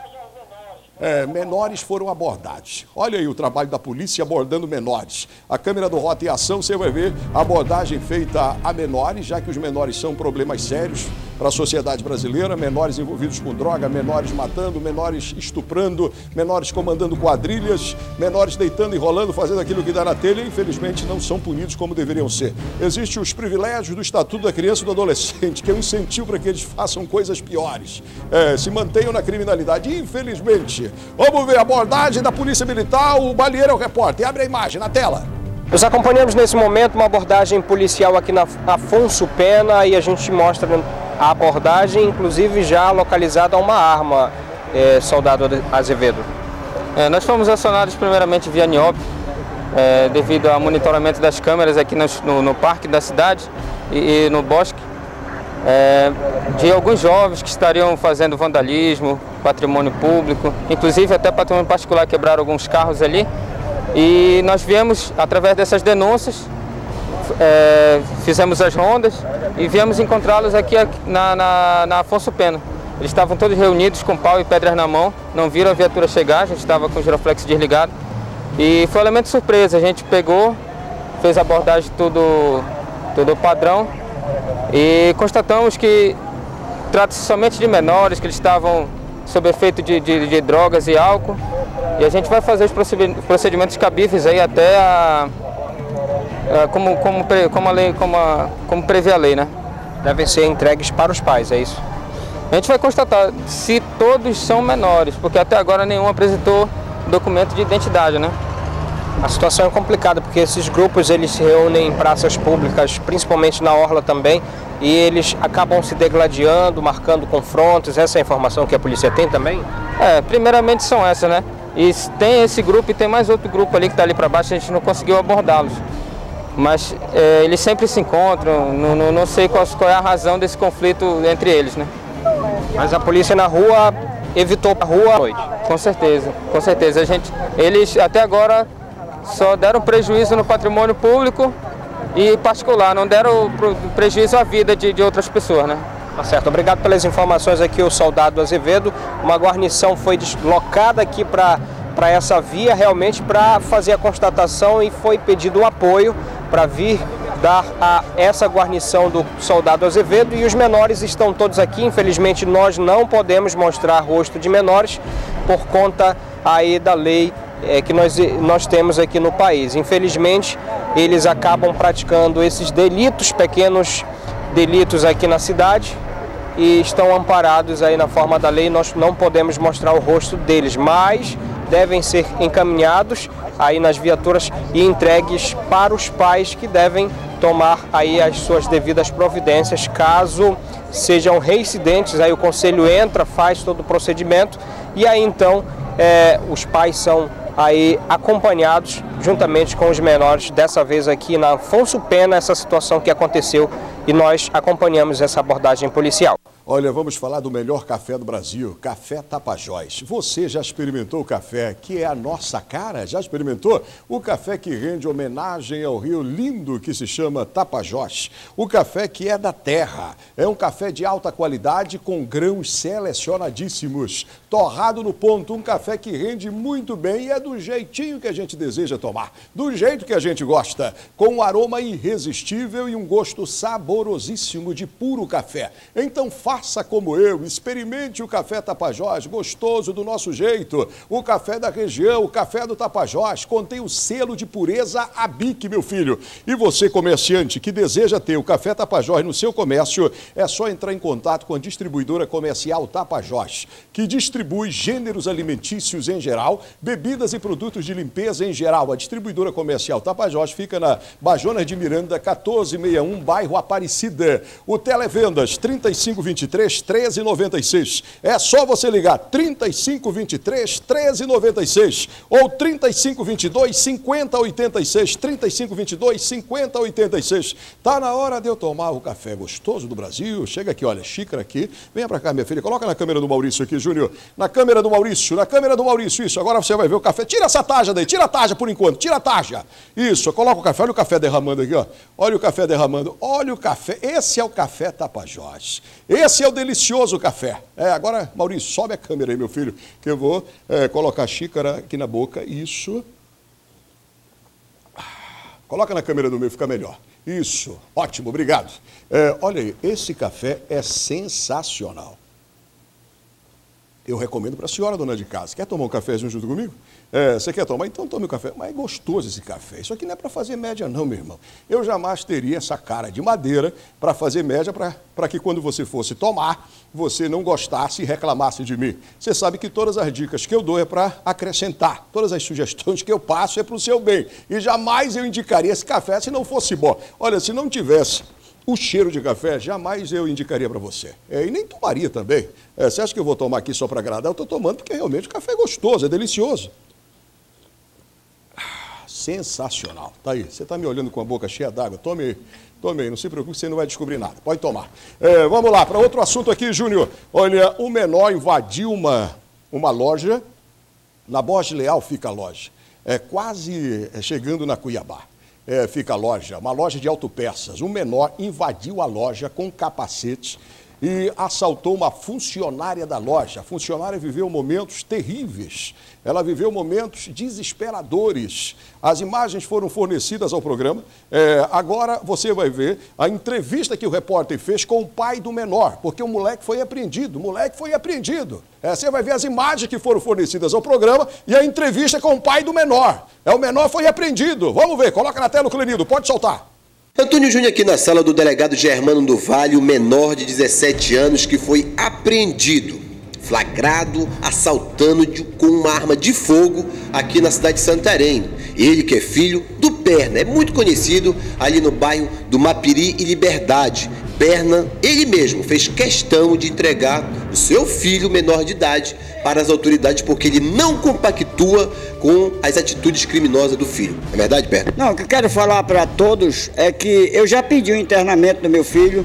É, menores foram abordados. Olha aí o trabalho da polícia abordando menores. A câmera do Rota em ação, você vai ver a abordagem feita a menores, já que os menores são problemas sérios para a sociedade brasileira, menores envolvidos com droga, menores matando, menores estuprando, menores comandando quadrilhas, menores deitando, enrolando, fazendo aquilo que dá na telha e, infelizmente, não são punidos como deveriam ser. Existem os privilégios do Estatuto da Criança e do Adolescente, que é um incentivo para que eles façam coisas piores, é, se mantenham na criminalidade. Infelizmente, vamos ver a abordagem da Polícia Militar, o Balieiro é o repórter. Abre a imagem na tela. Nós acompanhamos nesse momento uma abordagem policial aqui na Afonso Pena e a gente mostra a abordagem, inclusive já localizada uma arma, é, soldado Azevedo. É, nós fomos acionados primeiramente via Niop, é, devido ao monitoramento das câmeras aqui no, no, no parque da cidade e, e no bosque, é, de alguns jovens que estariam fazendo vandalismo, patrimônio público, inclusive até patrimônio particular, quebraram alguns carros ali. E nós viemos, através dessas denúncias, é, fizemos as rondas e viemos encontrá-los aqui na, na, na Afonso Pena. Eles estavam todos reunidos com pau e pedras na mão, não viram a viatura chegar, a gente estava com o giroflex desligado. E foi um elemento surpresa, a gente pegou, fez a abordagem tudo, tudo padrão. E constatamos que trata-se somente de menores, que eles estavam sob efeito de, de, de drogas e álcool. E a gente vai fazer os procedimentos cabíveis aí até a, a, como, como, como, a lei, como, a, como prevê a lei, né? Devem ser entregues para os pais, é isso? A gente vai constatar se todos são menores, porque até agora nenhum apresentou documento de identidade, né? A situação é complicada, porque esses grupos eles se reúnem em praças públicas, principalmente na orla também, e eles acabam se degladiando, marcando confrontos. Essa é a informação que a polícia tem também? É, primeiramente são essas, né? E tem esse grupo e tem mais outro grupo ali que está ali para baixo, a gente não conseguiu abordá-los. Mas é, eles sempre se encontram, não, não, não sei qual, qual é a razão desse conflito entre eles, né? Mas a polícia na rua evitou a rua à noite? Com certeza, com certeza. A gente, eles até agora só deram prejuízo no patrimônio público e particular, não deram prejuízo à vida de, de outras pessoas, né? Tá certo, obrigado pelas informações aqui, o soldado Azevedo. Uma guarnição foi deslocada aqui para para essa via, realmente para fazer a constatação, e foi pedido um apoio para vir dar a essa guarnição do soldado Azevedo, e os menores estão todos aqui. Infelizmente nós não podemos mostrar rosto de menores por conta aí da lei É, que nós, nós temos aqui no país. Infelizmente, eles acabam praticando esses delitos, pequenos delitos aqui na cidade, e estão amparados aí na forma da lei. Nós não podemos mostrar o rosto deles, mas devem ser encaminhados aí nas viaturas e entregues para os pais, que devem tomar aí as suas devidas providências, caso sejam reincidentes. Aí o conselho entra, faz todo o procedimento, e aí então é, os pais são aí acompanhados juntamente com os menores, dessa vez aqui na Afonso Pena, essa situação que aconteceu, e nós acompanhamos essa abordagem policial. Olha, vamos falar do melhor café do Brasil, Café Tapajós. Você já experimentou o café que é a nossa cara? Já experimentou? O café que rende homenagem ao rio lindo que se chama Tapajós. O café que é da terra. É um café de alta qualidade com grãos selecionadíssimos. Torrado no ponto, um café que rende muito bem e é do jeitinho que a gente deseja tomar. Do jeito que a gente gosta. Com um aroma irresistível e um gosto saborosíssimo de puro café. Então, faça. Faça como eu, experimente o Café Tapajós, gostoso do nosso jeito. O café da região, o café do Tapajós, contém o selo de pureza Abic, meu filho. E você, comerciante, que deseja ter o Café Tapajós no seu comércio, é só entrar em contato com a distribuidora comercial Tapajós, que distribui gêneros alimentícios em geral, bebidas e produtos de limpeza em geral. A distribuidora comercial Tapajós fica na Bajonas de Miranda, quatorze sessenta e um, bairro Aparecida. O Televendas, trinta e cinco vinte e cinco. trinta e cinco vinte e três, treze noventa e seis. É só você ligar trinta e cinco vinte e três, treze noventa e seis ou trinta e cinco vinte e dois, cinquenta oitenta e seis, trinta e cinco vinte e dois, cinquenta oitenta e seis. Tá na hora de eu tomar o café gostoso do Brasil. Chega aqui, olha, xícara aqui. Venha pra cá, minha filha. Coloca na câmera do Maurício aqui, Júnior. Na câmera do Maurício, na câmera do Maurício. Isso, agora você vai ver o café. Tira essa tarja daí, tira a tarja por enquanto, tira a tarja. Isso, coloca o café. Olha o café derramando aqui, ó. Olha o café derramando. Olha o café. Esse é o café Tapajós. Esse é o delicioso café. É, agora, Maurício, sobe a câmera aí, meu filho, que eu vou é, colocar a xícara aqui na boca. Isso. Coloca na câmera do meio, fica melhor. Isso. Ótimo, obrigado. É, olha aí, esse café é sensacional. Eu recomendo para a senhora, dona de casa. Quer tomar um cafezinho junto comigo? É, você quer tomar? Então tome o café. Mas é gostoso esse café. Isso aqui não é para fazer média não, meu irmão. Eu jamais teria essa cara de madeira para fazer média, para que quando você fosse tomar, você não gostasse e reclamasse de mim. Você sabe que todas as dicas que eu dou é para acrescentar. Todas as sugestões que eu passo é para o seu bem. E jamais eu indicaria esse café se não fosse bom. Olha, se não tivesse o cheiro de café, jamais eu indicaria para você. É, e nem tomaria também. É, você acha que eu vou tomar aqui só para agradar? Eu estou tomando porque realmente o café é gostoso, é delicioso. Ah, sensacional. Tá aí, você está me olhando com a boca cheia d'água. Tome aí. Tomei, não se preocupe, você não vai descobrir nada. Pode tomar. É, vamos lá, para outro assunto aqui, Júnior. Olha, o menor invadiu uma, uma loja. Na Borges Leal fica a loja. É quase chegando na Cuiabá. É, fica a loja, uma loja de autopeças. Um menor invadiu a loja com capacete e assaltou uma funcionária da loja. A funcionária viveu momentos terríveis. Ela viveu momentos desesperadores. As imagens foram fornecidas ao programa. É, agora você vai ver a entrevista que o repórter fez com o pai do menor, porque o moleque foi apreendido. O moleque foi apreendido. É, você vai ver as imagens que foram fornecidas ao programa e a entrevista com o pai do menor. É, o menor foi apreendido. Vamos ver, coloca na tela o Clenildo, pode soltar. Antônio Júnior aqui na sala do delegado Germano do Vale, o menor de dezessete anos que foi apreendido, flagrado, assaltando com uma arma de fogo aqui na cidade de Santarém. Ele que é filho do Perna, é muito conhecido ali no bairro do Mapiri e Liberdade. Perna, ele mesmo, fez questão de entregar o seu filho menor de idade para as autoridades porque ele não compactua com as atitudes criminosas do filho. É verdade, Perna? Não, o que eu quero falar para todos é que eu já pedi o internamento do meu filho,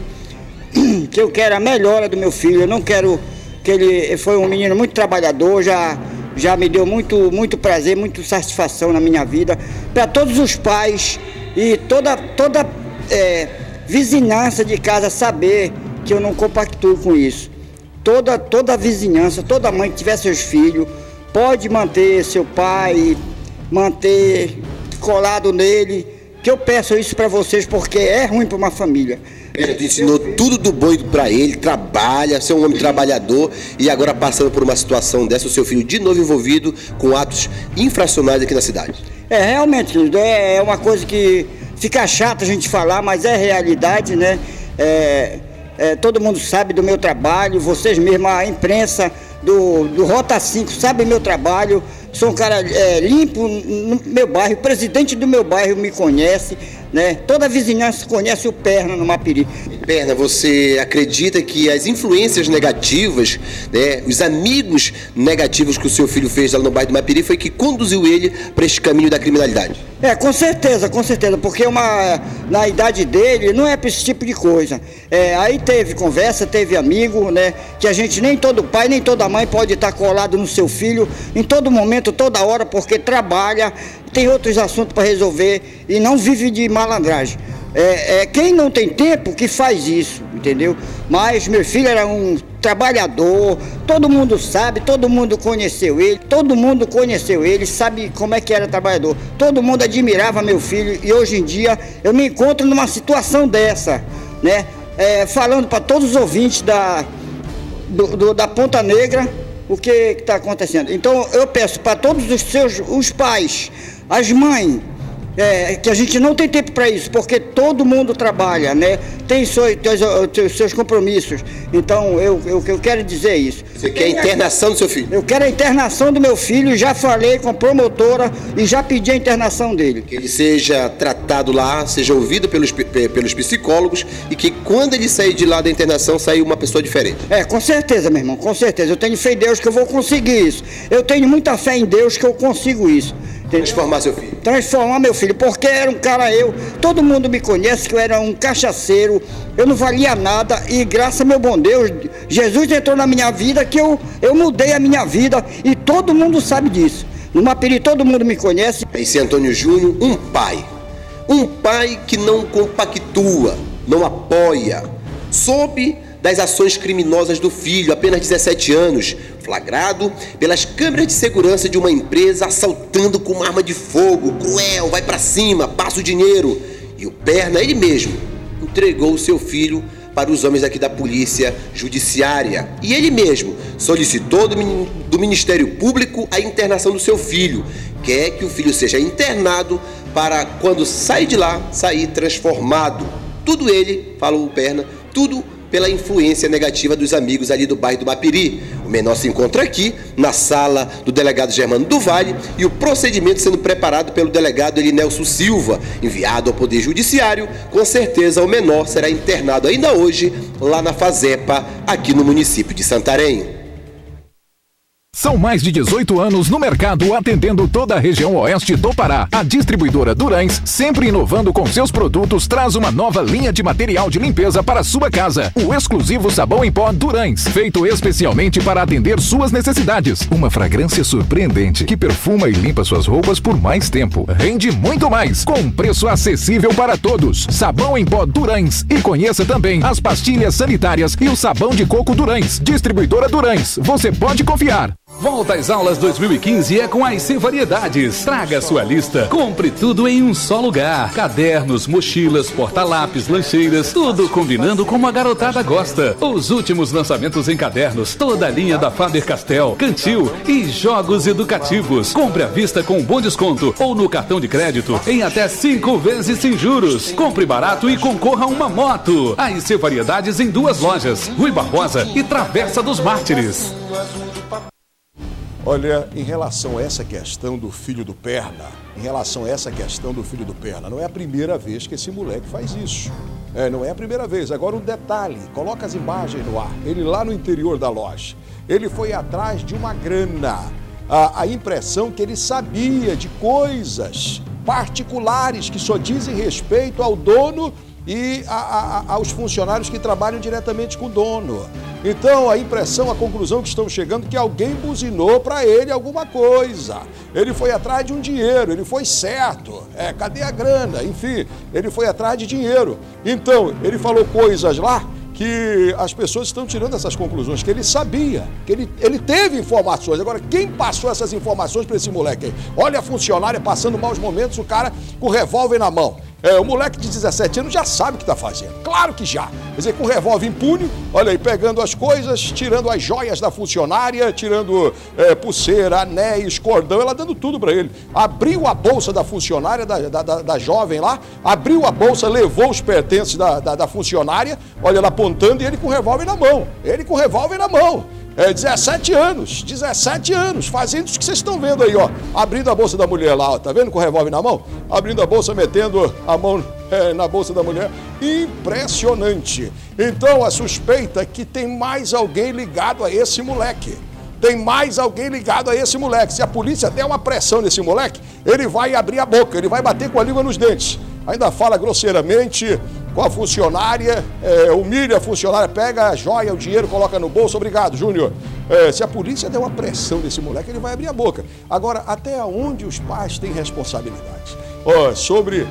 que eu quero a melhora do meu filho, eu não quero que ele... Foi um menino muito trabalhador, já... Já me deu muito, muito prazer, muita satisfação na minha vida. Para todos os pais e toda, toda é, vizinhança de casa saber que eu não compactuo com isso. Toda, toda vizinhança, toda mãe que tiver seus filhos, pode manter seu pai, manter colado nele. Que eu peço isso para vocês porque é ruim para uma família. Ele te ensinou tudo do bom para ele, trabalha, você é um homem trabalhador e agora passando por uma situação dessa, o seu filho de novo envolvido com atos infracionais aqui na cidade. É, realmente, é uma coisa que fica chato a gente falar, mas é realidade, né? É, é, todo mundo sabe do meu trabalho, vocês mesmos, a imprensa do, do Rota cinco sabe meu trabalho, sou um cara é, limpo no meu bairro, o presidente do meu bairro me conhece, né? Toda a vizinhança conhece o Perna no Mapiri. Perna, você acredita que as influências negativas, né, os amigos negativos que o seu filho fez lá no bairro do Mapiri foi que conduziu ele para esse caminho da criminalidade? É, com certeza, com certeza, porque uma, na idade dele não é para esse tipo de coisa. É, aí teve conversa, teve amigo, né, que a gente, nem todo pai, nem toda mãe pode estar colado no seu filho em todo momento, toda hora, porque trabalha, tem outros assuntos para resolver e não vive de malandragem. É, é, quem não tem tempo que faz isso, entendeu? Mas meu filho era um trabalhador, todo mundo sabe, todo mundo conheceu ele, todo mundo conheceu ele, sabe como é que era trabalhador. Todo mundo admirava meu filho e hoje em dia eu me encontro numa situação dessa, né? É, falando para todos os ouvintes da, do, do, da Ponta Negra o que está acontecendo. Então eu peço para todos os seus, os pais, as mães, É, que a gente não tem tempo para isso, porque todo mundo trabalha, né? Tem seus, seus, seus compromissos. Então, eu, eu, eu quero dizer isso. Você quer a internação do seu filho? Eu quero a internação do meu filho, já falei com a promotora e já pedi a internação dele. Que ele seja tratado lá, seja ouvido pelos, pelos psicólogos e que quando ele sair de lá da internação, saia uma pessoa diferente. É, com certeza, meu irmão, com certeza. Eu tenho fé em Deus que eu vou conseguir isso. Eu tenho muita fé em Deus que eu consigo isso. Transformar seu filho. Transformar meu filho, porque era um cara eu, todo mundo me conhece que eu era um cachaceiro, eu não valia nada e graças a meu bom Deus, Jesus entrou na minha vida que eu, eu mudei a minha vida e todo mundo sabe disso. No Mapiri todo mundo me conhece. Em Santo Antônio Júnior, um pai, um pai que não compactua, não apoia, soube das ações criminosas do filho, apenas dezessete anos, flagrado pelas câmeras de segurança de uma empresa assaltando com uma arma de fogo, cruel, vai pra cima, passa o dinheiro. E o Perna, ele mesmo, entregou o seu filho para os homens aqui da Polícia Judiciária. E ele mesmo solicitou do Ministério Público a internação do seu filho. Quer que o filho seja internado para, quando sair de lá, sair transformado. Tudo ele, falou o Perna, tudo pela influência negativa dos amigos ali do bairro do Mapiri. O menor se encontra aqui, na sala do delegado Germano do Vale, e o procedimento sendo preparado pelo delegado Elinelso Silva, enviado ao Poder Judiciário. Com certeza o menor será internado ainda hoje, lá na FASEPA, aqui no município de Santarém. São mais de dezoito anos no mercado, atendendo toda a região oeste do Pará. A distribuidora Durães, sempre inovando com seus produtos, traz uma nova linha de material de limpeza para sua casa. O exclusivo sabão em pó Durães, feito especialmente para atender suas necessidades. Uma fragrância surpreendente que perfuma e limpa suas roupas por mais tempo. Rende muito mais, com um preço acessível para todos. Sabão em pó Durães. E conheça também as pastilhas sanitárias e o sabão de coco Durães. Distribuidora Durães, você pode confiar. Volta às aulas dois mil e quinze é com a I C Variedades. Traga a sua lista. Compre tudo em um só lugar. Cadernos, mochilas, porta-lápis, lancheiras. Tudo combinando como a garotada gosta. Os últimos lançamentos em cadernos. Toda a linha da Faber-Castell, Cantil e jogos educativos. Compre à vista com um bom desconto ou no cartão de crédito em até cinco vezes sem juros. Compre barato e concorra a uma moto. A I C Variedades em duas lojas. Rui Barbosa e Travessa dos Mártires. Olha, em relação a essa questão do filho do Perna, em relação a essa questão do filho do Perna, não é a primeira vez que esse moleque faz isso. É, não é a primeira vez. Agora um detalhe, coloca as imagens no ar. Ele lá no interior da loja, ele foi atrás de uma grana. A, a impressão que ele sabia de coisas particulares que só dizem respeito ao dono e a, a, a, aos funcionários que trabalham diretamente com o dono. Então, a impressão, a conclusão que estamos chegando é que alguém buzinou para ele alguma coisa. Ele foi atrás de um dinheiro, ele foi certo. É, cadê a grana? Enfim, ele foi atrás de dinheiro. Então, ele falou coisas lá que as pessoas estão tirando essas conclusões, que ele sabia, que ele, ele teve informações. Agora, quem passou essas informações para esse moleque aí? Olha a funcionária passando maus momentos, o cara com o revólver na mão. É, o moleque de dezessete anos já sabe o que está fazendo, claro que já. Quer dizer, com o revólver em punho, olha aí, pegando as coisas, tirando as joias da funcionária, tirando é, pulseira, anéis, cordão, ela dando tudo para ele. Abriu a bolsa da funcionária, da, da, da, da jovem lá, abriu a bolsa, levou os pertences da, da, da funcionária, olha ela apontando e ele com o revólver na mão, ele com o revólver na mão. É, dezessete anos, dezessete anos, fazendo isso que vocês estão vendo aí, ó. Abrindo a bolsa da mulher lá, ó, tá vendo com o revólver na mão? Abrindo a bolsa, metendo a mão é, na bolsa da mulher. Impressionante. Então, a suspeita é que tem mais alguém ligado a esse moleque. Tem mais alguém ligado a esse moleque. Se a polícia der uma pressão nesse moleque, ele vai abrir a boca, ele vai bater com a língua nos dentes. Ainda fala grosseiramente com a funcionária, é, humilha a funcionária, pega a joia, o dinheiro, coloca no bolso. Obrigado, Júnior. É, se a polícia der uma pressão nesse moleque, ele vai abrir a boca. Agora, até onde os pais têm responsabilidade? Oh, sobre...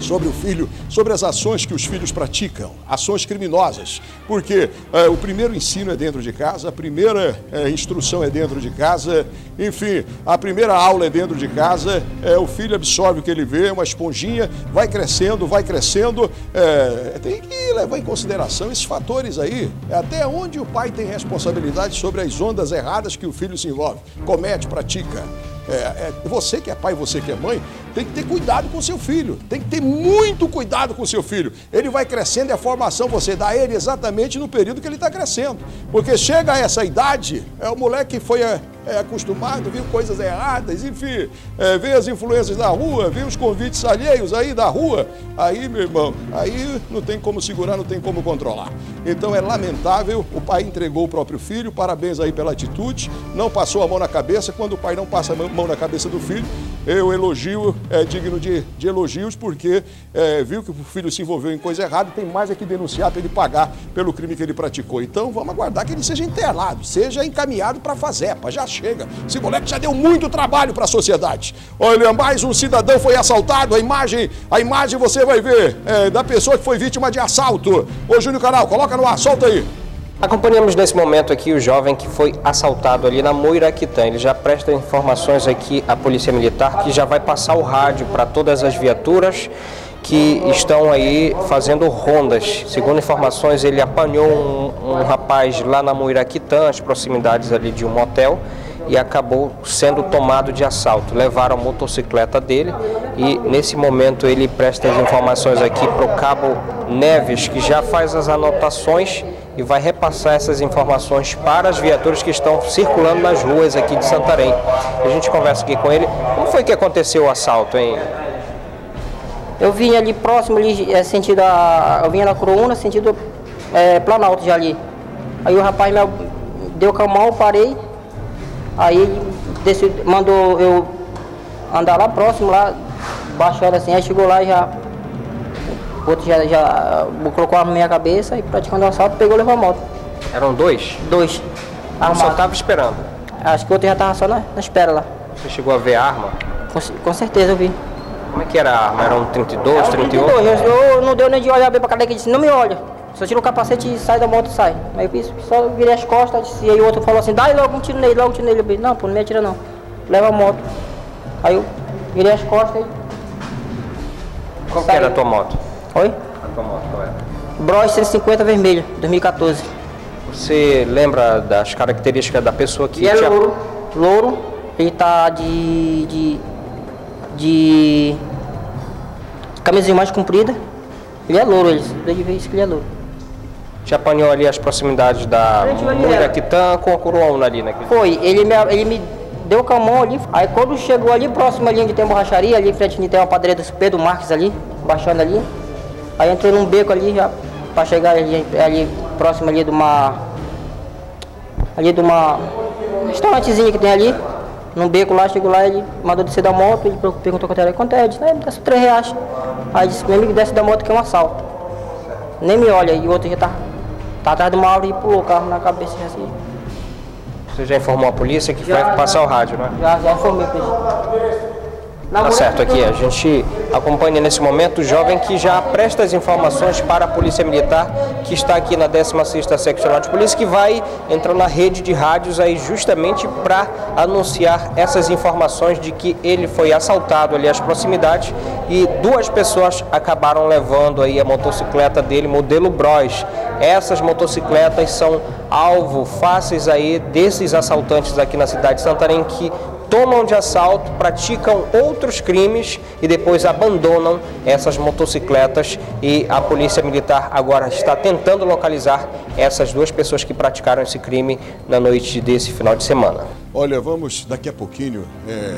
sobre o filho, sobre as ações que os filhos praticam, ações criminosas, porque é, o primeiro ensino é dentro de casa, a primeira é, instrução é dentro de casa, enfim, a primeira aula é dentro de casa, é, o filho absorve o que ele vê, uma esponjinha, vai crescendo, vai crescendo, é, tem que levar em consideração esses fatores aí, até onde o pai tem responsabilidade sobre as ondas erradas que o filho se envolve, comete, pratica. É, é, você que é pai, você que é mãe, Tem que ter cuidado com seu filho, tem que ter muito cuidado com seu filho. Ele vai crescendo e a formação você dá a ele exatamente no período que ele está crescendo. Porque chega a essa idade, é o moleque que foi é, é, acostumado, viu coisas erradas, enfim, é, vê as influências da rua, vê os convites alheios aí da rua. Aí, meu irmão, aí não tem como segurar, não tem como controlar. Então é lamentável, o pai entregou o próprio filho, parabéns aí pela atitude, não passou a mão na cabeça. Quando o pai não passa a mão na cabeça do filho, eu elogio, é digno de, de elogios, porque é, viu que o filho se envolveu em coisa errada, tem mais é que denunciar para ele pagar pelo crime que ele praticou. Então vamos aguardar que ele seja internado, seja encaminhado para a FASEPA, já chega. Esse moleque já deu muito trabalho para a sociedade. Olha, mais um cidadão foi assaltado, a imagem, a imagem você vai ver é, da pessoa que foi vítima de assalto. Ô Júnior Canal, coloca no ar, solta aí. Acompanhamos nesse momento aqui o jovem que foi assaltado ali na Moiraquitã. Ele já presta informações aqui à Polícia Militar, que já vai passar o rádio para todas as viaturas que estão aí fazendo rondas. Segundo informações, ele apanhou um, um rapaz lá na Moiraquitã, as proximidades ali de um motel, e acabou sendo tomado de assalto. Levaram a motocicleta dele e nesse momento ele presta as informações aqui para o cabo Neves, que já faz as anotações e vai repassar essas informações para as viaturas que estão circulando nas ruas aqui de Santarém. A gente conversa aqui com ele. Como foi que aconteceu o assalto, hein? Eu vim ali próximo, ali, sentido a, eu vinha na Croúna, sentido é, Planalto já ali. Aí o rapaz me deu com a mão, parei. Aí desse, mandou eu andar lá próximo, lá, baixaram assim, aí chegou lá e já... O outro já, já colocou a arma na minha cabeça e praticando o assalto, pegou e levou a moto. Eram dois? Dois. Armado. Só estava esperando? Acho que o outro já estava só na, na espera lá. Você chegou a ver a arma? Com, com certeza eu vi. Como é que era a arma? Eram trinta e dois, trinta e oito? Eu, eu não deu nem de olhar bem para a cara dele, disse, não me olha. Só tira o capacete e sai da moto e sai. Aí eu fiz, só virei as costas, disse, e aí o outro falou assim, dá logo um tiro nele, logo um tiro nele. Eu disse, não, pô, não me atira não. Leva a moto. Aí eu virei as costas e... Qual que era a tua moto? Oi? A tua moto, qual era? Bros cento e cinquenta vermelho, dois mil e quatorze. Você lembra das características da pessoa que... Ele é louro. Louro. Ele tá de... de... de... camisinha mais comprida. Ele é louro, ele. Desde vez que ele é louro. Te apanhou ali as proximidades da... Moiraquitã com a Coroaúna ali, né? Foi. Ele me... Ele me... deu com a mão ali, aí quando chegou ali próximo ali onde tem borracharia, ali frente onde tem uma padaria do Pedro Marques ali, baixando ali, aí entrei num beco ali já, pra chegar ali, ali próximo ali de uma, ali de uma restaurantezinha que tem ali, num beco lá, chegou lá, ele mandou descer da moto, ele perguntou quanto era, quanto é, eu disse, né, desce três reais, aí disse, meu amigo, desce da moto que é um assalto, nem me olha, e o outro já tá, tá atrás de uma árvore e pulou o carro na cabeça já assim. Você já informou a polícia que já, vai passar já, o rádio, né? Já, já informei. Tá certo, aqui a gente acompanha nesse momento o jovem que já presta as informações para a Polícia Militar, que está aqui na décima sexta Seccional de Polícia, que vai entrar na rede de rádios aí justamente para anunciar essas informações de que ele foi assaltado ali às proximidades e duas pessoas acabaram levando aí a motocicleta dele, modelo Bros. Essas motocicletas são alvo fáceis aí desses assaltantes aqui na cidade de Santarém, que tomam de assalto, praticam outros crimes e depois abandonam essas motocicletas, e a Polícia Militar agora está tentando localizar essas duas pessoas que praticaram esse crime na noite desse final de semana. Olha, vamos daqui a pouquinho, é,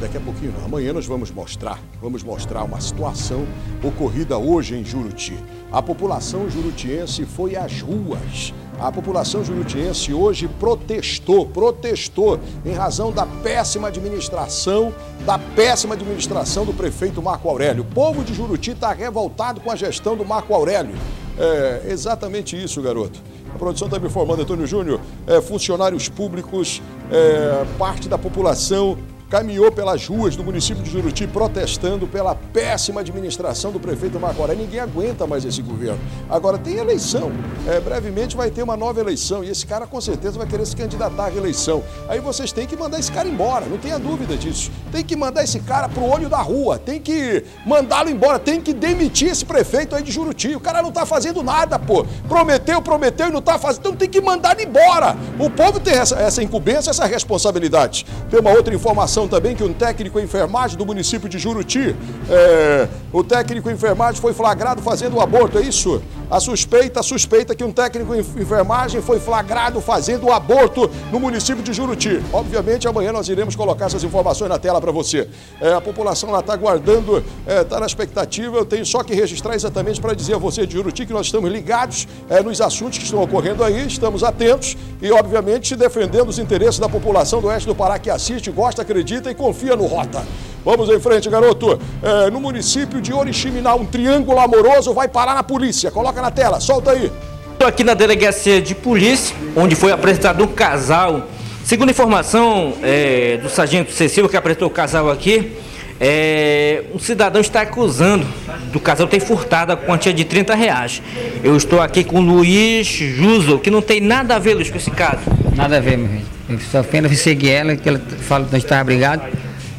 daqui a pouquinho, amanhã nós vamos mostrar, vamos mostrar uma situação ocorrida hoje em Juruti. A população jurutiense foi às ruas. A população jurutiense hoje protestou, protestou em razão da péssima administração, da péssima administração do prefeito Marco Aurélio. O povo de Juruti está revoltado com a gestão do Marco Aurélio. É exatamente isso, garoto. A produção está me informando, Antônio Júnior, é, funcionários públicos, é, parte da população caminhou pelas ruas do município de Juruti protestando pela péssima administração do prefeito Marco Aurélio. Ninguém aguenta mais esse governo. Agora tem eleição, é, brevemente vai ter uma nova eleição e esse cara com certeza vai querer se candidatar à reeleição. Aí vocês têm que mandar esse cara embora, não tenha dúvida disso. Tem que mandar esse cara pro olho da rua, tem que mandá-lo embora, tem que demitir esse prefeito aí de Juruti. O cara não tá fazendo nada, pô. Prometeu, prometeu e não tá fazendo, então tem que mandar ele embora. O povo tem essa, essa incumbência, essa responsabilidade. Tem uma outra informação informação também que um técnico enfermagem do município de Juruti, é, o técnico enfermagem foi flagrado fazendo o aborto, é isso? A suspeita, a suspeita que um técnico enfermagem foi flagrado fazendo o aborto no município de Juruti. Obviamente, amanhã nós iremos colocar essas informações na tela para você. É, a população lá está aguardando, está é, na expectativa. Eu tenho só que registrar exatamente para dizer a você de Juruti que nós estamos ligados é, nos assuntos que estão ocorrendo aí, estamos atentos e, obviamente, defendendo os interesses da população do oeste do Pará que assiste, gosta, acredita e confia no Rota. Vamos em frente, garoto. É, no município de Oriximiná, um triângulo amoroso vai parar na polícia. Coloca na tela, solta aí. Estou aqui na delegacia de polícia, onde foi apresentado um casal. Segundo a informação é, do sargento Cecílio, que apresentou o casal aqui, é, um cidadão está acusando do casal ter furtado a quantia de trinta reais. Eu estou aqui com o Luiz Juzo, que não tem nada a ver, Luiz, com esse caso. Nada a ver, meu filho. Eu só apenas segui ela, que ela falou que nós estávamos brigados.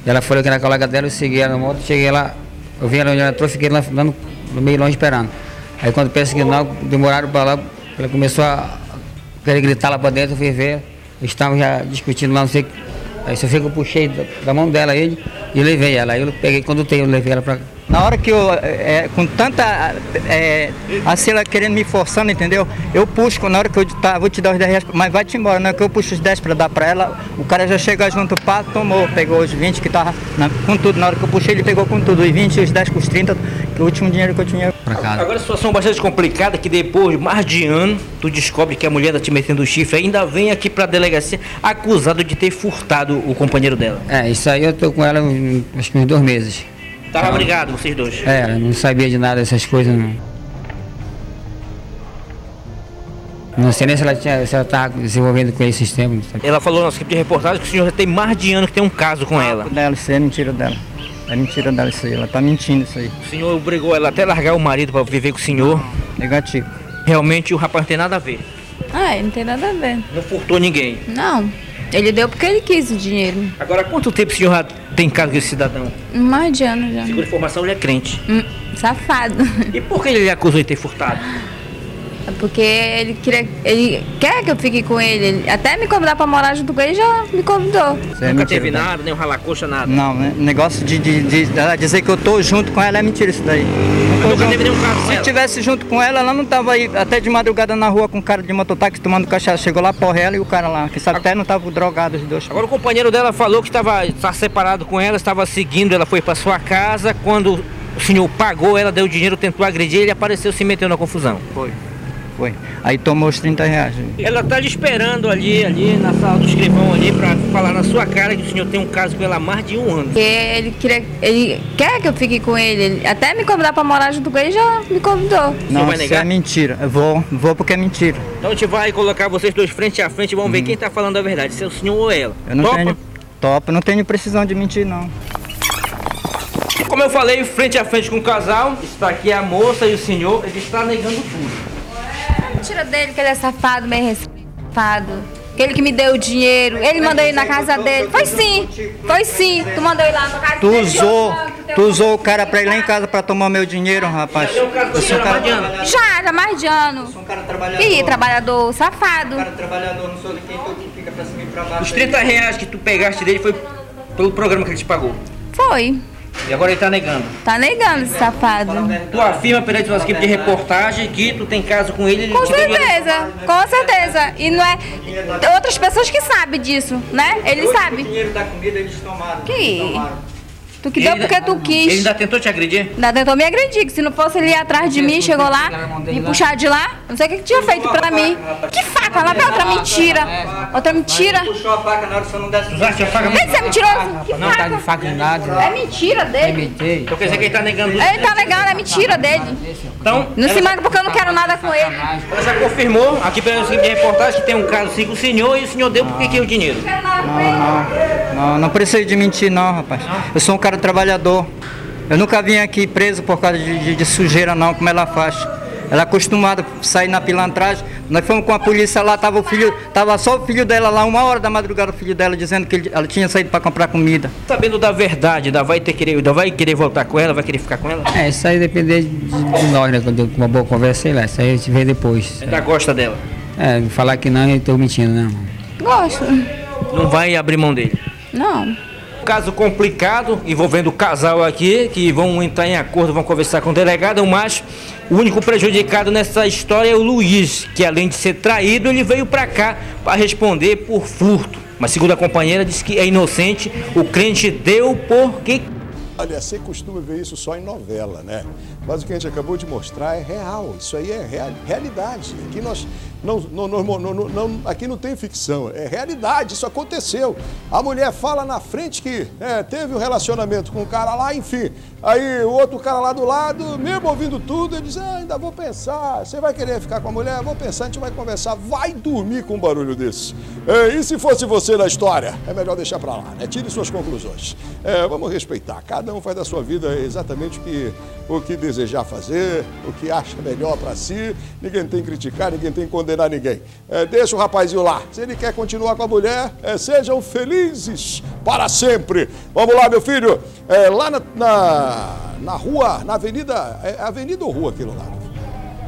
Ela falou que era colega dela, eu segui ela na moto, cheguei lá, eu vi ela onde ela trouxe, fiquei lá no, no meio longe esperando. Aí quando pensa que não, demoraram para lá, ela começou a querer gritar lá para dentro, eu fui ver, estavam já discutindo lá, não sei, aí só sei que eu puxei da, da mão dela ele e levei ela, aí eu peguei, quando eu tenho, eu levei ela para... Na hora que eu, é, com tanta, é, assim ela querendo me forçando, entendeu? Eu puxo, na hora que eu tá, vou te dar os dez reais, mas vai-te embora, na hora que eu puxo os dez para dar para ela, o cara já chega junto, pá, tomou, pegou os vinte que tava na, com tudo, na hora que eu puxei ele pegou com tudo, os vinte, os dez, com os trinta, que o último dinheiro que eu tinha. Agora a situação bastante complicada, que depois de mais de ano, tu descobre que a mulher tá te metendo o chifre, ainda vem aqui para a delegacia acusado de ter furtado o companheiro dela. É, isso aí eu tô com ela acho que uns dois meses. Tava brigado, vocês dois. É, não sabia de nada dessas coisas, não. Não sei nem se ela tinha, se ela estava desenvolvendo com esses temas. Ela falou na nossa equipe de reportagem que o senhor já tem mais de ano que tem um caso com ela. Dela, isso aí é mentira dela. É mentira dela isso aí, ela tá mentindo isso aí. O senhor obrigou ela até largar o marido para viver com o senhor? Negativo. Realmente o rapaz não tem nada a ver? Ah, ele não tem nada a ver. Não furtou ninguém? Não. Ele deu porque ele quis o dinheiro. Agora, há quanto tempo o senhor já tem caso desse cidadão? Mais de ano já. Segundo a informação, ele é crente. Hum, safado. E por que ele lhe acusou de ter furtado? É porque ele, queria, ele quer que eu fique com ele. Ele até me convidar para morar junto com ele, já me convidou. Você nunca é teve nada, nem um ralacoxa, nada? Não, né? Negócio de, de, de, de dizer que eu tô junto com ela é mentira isso daí. Não nunca teve nenhum caso. Se eu estivesse junto com ela, ela não tava aí até de madrugada na rua com cara de mototáxi tomando cachaça. Chegou lá, porra, ela e o cara lá, que sabe agora, até não tava drogado os dois. Agora o companheiro dela falou que estava separado com ela, estava seguindo, ela foi para sua casa. Quando o senhor pagou, ela deu dinheiro, tentou agredir, ele apareceu, se meteu na confusão. Foi. Foi. Aí tomou os trinta reais. Ela tá lhe esperando ali, ali na sala do escrivão ali, pra falar na sua cara que o senhor tem um caso com ela há mais de um ano. Porque ele, queria, ele quer que eu fique com ele. Ele até me convidar pra morar junto com ele, já me convidou. Não, vai negar? É mentira. Eu vou, vou porque é mentira. Então a gente vai colocar vocês dois frente a frente e vamos hum. ver quem tá falando a verdade, se é o senhor ou ela. Eu não Topa? tenho, topa, não tenho precisão de mentir, não. Como eu falei, frente a frente com o casal, está aqui a moça e o senhor, ele está negando tudo. Mentira dele, que ele é safado, meio safado. Ele que me deu o dinheiro, ele mandou ir na casa dele. Foi sim, foi sim. Tu mandou ir lá na casa dele. Tu usou, tu usou o cara pra ir lá em casa pra tomar meu dinheiro, rapaz. Eu sou um cara trabalhador. Já, já mais de ano. Eu sou um cara trabalhador. Ih, trabalhador, safado. Cara trabalhador, não sou de quem fica pra cima e pra baixo. Os trinta reais que tu pegaste dele foi pelo programa que ele te pagou? Foi. E agora ele tá negando? Tá negando, esse safado. Tu afirma perante nossa equipe de reportagem que tu tem caso com ele? Com certeza, com certeza. E não é... Outras pessoas que sabem disso, né? Ele sabe. O dinheiro da comida eles tomaram. Que? Tu que deu porque tu quis. Ele ainda tentou te agredir? Ainda tentou me agredir, que se não fosse ele ir atrás de mim, chegou lá, me puxar de lá, não sei o que que tinha feito pra mim. Que faca, lá vem outra mentira. Outra mentira. Puxou a faca na hora que você não desse. Usaste a faca? Vem, você é mentiroso. Que não tá de faca em nada. É mentira dele. Então quer dizer que ele tá negando isso? Ele tá negando, é mentira dele. Então. Não se manda porque eu não quero nada com ele. Ela já confirmou aqui pela reportagem que tem um caso assim com o senhor e o senhor deu porque quer o dinheiro. Não, não precisa de mentir, não, rapaz. Eu sou um cara. Cara trabalhador. Eu nunca vim aqui preso por causa de, de, de sujeira não, como ela faz. Ela é acostumada a sair na pilantragem. Nós fomos com a polícia lá, tava o filho, tava só o filho dela lá, uma hora da madrugada o filho dela dizendo que ele, ela tinha saído para comprar comida. Sabendo da verdade, da vai ter querer, da vai querer voltar com ela, vai querer ficar com ela? É, isso aí depende de, de nós, né? Quando uma boa conversa, sei lá, isso aí a gente vê depois. Ainda gosta dela? É, falar que não, eu tô mentindo, né? Gosto. Não vai abrir mão dele? Não. caso complicado envolvendo o casal aqui, que vão entrar em acordo, vão conversar com o delegado, mas o único prejudicado nessa história é o Luiz, que além de ser traído, ele veio para cá para responder por furto. Mas segundo a companheira, disse que é inocente, o crente deu porque... Olha, você costuma ver isso só em novela, né? Mas o que a gente acabou de mostrar é real, isso aí é real, realidade. Aqui, nós, não, não, não, não, não, aqui não tem ficção, é realidade, isso aconteceu. A mulher fala na frente que é, teve um relacionamento com um cara lá, enfim. Aí o outro cara lá do lado, mesmo ouvindo tudo, ele diz, ah, ainda vou pensar, você vai querer ficar com a mulher? Vou pensar, a gente vai conversar, vai dormir com um barulho desse. É, e se fosse você na história? É melhor deixar pra lá, né? Tire suas conclusões. É, vamos respeitar, cada Cada um faz da sua vida exatamente o que, o que desejar fazer, o que acha melhor para si. Ninguém tem que criticar, ninguém tem que condenar ninguém. É, deixa o rapazinho lá. Se ele quer continuar com a mulher, é, sejam felizes para sempre. Vamos lá, meu filho. É, lá na, na, na rua, na avenida... É, avenida ou rua aquilo lá?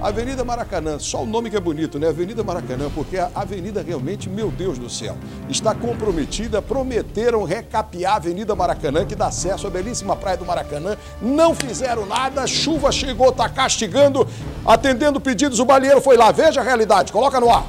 Avenida Maracanã, só o nome que é bonito, né? Avenida Maracanã, porque a avenida realmente, meu Deus do céu, está comprometida. Prometeram recapear a Avenida Maracanã, que dá acesso à belíssima praia do Maracanã. Não fizeram nada, chuva chegou, está castigando, atendendo pedidos, o balieiro foi lá. Veja a realidade, coloca no ar.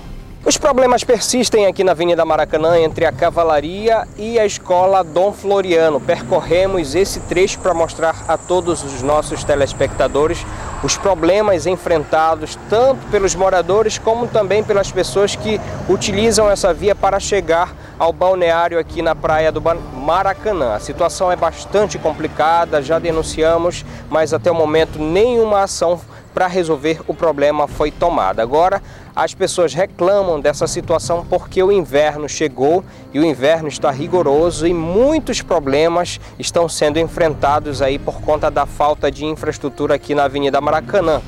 Os problemas persistem aqui na Avenida Maracanã, entre a Cavalaria e a Escola Dom Floriano. Percorremos esse trecho para mostrar a todos os nossos telespectadores os problemas enfrentados tanto pelos moradores como também pelas pessoas que utilizam essa via para chegar ao balneário aqui na praia do Maracanã. A situação é bastante complicada, já denunciamos, mas até o momento nenhuma ação para resolver o problema foi tomada. Agora, as pessoas reclamam dessa situação porque o inverno chegou e o inverno está rigoroso e muitos problemas estão sendo enfrentados aí por conta da falta de infraestrutura aqui na Avenida Maracanã,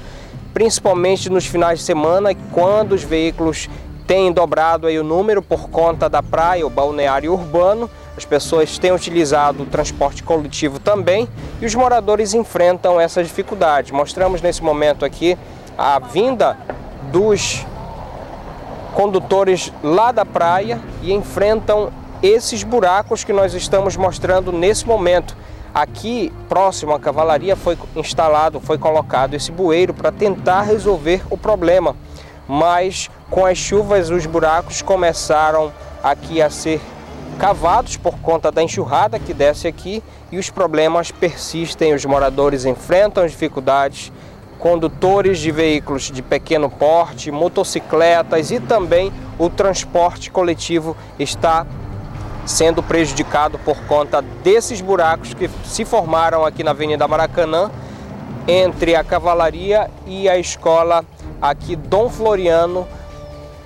principalmente nos finais de semana, quando os veículos têm dobrado aí o número por conta da praia, o balneário urbano. As pessoas têm utilizado o transporte coletivo também e os moradores enfrentam essa dificuldade. Mostramos nesse momento aqui a vinda dos condutores lá da praia e enfrentam esses buracos que nós estamos mostrando nesse momento. Aqui, próximo à Cavalaria, foi instalado, foi colocado esse bueiro para tentar resolver o problema. Mas com as chuvas, os buracos começaram aqui a ser cavados por conta da enxurrada que desce aqui e os problemas persistem, os moradores enfrentam as dificuldades, condutores de veículos de pequeno porte, motocicletas e também o transporte coletivo está sendo prejudicado por conta desses buracos que se formaram aqui na Avenida Maracanã, entre a Cavalaria e a escola aqui Dom Floriano,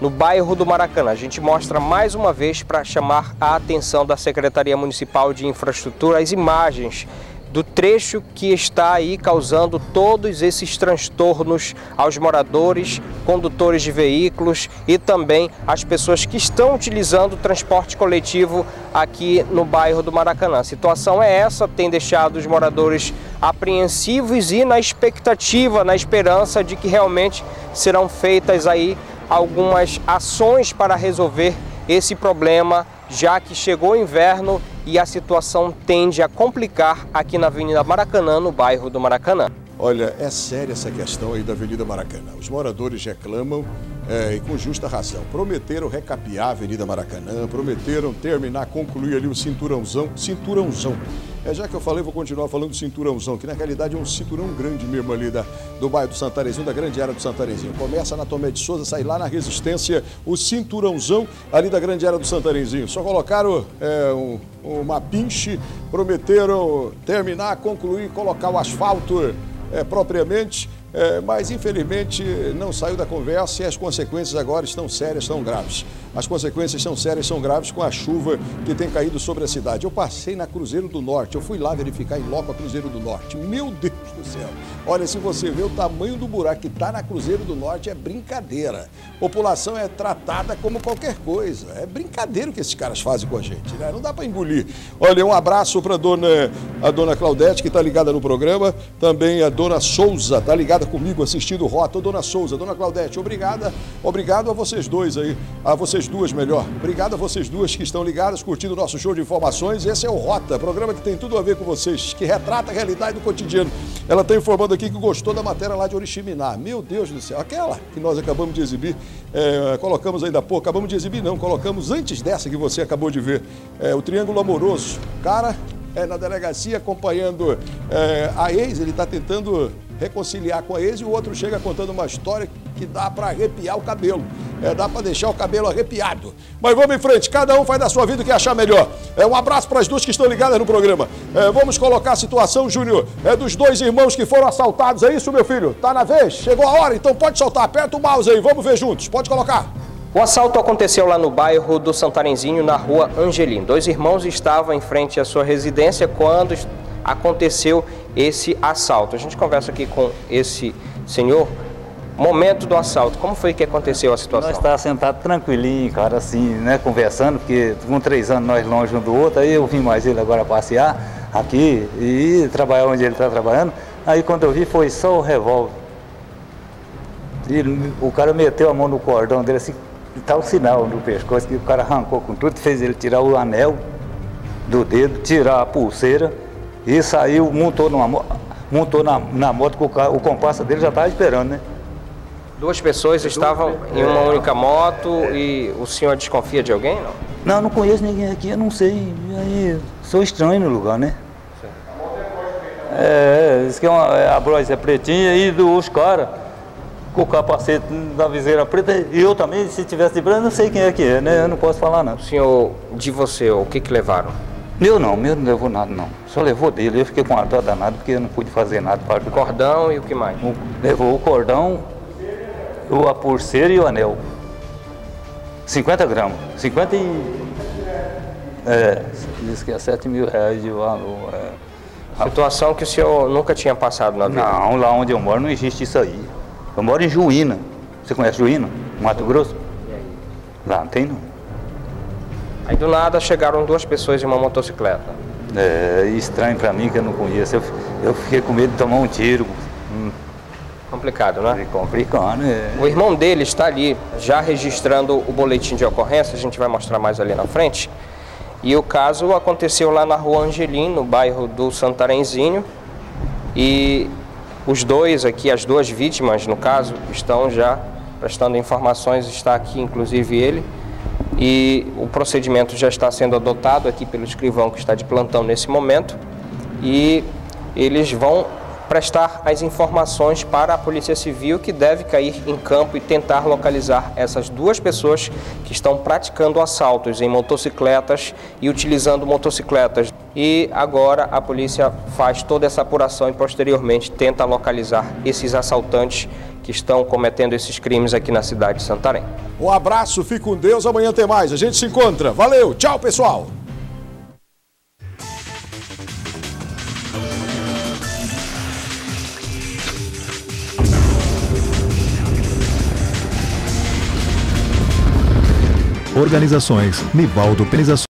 no bairro do Maracanã. A gente mostra mais uma vez para chamar a atenção da Secretaria Municipal de Infraestrutura as imagens do trecho que está aí causando todos esses transtornos aos moradores, condutores de veículos e também às pessoas que estão utilizando o transporte coletivo aqui no bairro do Maracanã. A situação é essa, tem deixado os moradores apreensivos e na expectativa, na esperança de que realmente serão feitas aí algumas ações para resolver esse problema, já que chegou o inverno e a situação tende a complicar aqui na Avenida Maracanã, no bairro do Maracanã. Olha, é séria essa questão aí da Avenida Maracanã. Os moradores reclamam, é, e com justa razão. Prometeram recapear a Avenida Maracanã, prometeram terminar, concluir ali o cinturãozão, cinturãozão. É, já que eu falei, vou continuar falando do cinturãozão, que na realidade é um cinturão grande mesmo ali da, do bairro do Santarézinho, da grande área do Santarézinho. Começa na Tomé de Souza, sai lá na Resistência, o cinturãozão ali da grande área do Santarézinho. Só colocaram é, um, uma pinche, prometeram terminar, concluir, colocar o asfalto É, propriamente, é, mas infelizmente não saiu da conversa e as consequências agora estão sérias, estão graves. As consequências são sérias, são graves com a chuva que tem caído sobre a cidade. Eu passei na Cruzeiro do Norte, eu fui lá verificar em loco a Cruzeiro do Norte. Meu Deus do céu! Olha, se você vê o tamanho do buraco que está na Cruzeiro do Norte, é brincadeira. População é tratada como qualquer coisa. É brincadeira o que esses caras fazem com a gente, né? Não dá para engolir. Olha, um abraço para dona, a dona Claudete, que está ligada no programa. Também a dona Souza, está ligada comigo assistindo o Rota. Ô, dona Souza, dona Claudete, obrigada. Obrigado a vocês dois aí. A vocês duas, melhor. Obrigado a vocês duas que estão ligadas, curtindo o nosso show de informações. Esse é o Rota, programa que tem tudo a ver com vocês, que retrata a realidade do cotidiano. Ela está informando aqui que gostou da matéria lá de Oriximiná. Meu Deus do céu, aquela que nós acabamos de exibir, é, colocamos ainda há pouco, acabamos de exibir não, colocamos antes dessa que você acabou de ver, é, o Triângulo Amoroso. O cara é, na delegacia acompanhando é, a ex, ele está tentando reconciliar com a ex e o outro chega contando uma história que dá para arrepiar o cabelo. É, dá para deixar o cabelo arrepiado. Mas vamos em frente, cada um faz da sua vida o que achar melhor. É, um abraço para as duas que estão ligadas no programa. É, vamos colocar a situação, Júnior, é dos dois irmãos que foram assaltados, é isso, meu filho? Tá na vez? Chegou a hora, então pode soltar, aperta o mouse aí, vamos ver juntos, pode colocar. O assalto aconteceu lá no bairro do Santarenzinho, na rua Angelim. Dois irmãos estavam em frente à sua residência quando aconteceu esse assalto. A gente conversa aqui com esse senhor. Momento do assalto, como foi que aconteceu a situação? Nós estávamos sentados tranquilinho, cara, assim, né, conversando, porque com três anos nós longe um do outro, aí eu vim mais ele agora passear aqui e trabalhar onde ele está trabalhando. Aí quando eu vi foi só o revólver. E o cara meteu a mão no cordão dele assim, tal sinal no pescoço, que o cara arrancou com tudo, fez ele tirar o anel do dedo, tirar a pulseira e saiu, montou, numa, montou na, na moto, que o, cara, o comparsa dele já estava esperando, né? Duas pessoas estavam em uma única moto e o senhor desconfia de alguém, não? Não, não conheço ninguém aqui, eu não sei. Aí, sou estranho no lugar, né? Sim. É, isso que é uma, a brocha é pretinha e os caras com o capacete da viseira preta. E eu também, se tivesse de branco, não sei quem é que é, né? Eu não posso falar, não. O senhor, de você, o que que levaram? Meu não, meu não levou nada, não. Só levou dele. Eu fiquei com uma dó danada porque eu não pude fazer nada. Para o cordão e o que mais? Levou o cordão, a pulseira e o anel. cinquenta gramas. cinquenta e... É, diz que é sete mil reais de valor. É. Situação que o senhor nunca tinha passado na vida? Não, lá onde eu moro não existe isso aí. Eu moro em Juína. Você conhece Juína? Mato Grosso? Lá não tem, não. Aí do nada chegaram duas pessoas em uma motocicleta. É, estranho pra mim que eu não conheço. Eu, eu fiquei com medo de tomar um tiro. Hum. Complicado, né? É complicado, né? O irmão dele está ali, já registrando o boletim de ocorrência, a gente vai mostrar mais ali na frente. E o caso aconteceu lá na rua Angelim, no bairro do Santarenzinho. E os dois aqui, as duas vítimas, no caso, estão já prestando informações, está aqui inclusive ele. E o procedimento já está sendo adotado aqui pelo escrivão que está de plantão nesse momento. E eles vão prestar as informações para a Polícia Civil, que deve cair em campo e tentar localizar essas duas pessoas que estão praticando assaltos em motocicletas e utilizando motocicletas. E agora a polícia faz toda essa apuração e posteriormente tenta localizar esses assaltantes que estão cometendo esses crimes aqui na cidade de Santarém. Um abraço, fique com Deus, amanhã tem mais, a gente se encontra. Valeu, tchau pessoal! Organizações, Nivaldo Penizações.